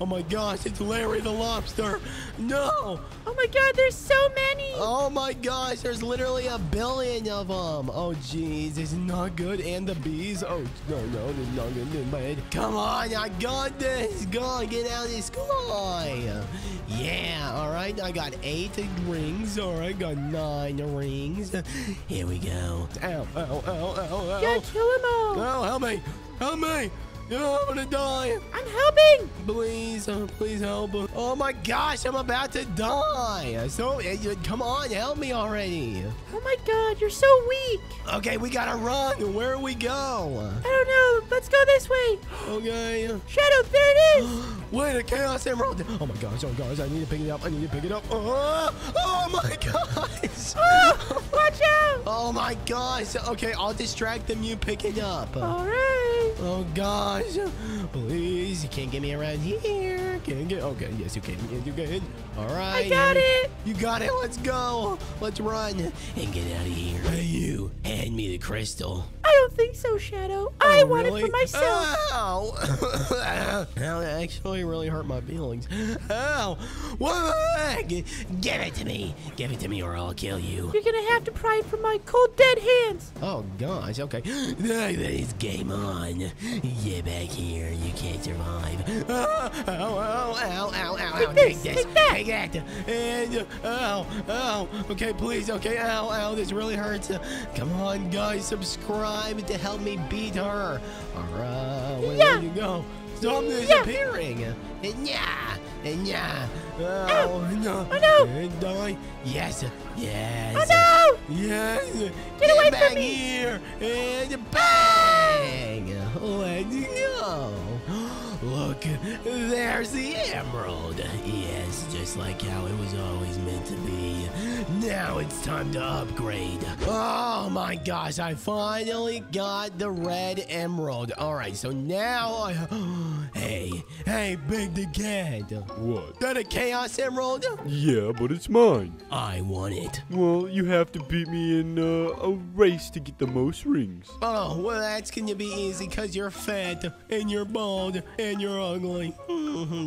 Oh my gosh, it's Larry the Lobster. No. Oh my god, there's so many. Oh my gosh, there's literally a billion of them. Oh jeez, it's not good. And the bees. Oh no, it's not good, man. Come on, I got this. Go, get out of this sky. Yeah, all right. I got 8 rings. All right, got 9 rings. Here we go. Ow, ow, ow, ow, ow. Yeah, kill him all. Oh, help me. Help me. No, I'm gonna die. I'm helping. Please, please help. Oh my gosh, I'm about to die. So, come on, help me already. Oh my God, you're so weak. Okay, we gotta run. Where do we go? I don't know. Let's go this way. Okay. Shadow, there it is. Wait, a Chaos Emerald. Oh my gosh, I need to pick it up. I need to pick it up. Oh my gosh. Oh, watch out. Oh my gosh. Okay, I'll distract them. You pick it up. All right. Oh gosh. Please, you can't get me around here. Can't get. Okay, yes, you can. Yes, you can. All right. I got it. You got it. Let's go. Let's run and get out of here. Hey, you. Hand me the crystal. I don't think so, Shadow. I want it for myself. Ow. That actually really hurt my feelings. Ow. What? Give it to me. Give it to me or I'll kill you. You're going to have to pry it from my cold, dead hands. Oh, gosh. Okay. It's game on. Get back here. You can't survive. Ow, ow, ow, ow, ow. Take this. Take that. Take that. And, ow, ow. Okay, please. Okay, ow, ow. This really hurts. Come on, guys. Subscribe to help me beat her. Alright, where did you go? Stop disappearing. Yeah. Yeah. Oh, no. Oh, no. And die. Yes. Yes. Oh, no. Yes. Get away back from me. Here. And bang. Let's go. Look. There's the emerald. Yes, just like how it was always meant to be. Now it's time to upgrade. Oh my gosh, I finally got the red emerald. All right, so now hey, big the cat. What? That a Chaos Emerald? Yeah, but it's mine. I want it. Well, you have to beat me in a race to get the most rings. Oh, well, that's gonna be easy because you're fat and you're bald and you're ugly.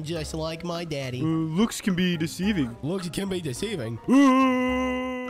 Just like my daddy. Looks can be deceiving. Looks can be deceiving.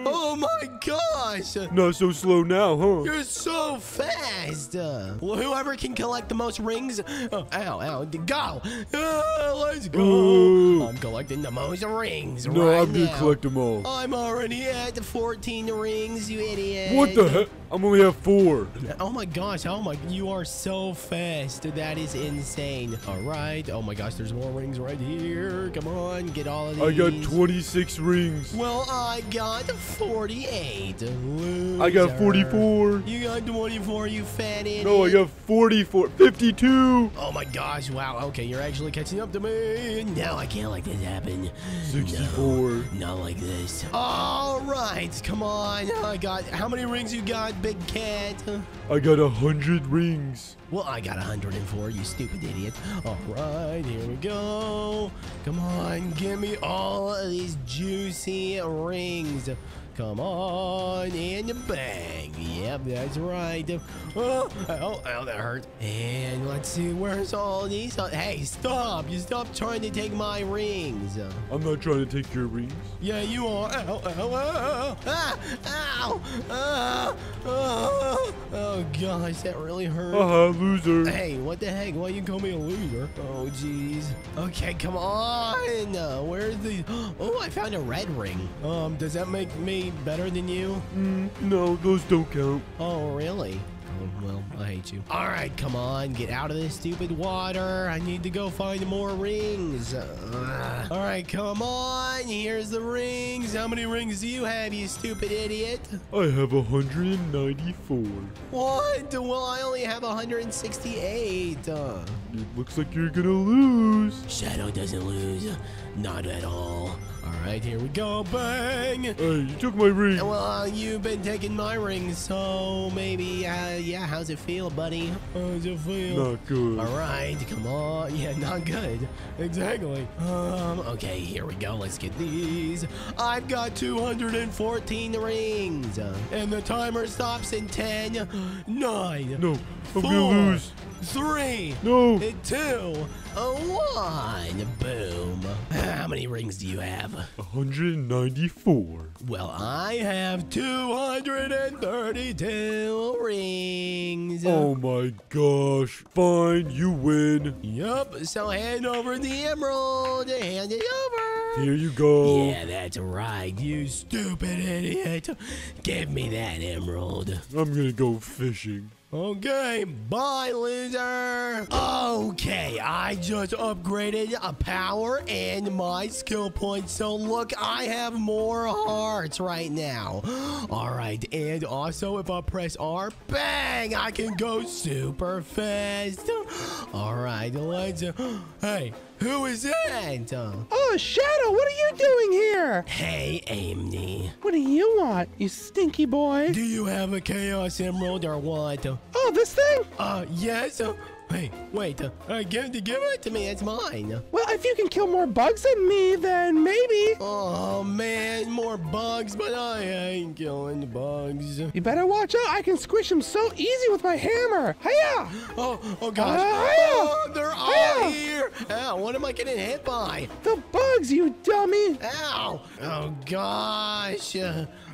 Oh my gosh! Not so slow now, huh? You're so fast! Well, whoever can collect the most rings... Oh, ow, ow, go! Let's go! I'm collecting the most rings right now. No, I'm gonna collect them all. I'm already at the 14 rings, you idiot! What the heck? I'm only at 4. Oh my gosh, oh my... You are so fast. That is insane. All right. Oh my gosh, there's more rings right here. Come on, get all of these. I got 26 rings. Well, I got... 48. Loser. I got 44. You got 24, you fat idiot. No, I got 44. 52. Oh my gosh, wow. Okay, you're actually catching up to me. No, I can't let this happen. 64. No, not like this. All right, come on. I got, how many rings you got, big cat? I got 100 rings. Well, I got 104, you stupid idiot. All right, here we go. Come on, give me all of these juicy rings. Come on, and bang. Yep, that's right. Oh, ow, ow, that hurt. And let's see, where's all these? Hey, stop. You stop trying to take my rings. I'm not trying to take your rings. Yeah, you are. Ow, ow, ow. Ah, ow. Ah, oh. Oh, gosh, that really hurt. Uh-huh, loser. Hey, what the heck? Why you call me a loser? Oh, jeez. Okay, come on. Where's the... Oh, I found a red ring. Does that make me better than you? No, those don't count. Oh, really? Oh, well, I hate you. All right, come on. Get out of this stupid water. I need to go find more rings. All right, come on. Here's the rings. How many rings do you have, you stupid idiot? I have 194. What? Well, I only have 168. It looks like you're gonna lose. Shadow doesn't lose. Not at all. All right, here we go. Bang! Hey, you took my ring. Well, you've been taking my ring, so maybe, yeah, how's it feel, buddy? How's it feel? Not good. All right, come on. Yeah, not good. Exactly. Okay, here we go. Let's get these. I've got 214 rings. And the timer stops in 10, 9, no, I'm 4, lose. 3, no, and 2, 1. Boom. How many rings do you have? 194. Well, I have 232 rings. Oh my gosh. Fine, you win. Yup, so hand over the emerald. Hand it over. Here you go. Yeah, that's right, you stupid idiot. Give me that emerald. I'm gonna go fishing. Okay, bye, loser. Okay, I just upgraded a power and my skill points. So look, I have more hearts right now. All right, and also if I press R, bang, I can go super fast. All right, let's, hey. Who is that? Oh, Shadow, what are you doing here? Hey, Amy. What do you want, you stinky boy? Do you have a Chaos Emerald or what? Oh, this thing? Yes. Hey, wait. Give it to me. It's mine. Well, if you can kill more bugs than me, then maybe. Oh, man. More bugs, but I ain't killing bugs. You better watch out. I can squish them so easy with my hammer. Hiya! Oh, gosh. Oh, they're all here. Ow, what am I getting hit by? The bugs, you dummy. Ow. Oh, gosh.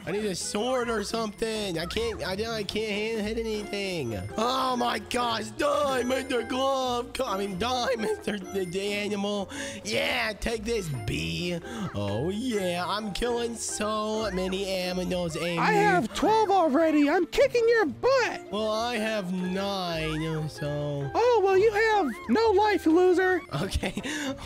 I need a sword or something. I can't hit anything. Oh my gosh, die, Mr. Glove. I mean, die, Mr. the Animal. Yeah, take this, bee. Oh yeah, I'm killing so many animals, Amy. I have 12 already. I'm kicking your butt. Well, I have 9, so. Oh well, you have no life, loser. Okay,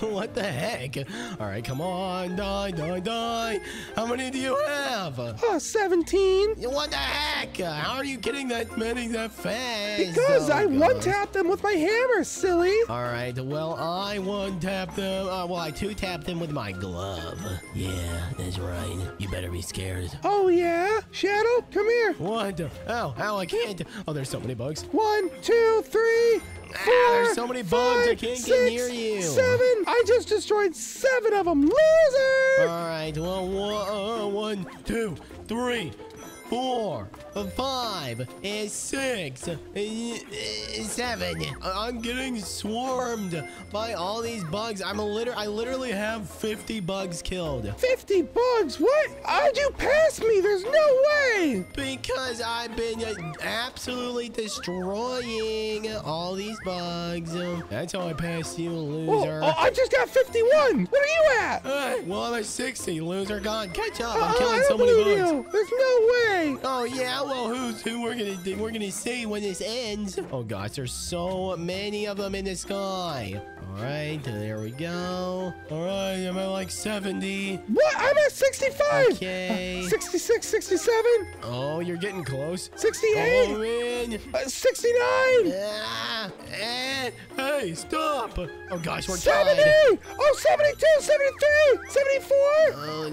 what the heck? All right, come on, die, die, die. How many do you have? 17. What the heck? How are you getting that many that fast? Because I one-tapped them with my hammer, silly. All right. Well, I one-tapped them. Well, I two-tapped them with my glove. Yeah, that's right. You better be scared. Oh, yeah? Shadow, come here. What? Ow, I can't. Oh, there's so many bugs. 1, 2, 3... 4, there's so many bugs, 5, I can't 6, get near you. 7. I just destroyed 7 of them. Loser! All right. Well, 1, 2, 3, 4, 5, 6, 7. I'm getting swarmed by all these bugs. I literally have 50 bugs killed. 50 bugs? What? How'd you pass me? There's no way. Because I've been absolutely destroying all these bugs. That's how I passed you, loser. Oh, I just got 51. What are you at? Well, I'm at 60, loser. God, catch up. I'm killing so many bugs. You. There's no way. Oh yeah, well who we're gonna see when this ends. Oh gosh, there's so many of them in the sky. All right, there we go. All right, I'm at like 70. What? I'm at 65. Okay. 66, 67. Oh, you're getting close. 68. Oh, man. 69. Hey, stop. Oh gosh, we're 70. Tied. Oh, 72, 73, 74. Oh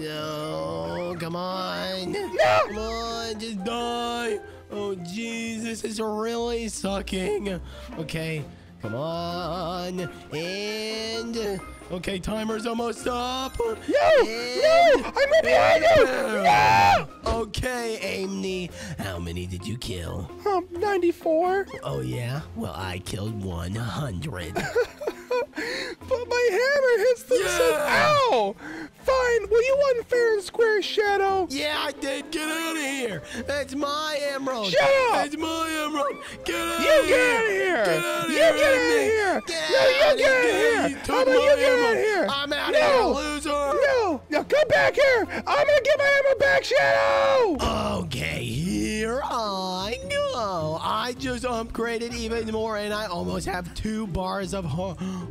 no, come on. No. Come on. Just die. Oh, jeez, this is really sucking. Okay, come on. And... okay, timer's almost up. No! No! I'm right behind you! No! Okay, Amy. How many did you kill? 94. Oh, yeah? Well, I killed 100. But my hammer hits the... Ow! Fine. Well, you won fair and square, Shadow. Yeah, I did. Get out of here. That's my emerald. Shut up. That's my emerald. Get out of here. You get out of here. Get out of here. You get out of here. No, you get out of here. How about you get out of here? I'm out of here, loser. No. No, come back here. I'm going to get my hammer back, Shadow. Okay, here I go. I just upgraded even more, and I almost have 2 bars of...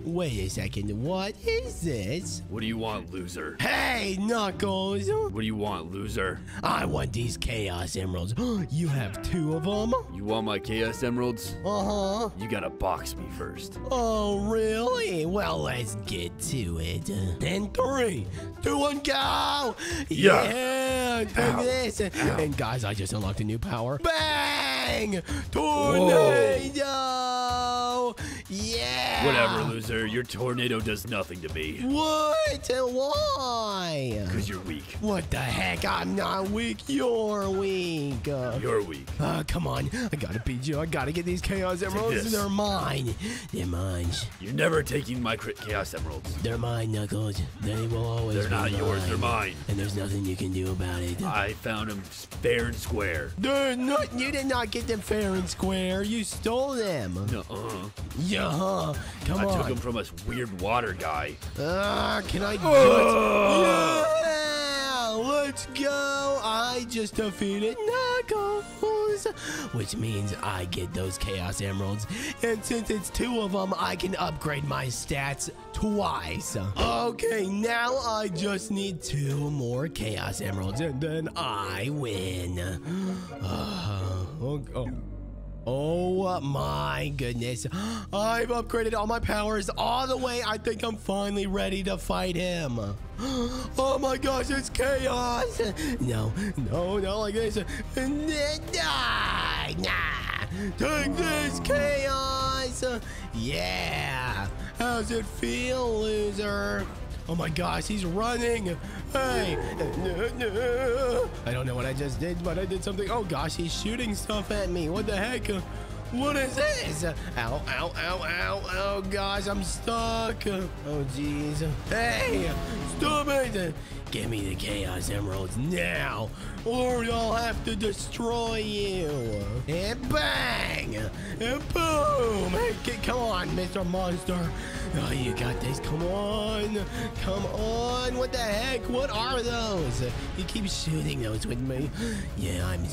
Wait a second. What is this? What do you want, loser? Hey, Knuckles. What do you want, loser? I want these Chaos Emeralds. You have 2 of them? You want my Chaos Emeralds? Uh-huh. You gotta box me first. Oh, really? Well, let's get to it. Then 3, 2, 1, go! Yeah! Take this. And guys, I just unlocked a new power. Bang! Tornado! Whoa. Yeah! Whatever, loser. Your tornado does nothing to me. What? Why? Because you're weak. What the heck? I'm not weak. You're weak. You're weak. Come on. I gotta beat you. I gotta get these Chaos Emeralds. They're mine. They're mine. You're never taking my Chaos Emeralds. They're mine, Knuckles. They will always be mine. They're not yours. They're mine. And there's nothing you can do about it. I found them fair and square. You did not get them fair and square. You stole them. Nuh-uh. Yeah. Come on. I took him from this weird water guy. Can I do it? Yeah, let's go. I just defeated Knuckles. Chaos, which means I get those Chaos Emeralds. And since it's two of them, I can upgrade my stats twice. Okay, now I just need 2 more Chaos Emeralds, and then I win. Oh my goodness. I've upgraded all my powers all the way. I think I'm finally ready to fight him. Oh my gosh, it's Chaos. No, like this. Nah. Take this, Chaos. Yeah. How's it feel, loser? Oh my gosh, he's running. Hey, I don't know what I just did, but I did something. Oh gosh, he's shooting stuff at me. What the heck? What is this? Ow, ow, ow, ow. Oh gosh, I'm stuck. Oh jeez. Hey, stop it. Give me the Chaos Emeralds now, or I'll have to destroy you. And bang! And boom! Come on, Mr. Monster. Oh, you got this. Come on. Come on. What the heck? What are those? You keep shooting those with me. Yeah, I am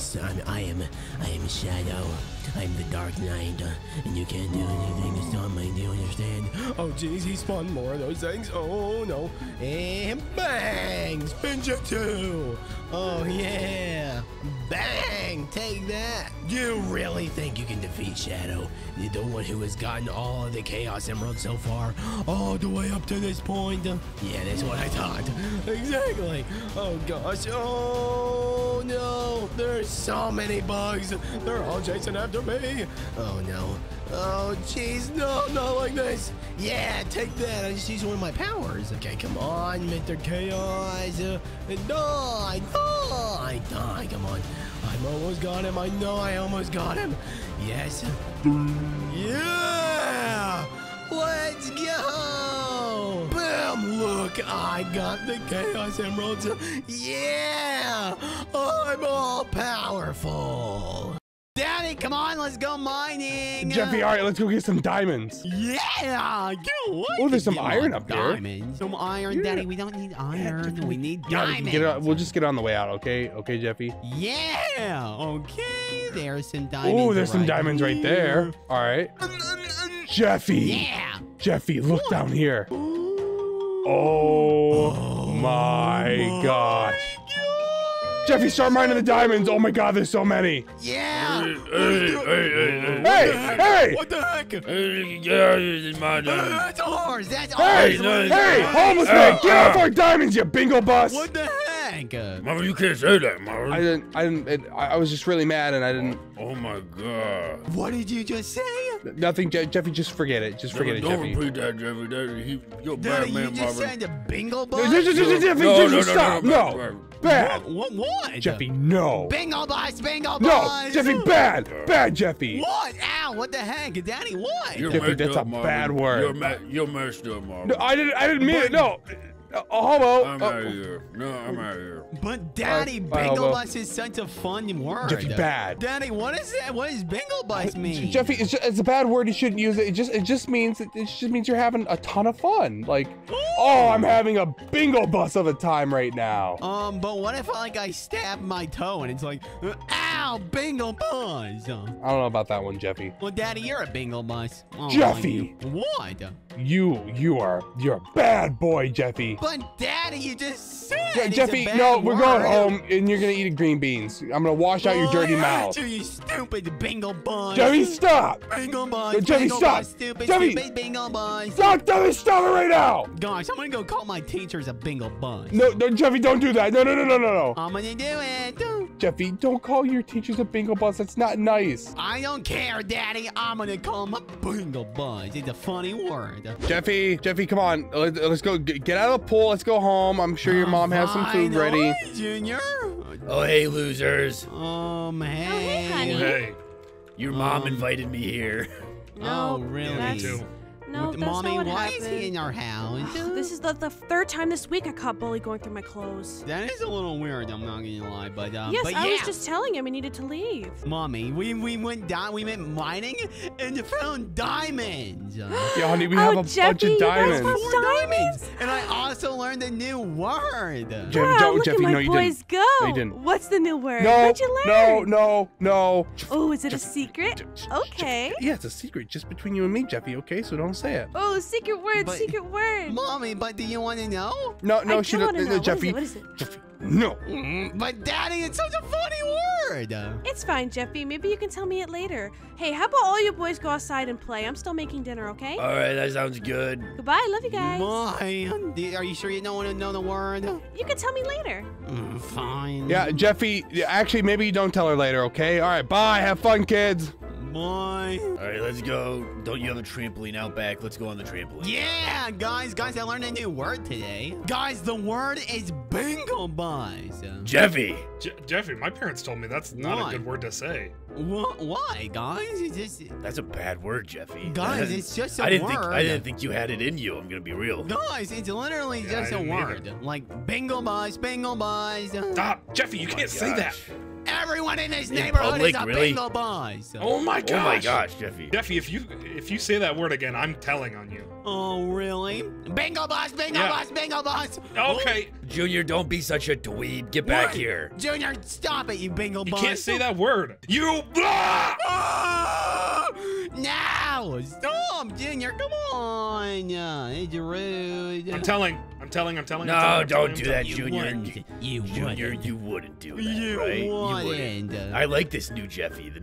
Shadow. I'm the Dark Knight, and you can't do anything to stop me. Do you understand? Oh, jeez, he spawned more of those things. Oh, no. And bang! Spinja 2! Oh, yeah. Bang! Take that. You really think you can defeat Shadow? You're the one who has gotten all of the Chaos Emeralds so far, all the way up to this point. Yeah, that's what I thought. Exactly. Oh, gosh. Oh, no. There's so many bugs. They're all chasing after me. Oh, no. Oh, jeez. No, not like this. Yeah, take that. I just used one of my powers. Okay, come on, Mr. Chaos. Die. Come on. I almost got him. I know I almost got him. Yes. Yeah. Let's go. Boom. Look, I got the Chaos Emeralds. Yeah. I'm all powerful. Daddy, come on, let's go mining. Jeffy, all right, let's go get some diamonds. Yeah, get away. Oh, there's some iron up there. Diamonds. Some iron, yeah. Daddy, we don't need iron. Yeah, we need diamonds. Get on, we'll just get on the way out, okay? Okay, Jeffy? Yeah, okay. There's some diamonds. Oh, there's some diamonds right there. All right. Jeffy. Yeah. Jeffy, look down here. Oh, my gosh. Jeffy, start mining the diamonds. Oh my God, there's so many. Yeah. Hey! What the heck? That's ours. That's ours. Hey, homeless man, get off our diamonds, you bingo bus. What the heck? Marvin, you can't say that, Marvin. I was just really mad, and I didn't. Oh my God. What did you just say? Nothing, Jeffy. Just forget it. Just forget it, Jeffy. Don't repeat that, Jeffy. You're bad, man, Marvin. You just said the bingo bus. No, stop. No. Bad. What? Jeffy, no. Bingo boss. No, Jeffy, bad. Bad, Jeffy. What? Ow, what the heck? Daddy, what? Jeffy, that's a bad word. You're messed up, Marvin. No, I didn't mean it, no. Homo. I'm out of here. No, I'm out of here. But Daddy, bingo bus is such a fun word. Jeffy, bad. Daddy, what is that? What does bingo bus mean? Jeffy, it's a bad word. You shouldn't use it. It just means you're having a ton of fun. Like, ooh. Oh, I'm having a bingo bus of a time right now. But what if like I stab my toe and it's like, ow, bingo bus? I don't know about that one, Jeffy. Well, Daddy, you're a bingo bus. Oh, Jeffy, what? You're a bad boy, Jeffy. But Daddy, you just said Jeffy, no, we're going home and you're gonna eat green beans. I'm gonna wash out your dirty mouth. You stupid bingo bun. Jeffy, stop. Bingo bun. Jeffy, stop. Stupid bingo bun. Stop, Jeffy, stop it right now. Gosh, I'm gonna go call my teachers a bingo bun. No, Jeffy, don't do that. No. I'm gonna do it. Jeffy, don't call your teachers a bingo bus. That's not nice. I don't care, Daddy. I'm gonna call them a bingo bus. It's a funny word. Jeffy, come on. Let's go. Get out of the pool. Let's go home. I'm sure your mom has some food ready. Junior. Oh, hey, losers. Hey. Oh, hey, honey. Hey. Your mom invited me here. No, oh, really? That's, No, that's Mommy, not what why happened. Is he in our house? This is the third time this week I caught Bully going through my clothes. That is a little weird, I'm not gonna lie, but yes, but I was just telling him he needed to leave. Mommy, we went down, we went mining and found diamonds. Yeah, honey, we have a bunch of diamonds. Four diamonds. And I also learned a new word. Jeffy, no, you didn't. Go. No, you didn't. What's the new word? No, what'd you learn? No. Oh, is it a secret? Okay. Yeah, it's a secret just between you and me, Jeffy. Okay, so don't say it. Oh, secret word, but, secret word. Mommy, but do you want to know? No, she doesn't. Jeffy, what is it? Jeffy, no. But Daddy, it's such a funny word. It's fine, Jeffy. Maybe you can tell me it later. Hey, how about all you boys go outside and play? I'm still making dinner, okay? All right, that sounds good. Goodbye. Love you guys. Bye. Are you sure you don't want to know the word? You can tell me later. Fine. Yeah, Jeffy, actually, maybe you don't tell her later, okay? All right, bye. Have fun, kids. Boy. All right, let's go. Don't you have a trampoline out back? Let's go on the trampoline. Yeah, guys, I learned a new word today. Guys, the word is bingo boys. Jeffy. Jeffy, my parents told me that's not a good word to say. Why, guys? That's a bad word, Jeffy. Guys, it's just a word. I didn't think you had it in you. I'm gonna be real. Guys, it's literally just a word. Like bingo boys, bingo boys. Stop, Jeffy. You can't say that. Everyone in this neighborhood is a bingo boy. Oh my gosh! Oh my gosh, Jeffy! Jeffy, if you say that word again, I'm telling on you. Oh really? Bingo boss! Bingo boss! Bingo boss! Okay, Junior, don't be such a dweeb. Get back here, Junior! Stop it, you bingo boss! You can't say that word. You! Now, stop, Junior! Come on! It's rude. I'm telling. No, don't do that, Junior. Junior, you wouldn't do that, right? I like this new Jeffy. The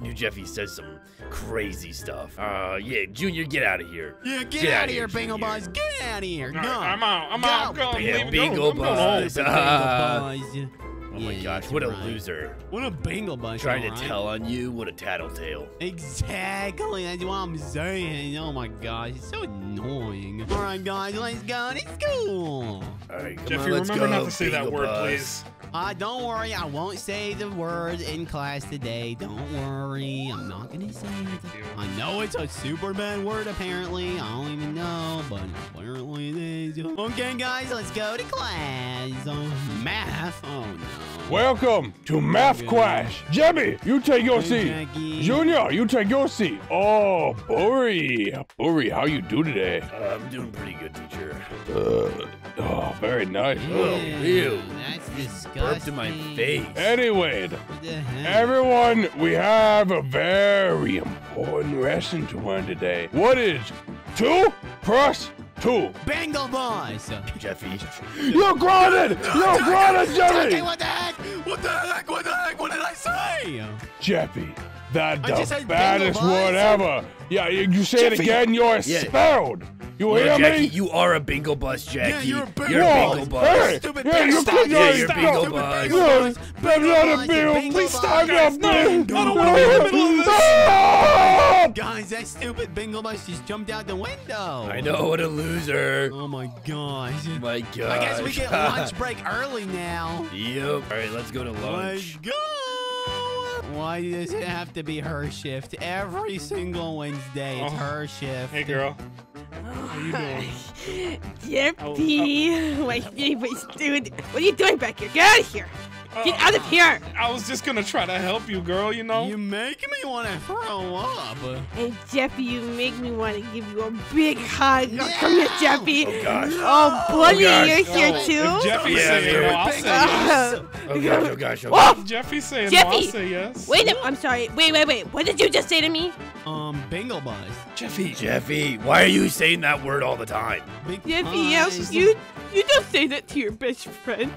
new Jeffy says some crazy stuff. Yeah, Junior, get out of here. Yeah, get out of here, Bingo Boss. Get out of here. No, I'm out. I'm out. Go. Yeah, Bingo Boss. Oh my gosh, what a loser. What a bingo bunch. Trying to tell on you, what a tattletale. Exactly, that's what I'm saying. Oh my gosh, it's so annoying. All right, guys, let's go to school. All right, come on, let's go. Jeffy, remember not to say that word, please. Don't worry, I won't say the word in class today. Don't worry, I'm not gonna say it. I know it's a super bad word, apparently. I don't even know, but apparently it is. Okay, guys, let's go to class. Math, oh no. Welcome to math class. Jimmy, you take your seat. Jackie. Junior, you take your seat. Oh, Bori, how you do today? I'm doing pretty good, teacher. Oh, very nice. Yeah, ew. That's disgusting. Burped in my face. Anyway, everyone, we have a very important lesson to learn today. What is 2 plus 2? Bingo boys. Jeffy. You're grounded! You're grounded, Jeffy! Jeffy, what the heck? What the heck? What the heck? What did I say? Jeffy. That's the baddest word ever. Yeah, you say Jeffy, it again, you're expelled. You hear me? You are a bingo bus, Jackie. Yeah, you're a bingo bus. Hey, stupid bingo bus. Yeah, you're a bingo bus. I'm not a bingo. Please stop. I don't want to be in the middle of this. Guys, that stupid bingo bus just jumped out the window. I know, what a loser. Oh my gosh. My gosh. I guess we get lunch break early now. Yep. All right, let's go to lunch. Let's go. Why does it have to be her shift? Every single Wednesday, it's her shift. Hey, girl. How are you doing? Jeffy, dude, what are you doing back here? Get out of here! Get out of here! I was just gonna try to help you, girl, you know? You make me want to throw up. Hey, Jeffy, you make me want to give you a big hug. No! Come here, Jeffy. Oh, gosh. Oh, Bully, you're here, too? If Jeffy's saying no, I'll say yes. Oh, gosh, oh, gosh. Oh, gosh. Jeffy's saying no, I'll say yes. Wait a minute. I'm sorry. Wait. What did you just say to me? Bingo buzz. Jeffy, why are you saying that word all the time? Big Jeffy, you don't say that to your best friend.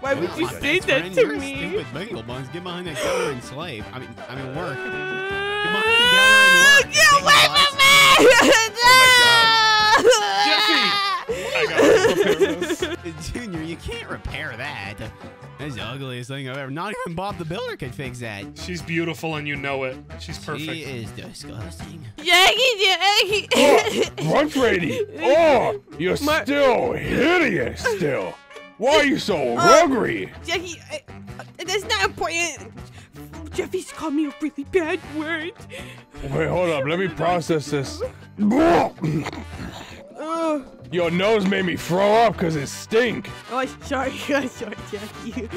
Why would you say that to me? Stupid bingo buns. Get behind that counter and slave. I mean work. Get behind the counter and work. Get away from me! No! Jeffy! I got Junior, you can't repair that. That's the ugliest thing I've ever. Not even Bob the Builder could fix that. She's beautiful and you know it. She's perfect. She is disgusting. Jackie. Oh, brunch lady. Oh, you're still hideous still. Why are you so hungry? Jackie, that's not important. Jeffy's called me a really bad word. Wait, hold up. Let me process this. Your nose made me throw up because it stink. Oh, sorry. I'm sorry, Jeffy.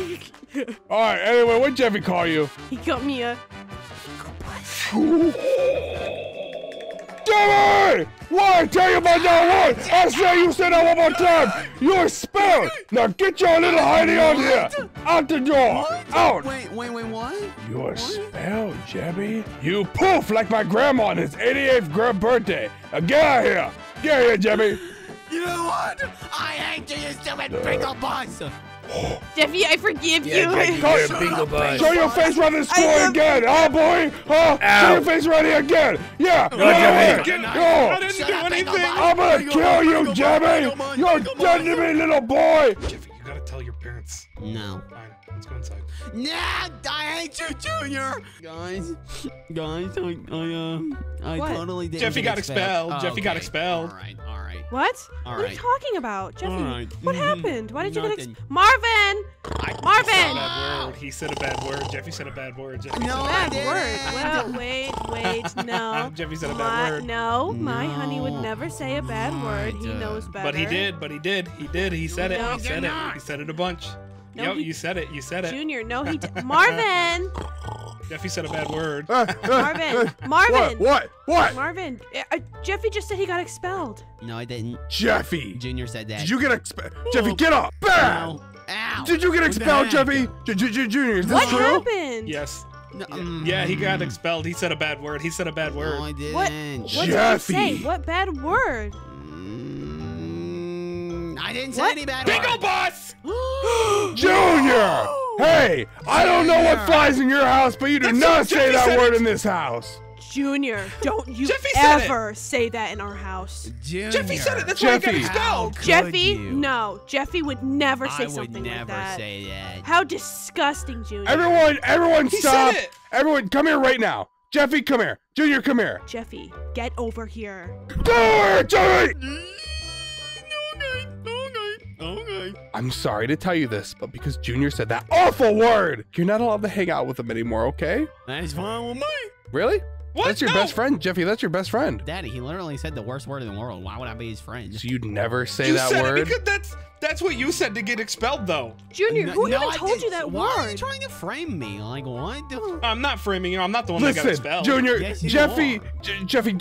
All right. Anyway, what Jeffy call you? He called me a... Jeffy! Why? Tell you about that one! I say you said that one more time! You're expelled! Now get your little hidey on here! Out the door! What? Out! Wait, what? You're expelled, Jeffy. You poof like my grandma on his 88th birthday. Now get out of here! Get out of here, Jeffy! You know what? I hate you, stupid Bingo Boss! Jeffy, I forgive you! Show your face around this floor again! Oh, boy! Oh, show your face right here again! Yeah! No, I didn't do anything! I'm gonna kill you, Jeffy! You're done to me, little boy! Jeffy, you gotta tell your parents. No. Fine, let's go inside. Nah, I hate you, Junior! Guys, I totally didn't. Jeffy got expelled. Jeffy got expelled. Alright. What? All right. What are you talking about, Jeffy? Right. What happened? Why did you get Marvin? Marvin! He said a bad word. Jeffy said a bad word. Jeffy said a bad word. Wait, no. Jeffy said a bad word. No, my honey would never say a bad word. He knows better. But he did. He said it. He said it. He said it a bunch. No, yep, you said it. Junior, no, he did. Marvin! Jeffy said a bad word. Marvin! What? Marvin, Jeffy just said he got expelled. No, I didn't. Jeffy! Junior said that. Did you get expelled? Jeffy, get up! Bam! Ow. Did you get expelled, Jeffy? Junior, is this true? What happened? Yes. Yeah, he got expelled. He said a bad word. No, I didn't. What Jeffy. Did he say? What bad word? I didn't say any bad word. Bingo Boss! Junior! Hey, I don't know what flies in your house, but you do not say that word in this house. Junior, don't you ever say that in our house. Junior. Jeffy said it. That's why I got expelled. Jeffy, no. Jeffy would never say something like that. I would never say that. How disgusting, Junior. Everyone stop. Everyone, come here right now. Jeffy, come here. Junior, come here. Jeffy, get over here. Jeffy! Okay. I'm sorry to tell you this, but because Junior said that awful word, you're not allowed to hang out with him anymore, okay? That's fine with me. Really? What? That's your best friend, Jeffy. That's your best friend. Daddy, he literally said the worst word in the world. Why would I be his friend? So you'd never say that word? You said it because that's what you said to get expelled, though. Junior, who even told you that word? Why are you trying to frame me? Like, what? I'm not framing you. I'm not the one that got expelled. Junior, yes, Jeffy, shut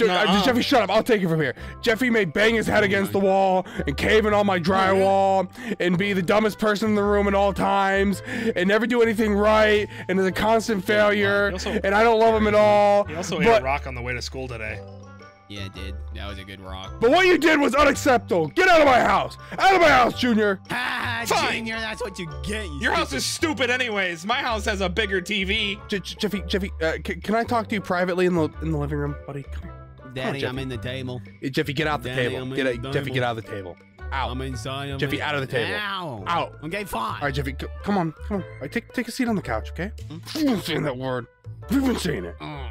up. I'll take it from here. Jeffy may bang his head against the wall and cave in all my drywall and be the dumbest person in the room at all times and never do anything right and is a constant failure and I don't love him at all. He also ate a rock on the way to school today. Yeah, I did. That was a good rock. But what you did was unacceptable. Get out of my house. Out of my house, Junior. Fine. Junior, that's what you get. Your house is stupid anyways. My house has a bigger TV. Jeffy, can I talk to you privately in the living room, buddy? Come here. Daddy, I'm in the table. Jeffy, get out the table. Jeffy, get out of the table. Out. I'm inside. Jeffy, out of the table. Ow. Out. Okay, fine. All right, Jeffy, come on. All right, take a seat on the couch, okay? You've been saying that word. We've been saying it. Oh,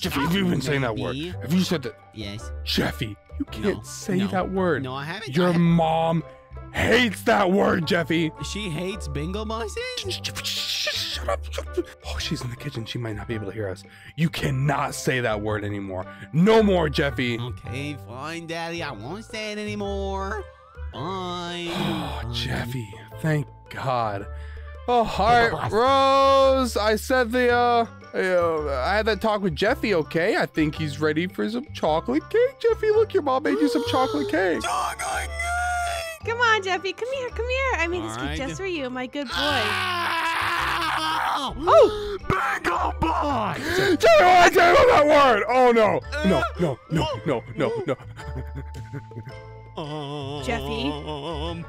Jeffy, you've been saying that word. Have you said that? Yes. Jeffy, you can't say that word. No, I haven't. Your mom hates that word, Jeffy. She hates bingo bosses? Shut up. Oh, she's in the kitchen. She might not be able to hear us. You cannot say that word anymore. No more, Jeffy. Okay, fine, Daddy. I won't say it anymore. Fine. Oh, Jeffy. Thank God. Oh, hi, Rose. I said I had that talk with Jeffy, okay? I think he's ready for some chocolate cake. Jeffy, look, your mom made you some chocolate cake. Chocolate cake! Come on, Jeffy. Come here. I made this cake just for you, my good boy. Oh! Bingo boy! Jeffy, I gave him that word! Oh, no. No. Jeffy,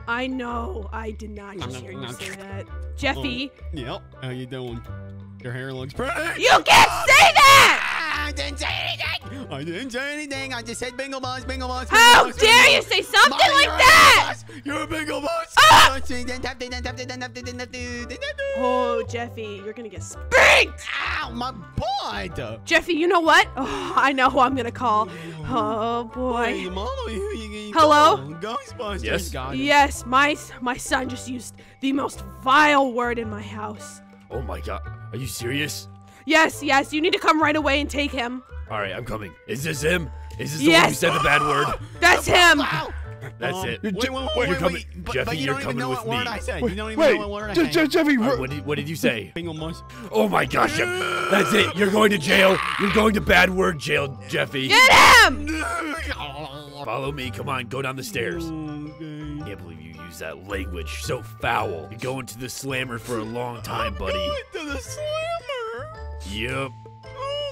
I know I did not just hear you say that. Jeffy. Yep. How you doing? Your hair looks pretty. You can't say that! I didn't say anything. I just said bingo boss. How dare you say something like that? You're a bingo boss. Oh, Jeffy, you're gonna get spanked. Ow, my butt. Jeffy, you know what? Oh, I know who I'm gonna call. Oh boy. Hello? Ghostbusters. Yes, my son just used the most vile word in my house. Oh my God. Are you serious? Yes, yes, you need to come right away and take him. All right, I'm coming. Is this him? Is this the one who said the bad word? That's him. Wow. That's it. Wait, Jeffy, you're coming with me. You don't even know what word I said. Jeffy, what did you say? Oh my gosh, that's it. You're going to jail. You're going to bad word jail, Jeffy. Get him! Follow me. Come on, go down the stairs. I can't believe you used that language. So foul. You're going to the slammer for a long time, buddy. Going to the slammer? Yep.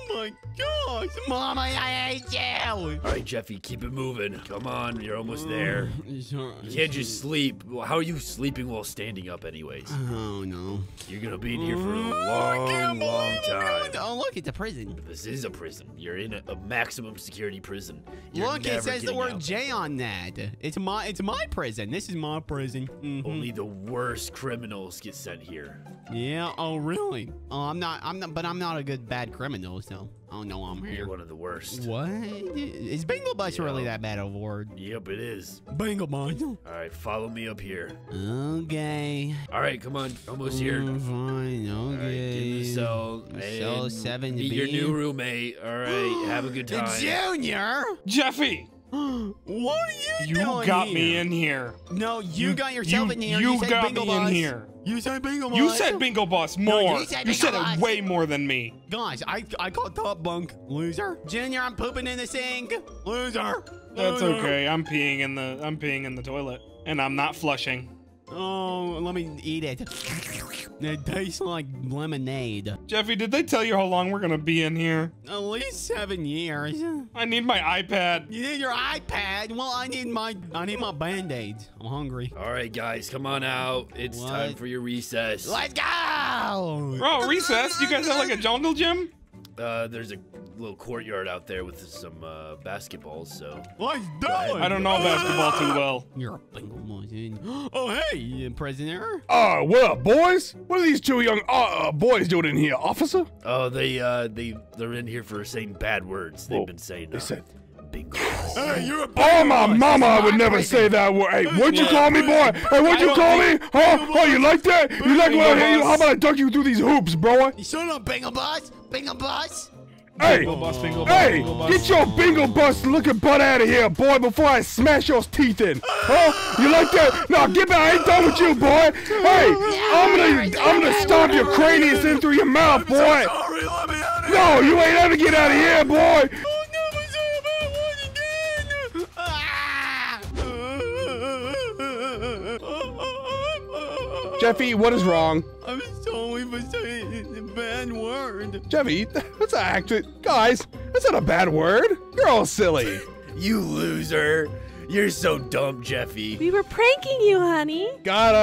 Oh my gosh, Mama, I hate you! All right, Jeffy, keep it moving. Come on, you're almost there. You can't just sleep. How are you sleeping while standing up, anyways? Oh no, you're gonna be in here for a long time. Oh look, it's a prison. This is a prison. You're in a maximum security prison. You're look, it says the word J on that. It's my prison. This is my prison. Only the worst criminals get sent here. Yeah. Oh really? Oh, I'm not a good bad criminal, so. Oh no, I'm here. You're one of the worst. What? Is Bingo Bus really that bad of a word? Yep, it is. Bingo Bus. All right, follow me up here. Okay. All right, come on. Almost here. Fine. Okay. All right, get in the cell. Cell 7B. Meet your new roommate. All right, have a good time. Junior. Jeffy. What are you doing? You got me in here. No, you got yourself in here. You got me in here. You said Bingo Boss. You said Bingo Boss more. No, you said it way more than me. Guys, I caught top bunk. Loser. Junior, I'm pooping in the sink. Loser. That's okay. I'm peeing in the toilet, and I'm not flushing. Oh, let me eat it. It tastes like lemonade. Jeffy, did they tell you how long we're gonna be in here? At least 7 years. I need my iPad. You need your iPad? Well, I need my band-aids. I'm hungry. All right, guys, come on out. It's time for your recess. Let's go! Bro, recess? You guys have like a jungle gym? There's a little courtyard out there with some basketballs, so. Let's do it! I don't know basketball too well. You're a bingo. Oh, hey, prisoner. What up, boys? What are these two young boys doing in here, officer? Oh, they're in here for saying bad words. They've been saying. They said. Hey, you're a oh my boy. Mama! I would never say that word. Hey, what'd you call me, boy? Hey, what'd you call me? Huh? Oh, you like that? You like what I hit you? How about I dunk you through these hoops, bro? You shut up, Bingo Bus. Bingo Bus. Hey, bingo bus, get your Bingo Bus looking butt out of here, boy, before I smash your teeth in. Huh? You like that? No, get back. I ain't done with you, boy. Hey, I'm gonna stomp your cranius in through your mouth, boy. No, you ain't ever get out of here, boy. Jeffy, what is wrong? I'm sorry for saying a bad word. Jeffy, that's guys, that's not a bad word. You're all silly. You loser. You're so dumb, Jeffy. We were pranking you, honey. Got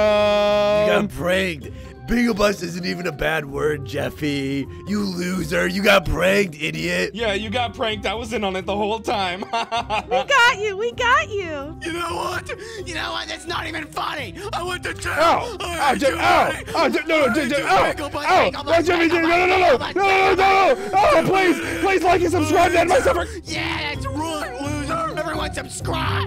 him. You got pranked. Bingo Bus isn't even a bad word, Jeffy. You loser. You got pranked, idiot. Yeah, you got pranked. I was in on it the whole time. We got you. We got you. You know what? You know what? That's not even funny. I went to jail. Ow. Ow. Ow. No, no. Ow. No, Jeffy. No, no, no. No, no, no. Oh, please. Please like and subscribe. Yeah, that's right, loser. Everyone subscribe.